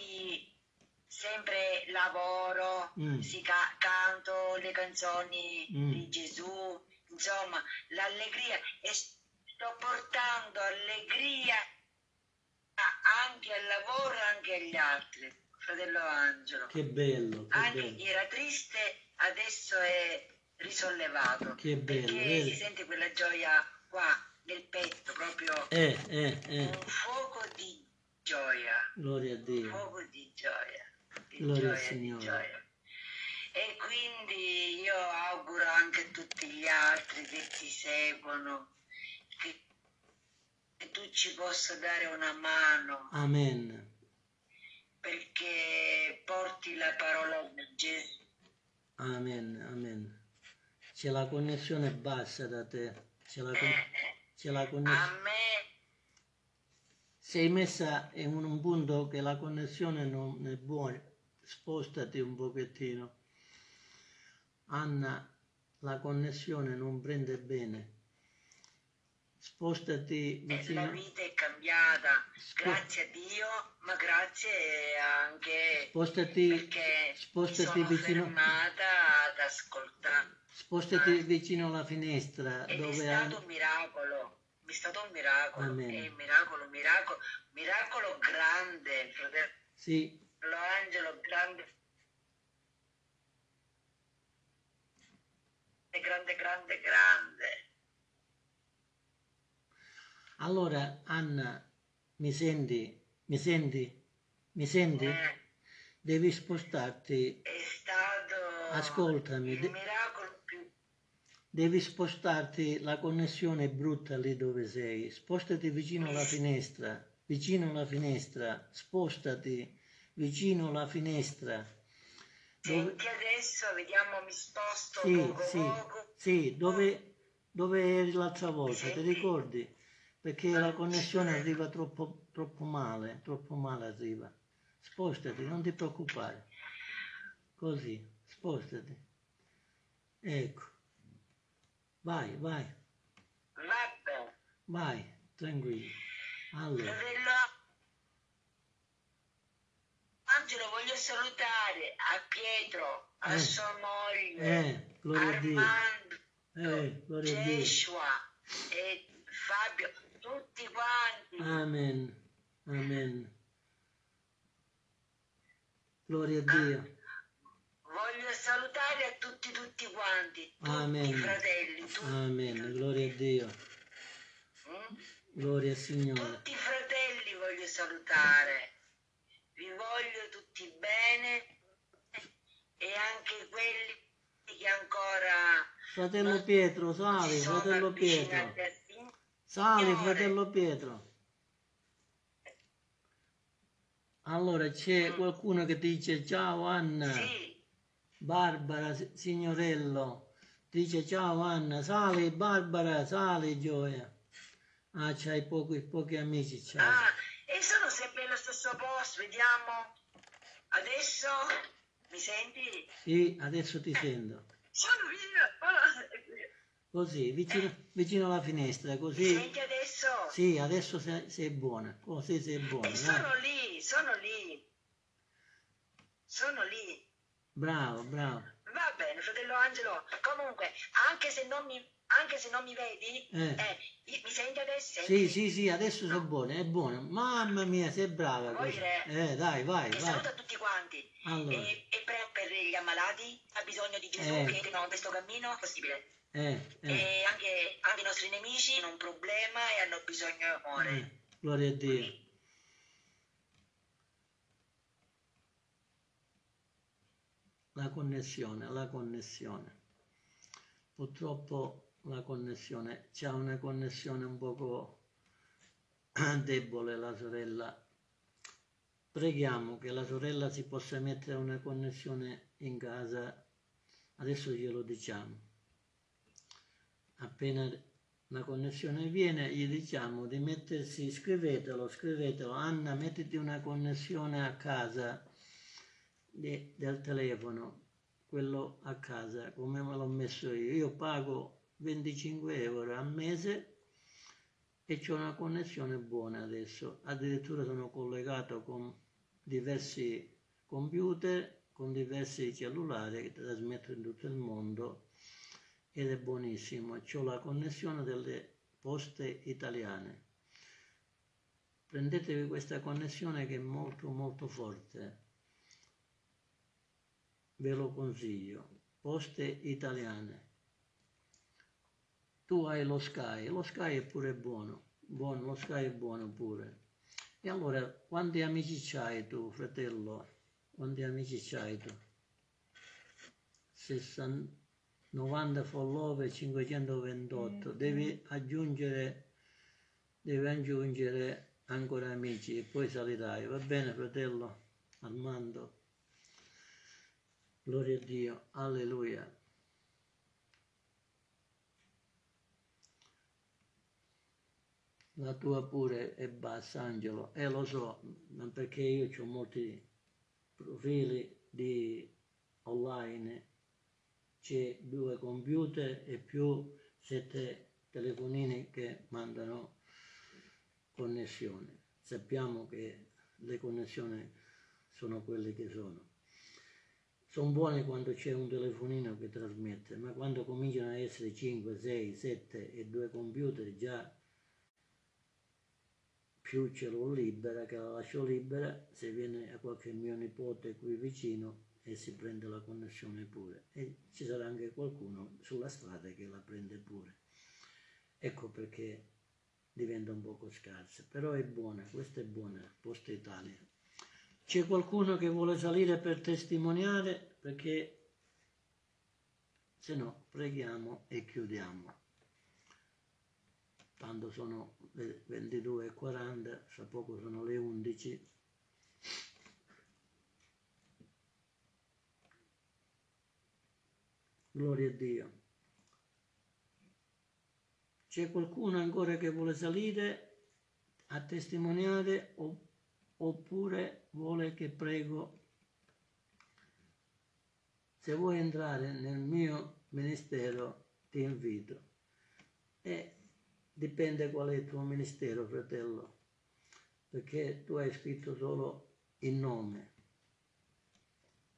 sempre lavoro, mm. si ca canto le canzoni mm. di Gesù, insomma, l'allegria, e sto portando allegria anche al lavoro, anche agli altri, fratello Angelo. Che bello, che anche bello. Era triste, adesso è risollevato. Che bello. Perché si sente quella gioia qua, nel petto, proprio eh, eh, eh. un fuoco di gioia. Gloria a Dio. Un fuoco di gioia. Di Gloria gioia, al Signore. Di gioia. E quindi io auguro anche a tutti gli altri che ti seguono, che E tu ci possa dare una mano. Amen. Perché porti la parola di Gesù. Amen, amen. C'è la connessione bassa da te. C'è la, con la connessione. A me. Sei messa in un punto che la connessione non è buona. Spostati un pochettino. Anna, la connessione non prende bene. Spostati vicino. La vita è cambiata, grazie a Dio, ma grazie anche spostati, perché spostati mi sono vicino, fermata ad ascoltare. Spostati vicino alla finestra. Ed dove è stato hai... un miracolo, è stato un miracolo, Amen. È un miracolo, miracolo, miracolo grande, fratello. Sì. Lo Angelo grande. Grande, grande, grande. Allora, Anna, mi senti? Mi senti? Mi senti? Eh, Devi spostarti. È stato Ascoltami. Il miracolo più. Devi spostarti, la connessione è brutta lì dove sei. Spostati vicino alla finestra, vicino alla finestra, spostati vicino alla finestra. Dove... Senti adesso, vediamo, mi sposto sì, poco sì, poco. Sì, dove, dove eri l'altra volta, ti ricordi? Perché la connessione arriva troppo, troppo male, troppo male arriva. Spostati, non ti preoccupare. Così, spostati. Ecco. Vai, vai. Vabbè. Vai, tranquillo. Allora. Angelo, voglio salutare a Pietro, a eh. sua moglie, eh, gloria Armando, eh, gloria Yeshua e Fabio, tutti quanti. Amen, amen. Gloria a Dio. Voglio salutare a tutti, tutti quanti. Tutti amen. Fratelli, tutti, amen, tutti. Gloria a Dio. Mm? Gloria al Signore. Tutti i fratelli voglio salutare. Vi voglio tutti bene e anche quelli che ancora... Fratello Pietro, salve, fratello Pietro. Salve, fratello Pietro. Allora, c'è qualcuno che dice ciao Anna. Sì. Barbara, signorello, dice ciao Anna. Salve, Barbara, salve, Gioia. Ah, c'hai pochi, pochi amici, ciao. Ah, e sono sempre nello stesso posto, vediamo. Adesso mi senti? Sì, adesso ti sento. Sono io. Così, vicino, vicino alla finestra, così. Mi senti adesso? Sì, adesso sei, sei buona, così sei buona. E sono lì, sono lì. Sono lì. Bravo, bravo. Va bene, fratello Angelo. Comunque, anche se non mi, anche se non mi vedi, eh. Eh, mi senti adesso? Senti? Sì, sì, sì, adesso sono buona, è buona. Mamma mia, sei brava. Così. Eh, dai, vai, vai. Saluto a tutti quanti. Allora. E, e prego per gli ammalati, ha bisogno di Gesù, eh. che entrino in questo cammino possibile. Eh, eh. E anche, anche i nostri nemici hanno un problema e hanno bisogno di amore. Eh, gloria a Dio. La connessione, la connessione. Purtroppo la connessione, c'è una connessione un poco debole la sorella. Preghiamo che la sorella si possa mettere una connessione in casa. Adesso glielo diciamo. Appena una connessione viene, gli diciamo di mettersi, scrivetelo, scrivetelo, Anna mettiti una connessione a casa di, del telefono, quello a casa, come me l'ho messo io, io pago venticinque euro al mese e c'è una connessione buona adesso, addirittura sono collegato con diversi computer, con diversi cellulari che trasmetto in tutto il mondo ed è buonissimo, c'ho la connessione delle poste italiane, prendetevi questa connessione che è molto molto forte, ve lo consiglio, poste italiane. Tu hai lo Sky, lo Sky è pure buono, buono lo Sky è buono pure. E allora quanti amici c'hai tu, fratello? Quanti amici c'hai tu? novanta follower, cinquecentoventotto. Mm. Devi aggiungere, devi aggiungere ancora amici e poi salirai, va bene fratello Armando? Gloria a Dio, alleluia. La tua pure è bassa, Angelo, e eh, lo so, perché io ho molti profili di online, c'è due computer e più sette telefonini che mandano connessione. Sappiamo che le connessioni sono quelle che sono. Sono buone quando c'è un telefonino che trasmette, ma quando cominciano a essere cinque, sei, sette e due computer, già più ce l'ho libera, che la lascio libera, se viene a qualche mio nipote qui vicino e si prende la connessione pure. E ci sarà anche qualcuno sulla strada che la prende pure. Ecco perché diventa un poco scarsa, però è buona, questa è buona, Poste Italia. C'è qualcuno che vuole salire per testimoniare? Perché se no preghiamo e chiudiamo. Tanto sono le ventidue e quaranta, fra poco sono le undici. Gloria a Dio. C'è qualcuno ancora che vuole salire a testimoniare o oppure vuole che prego? Se vuoi entrare nel mio ministero ti invito, e dipende qual è il tuo ministero, fratello, perché tu hai scritto solo il nome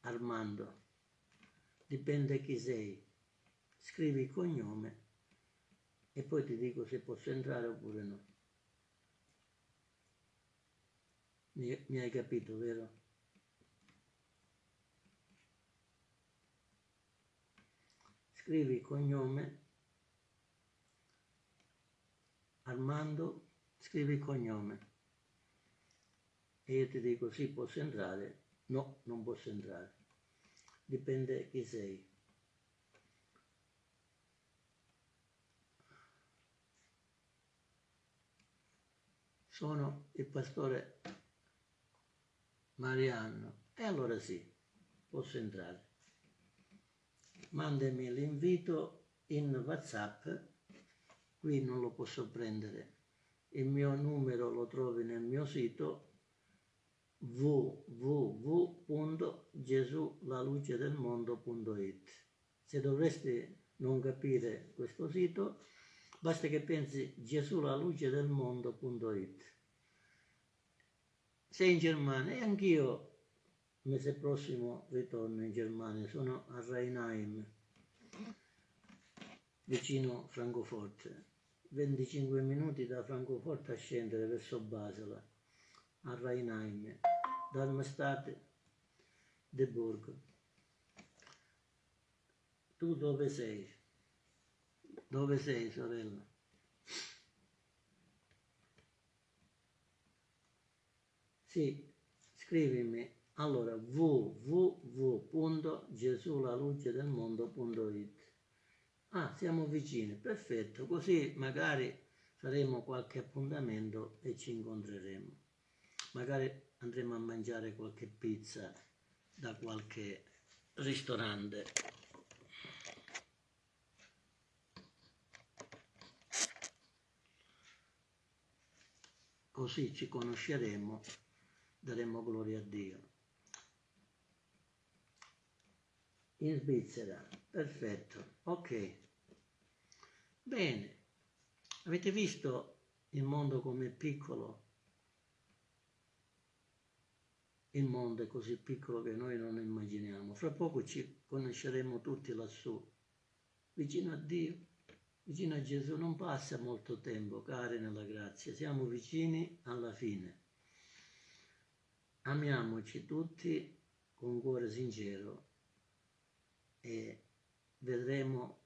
Armando, dipende chi sei, scrivi il cognome e poi ti dico se posso entrare oppure no. Mi hai capito, vero? Scrivi il cognome Armando, scrivi il cognome e io ti dico sì, posso entrare, no, non posso entrare, dipende chi sei. Sono il pastore Mariano, e allora sì, posso entrare. Mandami l'invito in WhatsApp, qui non lo posso prendere, il mio numero lo trovi nel mio sito w w w punto gesulalucedelmondo punto it. Se dovresti non capire questo sito, basta che pensi gesulalucedelmondo punto it. Sei in Germania, e anch'io il mese prossimo ritorno in Germania, sono a Rheinheim, vicino Francoforte, venticinque minuti da Francoforte a scendere verso Basel, a Rheinheim, Darmstadt, Dieburg. Tu dove sei? Dove sei, sorella? Sì, scrivimi, allora w w w punto gesulalucedelmondo punto it. Ah, siamo vicini, perfetto, così magari faremo qualche appuntamento e ci incontreremo. Magari andremo a mangiare qualche pizza da qualche ristorante. così ci conosceremo, daremo gloria a Dio. In Svizzera, perfetto, ok. Bene, avete visto il mondo com'è piccolo? Il mondo è così piccolo che noi non immaginiamo. Fra poco ci conosceremo tutti lassù, vicino a Dio, vicino a Gesù. Non passa molto tempo, cari nella grazia, siamo vicini alla fine. Amiamoci tutti con cuore sincero e vedremo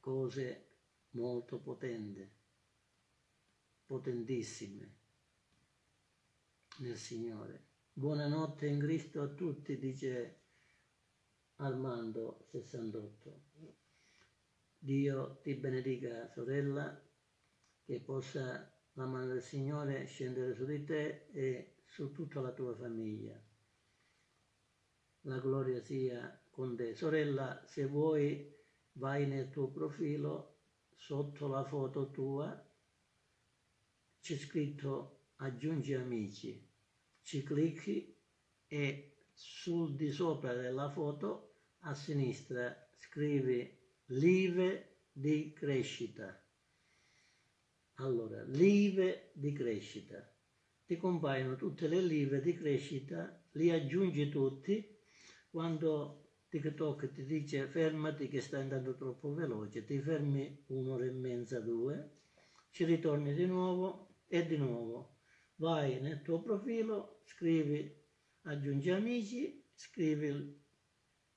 cose molto potenti, potentissime nel Signore. Buonanotte in Cristo a tutti, dice Armando sessantotto. Dio ti benedica, sorella, che possa la mano del Signore scendere su di te e su tutta la tua famiglia. La gloria sia con te. Sorella, se vuoi vai nel tuo profilo, sotto la foto tua c'è scritto aggiungi amici. Ci clicchi e sul di sopra della foto a sinistra scrivi live di crescita. Allora, live di crescita. Ti compaiono tutte le live di crescita, li aggiungi tutti. Quando TikTok ti dice fermati che stai andando troppo veloce, ti fermi un'ora e mezza, due, ci ritorni di nuovo e di nuovo. Vai nel tuo profilo, scrivi aggiungi amici, scrivi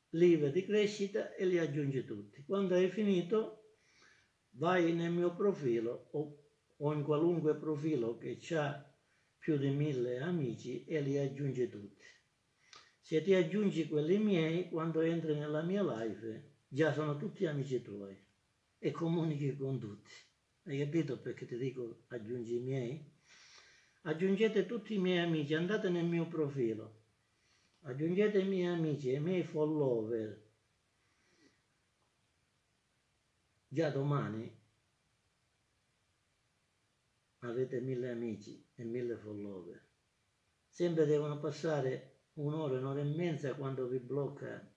live di crescita e li aggiungi tutti. Quando hai finito, vai nel mio profilo o, o in qualunque profilo che ha più di mille amici e li aggiungi tutti. Se ti aggiungi quelli miei, quando entri nella mia live, già sono tutti amici tuoi e comunichi con tutti. Hai capito perché ti dico aggiungi i miei? Aggiungete tutti i miei amici, andate nel mio profilo, aggiungete i miei amici e i miei follower. Già domani avete mille amici e mille follower. Sempre devono passare un'ora, un'ora e mezza quando vi blocca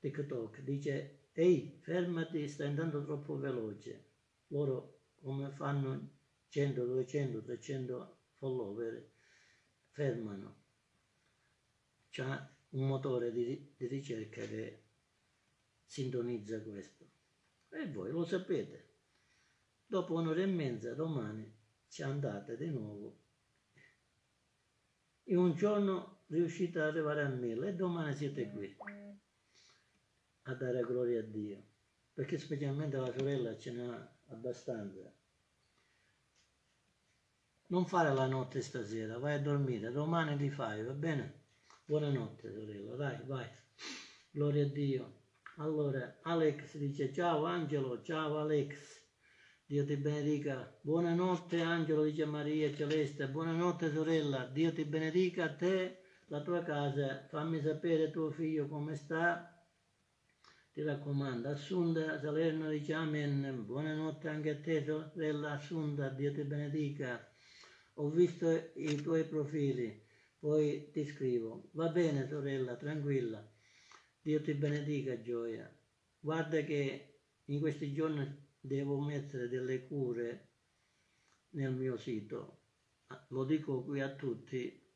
TikTok. Dice, ehi, fermati, stai andando troppo veloce. Loro come fanno cento, duecento, trecento follower, fermano. C'è un motore di, di ricerca che sintonizza questo. E voi lo sapete. Dopo un'ora e mezza, domani, ci andate di nuovo. In un giorno riuscite ad arrivare a mille e domani siete qui a dare gloria a Dio. Perché specialmente la sorella ce n'ha abbastanza. Non fare la notte stasera, vai a dormire, domani li fai, va bene? Buonanotte sorella, dai, vai. Gloria a Dio. Allora, Alex dice, ciao Angelo, ciao Alex. Dio ti benedica. Buonanotte Angelo, dice Maria Celeste. Buonanotte sorella, Dio ti benedica a te, la tua casa. Fammi sapere tuo figlio come sta. Ti raccomando, Assunta Salerno dice amen. Buonanotte anche a te sorella Assunta, Dio ti benedica. Ho visto i tuoi profili, poi ti scrivo. Va bene sorella, tranquilla. Dio ti benedica, gioia. Guarda che in questi giorni devo mettere delle cure nel mio sito. Lo dico qui a tutti.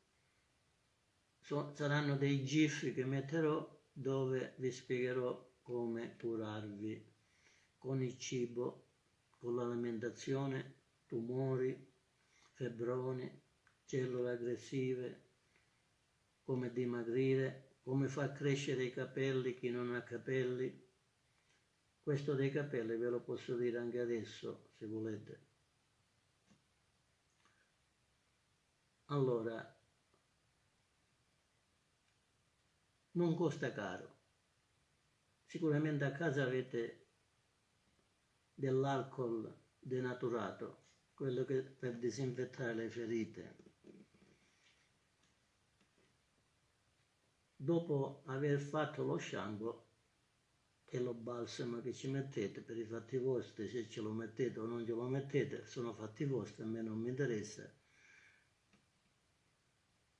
So, saranno dei gif che metterò dove vi spiegherò come curarvi con il cibo, con l'alimentazione, tumori, febbroni, cellule aggressive, come dimagrire, come far crescere i capelli chi non ha capelli. Questo dei capelli ve lo posso dire anche adesso, se volete. Allora, non costa caro. Sicuramente a casa avete dell'alcol denaturato, quello che per disinfettare le ferite. Dopo aver fatto lo shampoo che lo balsamo che ci mettete per i fatti vostri, se ce lo mettete o non ce lo mettete, sono fatti vostri, a me non mi interessa.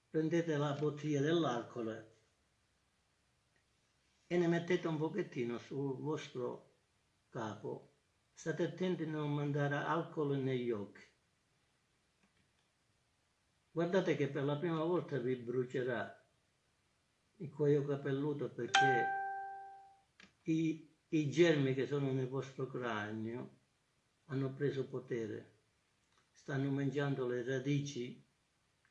Prendete la bottiglia dell'alcol e ne mettete un pochettino sul vostro capo. State attenti a non mandare alcol negli occhi. Guardate che per la prima volta vi brucerà il cuoio capelluto, perché i, i germi che sono nel vostro cranio hanno preso potere, stanno mangiando le radici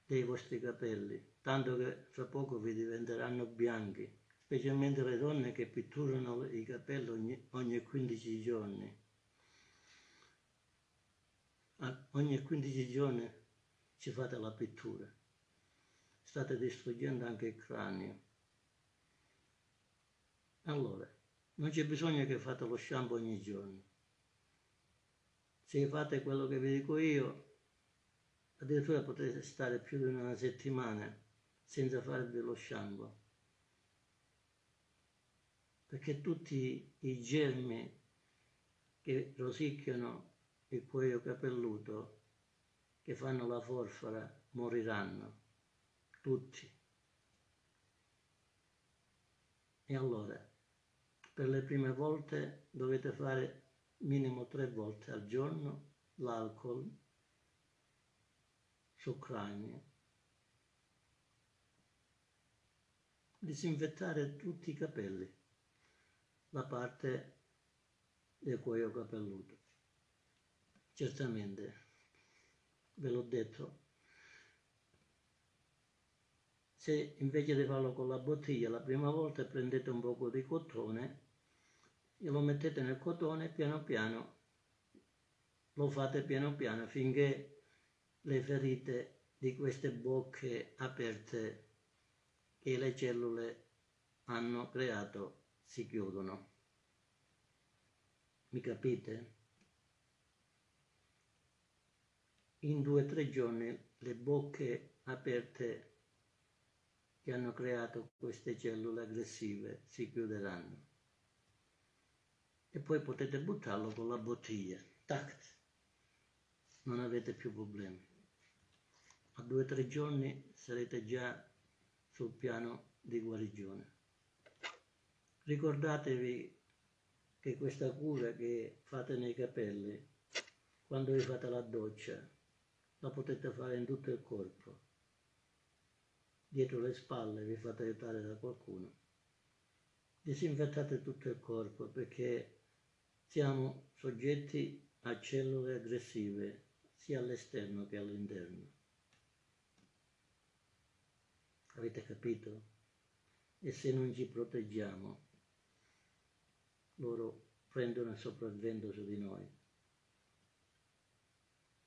dei vostri capelli, tanto che fra poco vi diventeranno bianchi, specialmente le donne che pitturano i capelli ogni, ogni quindici giorni. Ah, ogni quindici giorni ci fate la pittura, state distruggendo anche il cranio. Allora, non c'è bisogno che fate lo shampoo ogni giorno. Se fate quello che vi dico io, addirittura potete stare più di una settimana senza farvi lo shampoo, perché tutti i germi che rosicchiano il cuoio capelluto, che fanno la forfora, moriranno tutti. E allora, per le prime volte dovete fare minimo tre volte al giorno l'alcol sul cranio, disinfettare tutti i capelli, la parte del cuoio capelluto. Certamente, ve l'ho detto, se invece di farlo con la bottiglia la prima volta prendete un poco di cotone e lo mettete nel cotone, piano piano lo fate piano piano finché le ferite di queste bocche aperte che le cellule hanno creato si chiudono. Mi capite? In due o tre giorni le bocche aperte che hanno creato queste cellule aggressive si chiuderanno e poi potete buttarlo con la bottiglia, tac, non avete più problemi. A due o tre giorni sarete già sul piano di guarigione. Ricordatevi che questa cura che fate nei capelli, quando vi fate la doccia, la potete fare in tutto il corpo, dietro le spalle vi fate aiutare da qualcuno, disinfettate tutto il corpo perché siamo soggetti a cellule aggressive sia all'esterno che all'interno. Avete capito? E se non ci proteggiamo, loro prendono il sopravvento su di noi.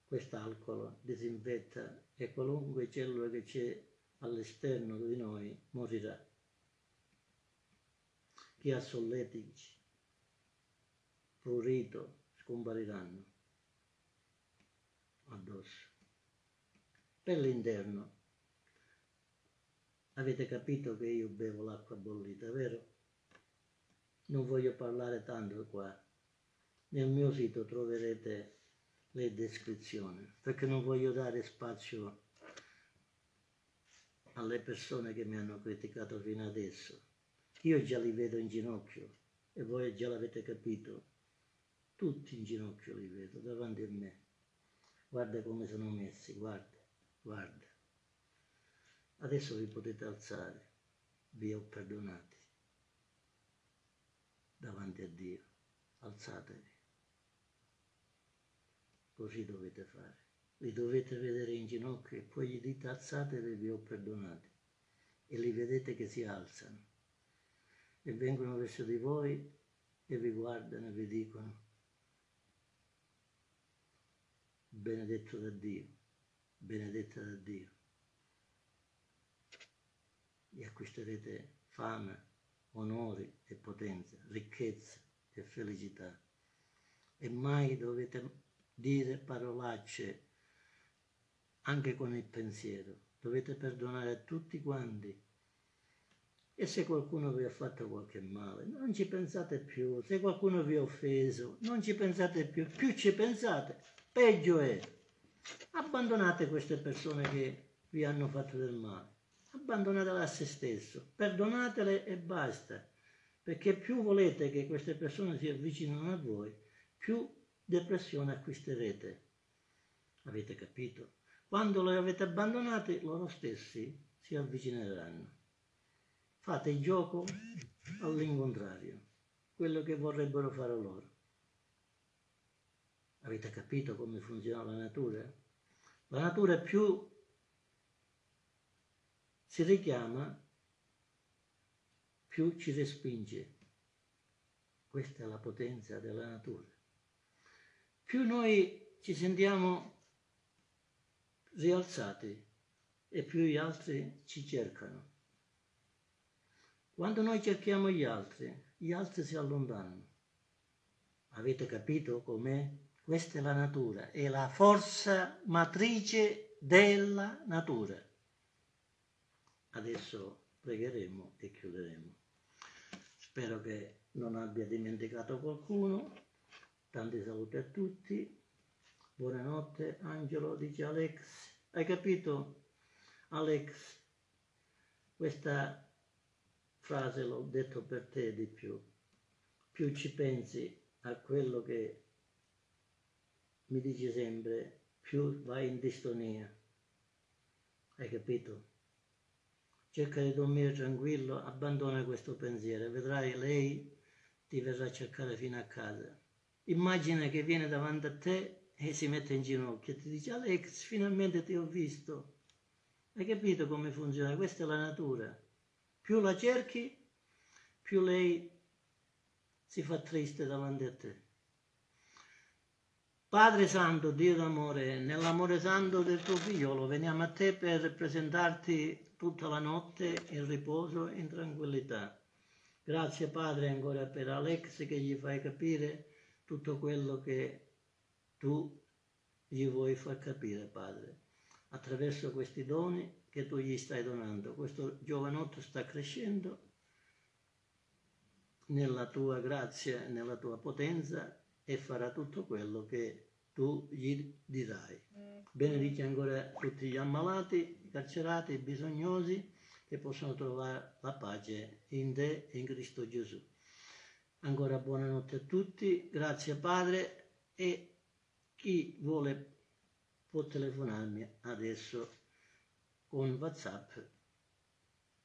Quest'alcol disinfetta e qualunque cellula che c'è all'esterno di noi morirà. Chi ha solletici, prurito, scompariranno addosso. Per l'interno, avete capito che io bevo l'acqua bollita, vero? Non voglio parlare tanto qua. Nel mio sito troverete le descrizioni, perché non voglio dare spazio alle persone che mi hanno criticato fino adesso. Io già li vedo in ginocchio e voi già l'avete capito, tutti in ginocchio li vedo davanti a me. Guarda come sono messi, guarda, guarda. Adesso vi potete alzare, vi ho perdonati davanti a Dio, alzatevi. Così dovete fare, li dovete vedere in ginocchio e poi gli dite alzatevi, vi ho perdonati, e li vedete che si alzano e vengono verso di voi e vi guardano e vi dicono benedetto da Dio, benedetta da Dio. E acquisterete fama, onori e potenza, ricchezza e felicità, e mai dovete dire parolacce anche con il pensiero, dovete perdonare a tutti quanti E se qualcuno vi ha fatto qualche male, non ci pensate più. Se qualcuno vi ha offeso, non ci pensate più. Più ci pensate, peggio è. Abbandonate queste persone che vi hanno fatto del male. Abbandonatele a se stesso. Perdonatele e basta. Perché più volete che queste persone si avvicinino a voi, più depressione acquisterete. Avete capito? Quando le avete abbandonate, loro stessi si avvicineranno. Fate il gioco all'incontrario, quello che vorrebbero fare loro. Avete capito come funziona la natura? La natura più si richiama, più ci respinge. Questa è la potenza della natura. Più noi ci sentiamo rialzati e più gli altri ci cercano. Quando noi cerchiamo gli altri, gli altri si allontanano. Avete capito com'è? Questa è la natura, è la forza matrice della natura. Adesso pregheremo e chiuderemo. Spero che non abbia dimenticato qualcuno. Tanti saluti a tutti. Buonanotte, Angelo, dice Alex. Hai capito, Alex? Questa frase l'ho detto per te di più. Più ci pensi a quello che mi dici sempre, più vai in distonia. Hai capito? Cerca di dormire tranquillo, abbandona questo pensiero. Vedrai, lei ti verrà a cercare fino a casa. Immagina che viene davanti a te e si mette in ginocchio e ti dice: Alex, finalmente ti ho visto. Hai capito come funziona? Questa è la natura. Più la cerchi, più lei si fa triste davanti a te. Padre Santo, Dio d'amore, nell'amore santo del tuo figliolo, veniamo a te per presentarti tutta la notte in riposo e in tranquillità. Grazie Padre ancora per Alex, che gli fai capire tutto quello che tu gli vuoi far capire, Padre, attraverso questi doni che tu gli stai donando. Questo giovanotto sta crescendo nella tua grazia, nella tua potenza, e farà tutto quello che tu gli dirai. Benedici ancora tutti gli ammalati, i carcerati, i bisognosi, che possono trovare la pace in te e in Cristo Gesù. Ancora buonanotte a tutti, grazie Padre, e chi vuole può telefonarmi adesso con WhatsApp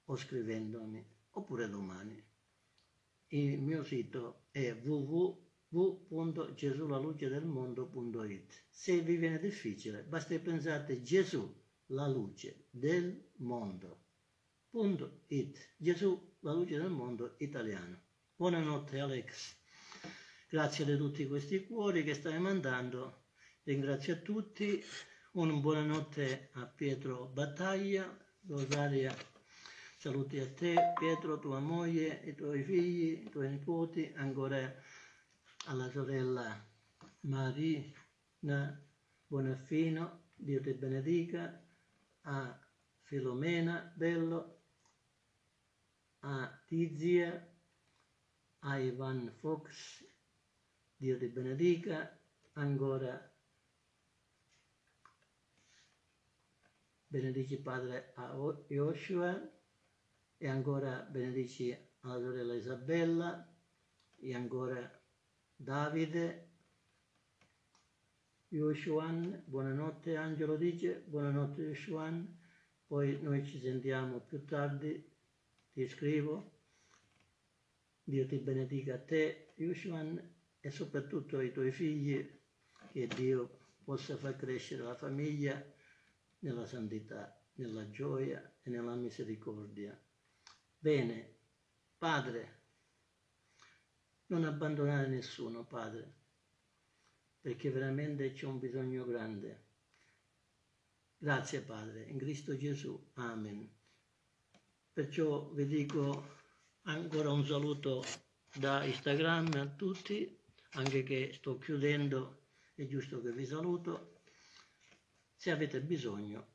o scrivendomi, oppure domani. Il mio sito è w w w punto gesulalucedelmondo punto i t. Se vi viene difficile, basta pensare Gesù, la luce del mondo punto i t. Gesù, la luce del mondo italiano. Buonanotte Alex, grazie di tutti questi cuori che stai mandando, ringrazio a tutti. Un buonanotte a Pietro Battaglia, Rosaria, saluti a te Pietro, tua moglie, i tuoi figli, i tuoi nipoti, ancora alla sorella Marina Bonaffino, Dio ti benedica, a Filomena Bello, a Tizia, a Ivan Fox, Dio ti benedica, ancora benedici Padre a Joshua, e ancora benedici alla sorella Isabella, e ancora Davide, Joshua, buonanotte Angelo dice, buonanotte Joshua, poi noi ci sentiamo più tardi, ti scrivo, Dio ti benedica a te Joshua e soprattutto ai tuoi figli, che Dio possa far crescere la famiglia nella santità, nella gioia e nella misericordia. Bene, Padre, non abbandonare nessuno, Padre, perché veramente c'è un bisogno grande. Grazie, Padre, in Cristo Gesù. Amen. Perciò vi dico ancora un saluto da Instagram a tutti, anche che sto chiudendo, è giusto che vi saluto. Se avete bisogno,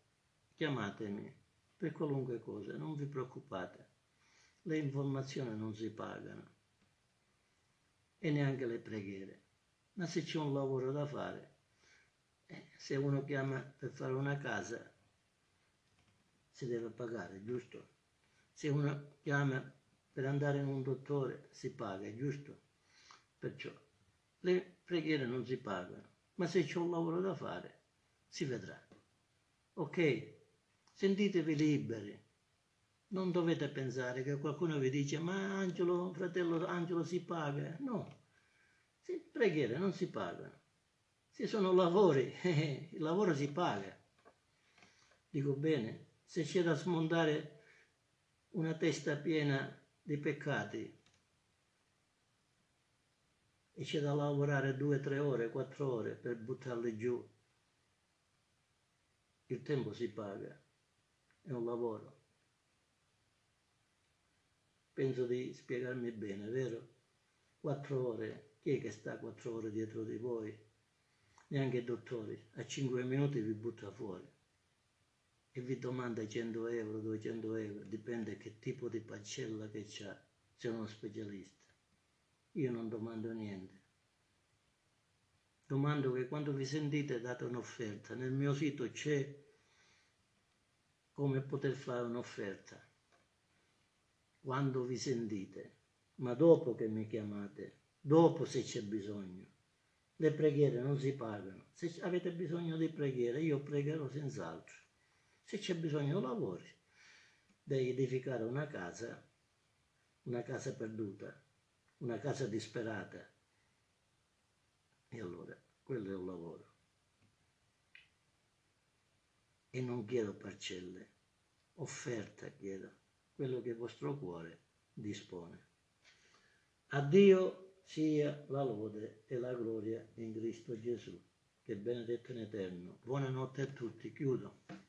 chiamatemi per qualunque cosa, non vi preoccupate. Le informazioni non si pagano e neanche le preghiere, ma se c'è un lavoro da fare, eh, se uno chiama per fare una casa si deve pagare, giusto? Se uno chiama per andare in un dottore si paga, giusto? Perciò le preghiere non si pagano, ma se c'è un lavoro da fare si vedrà. Ok? Sentitevi liberi. Non dovete pensare che qualcuno vi dice ma Angelo, fratello Angelo, si paga. No, le preghiere non si pagano. Se sono lavori, eh, il lavoro si paga. Dico bene, se c'è da smontare una testa piena di peccati e c'è da lavorare due, tre ore, quattro ore per buttarli giù, il tempo si paga, è un lavoro. Penso di spiegarmi bene, vero? Quattro ore, chi è che sta quattro ore dietro di voi? Neanche i dottori, a cinque minuti vi butta fuori e vi domanda cento euro, duecento euro, dipende che tipo di pacella che c'ha, se è uno specialista. Io non domando niente. Domando che quando vi sentite date un'offerta. Nel mio sito c'è come poter fare un'offerta. Quando vi sentite, ma dopo che mi chiamate, dopo se c'è bisogno. Le preghiere non si pagano. Se avete bisogno di preghiere, io pregherò senz'altro. Se c'è bisogno di lavori, devi edificare una casa, una casa perduta, una casa disperata. E allora, quello è un lavoro. E non chiedo parcelle, offerta chiedo. Quello che il vostro cuore dispone. A Dio sia la lode e la gloria in Cristo Gesù, che è benedetto in eterno. Buonanotte a tutti, chiudo.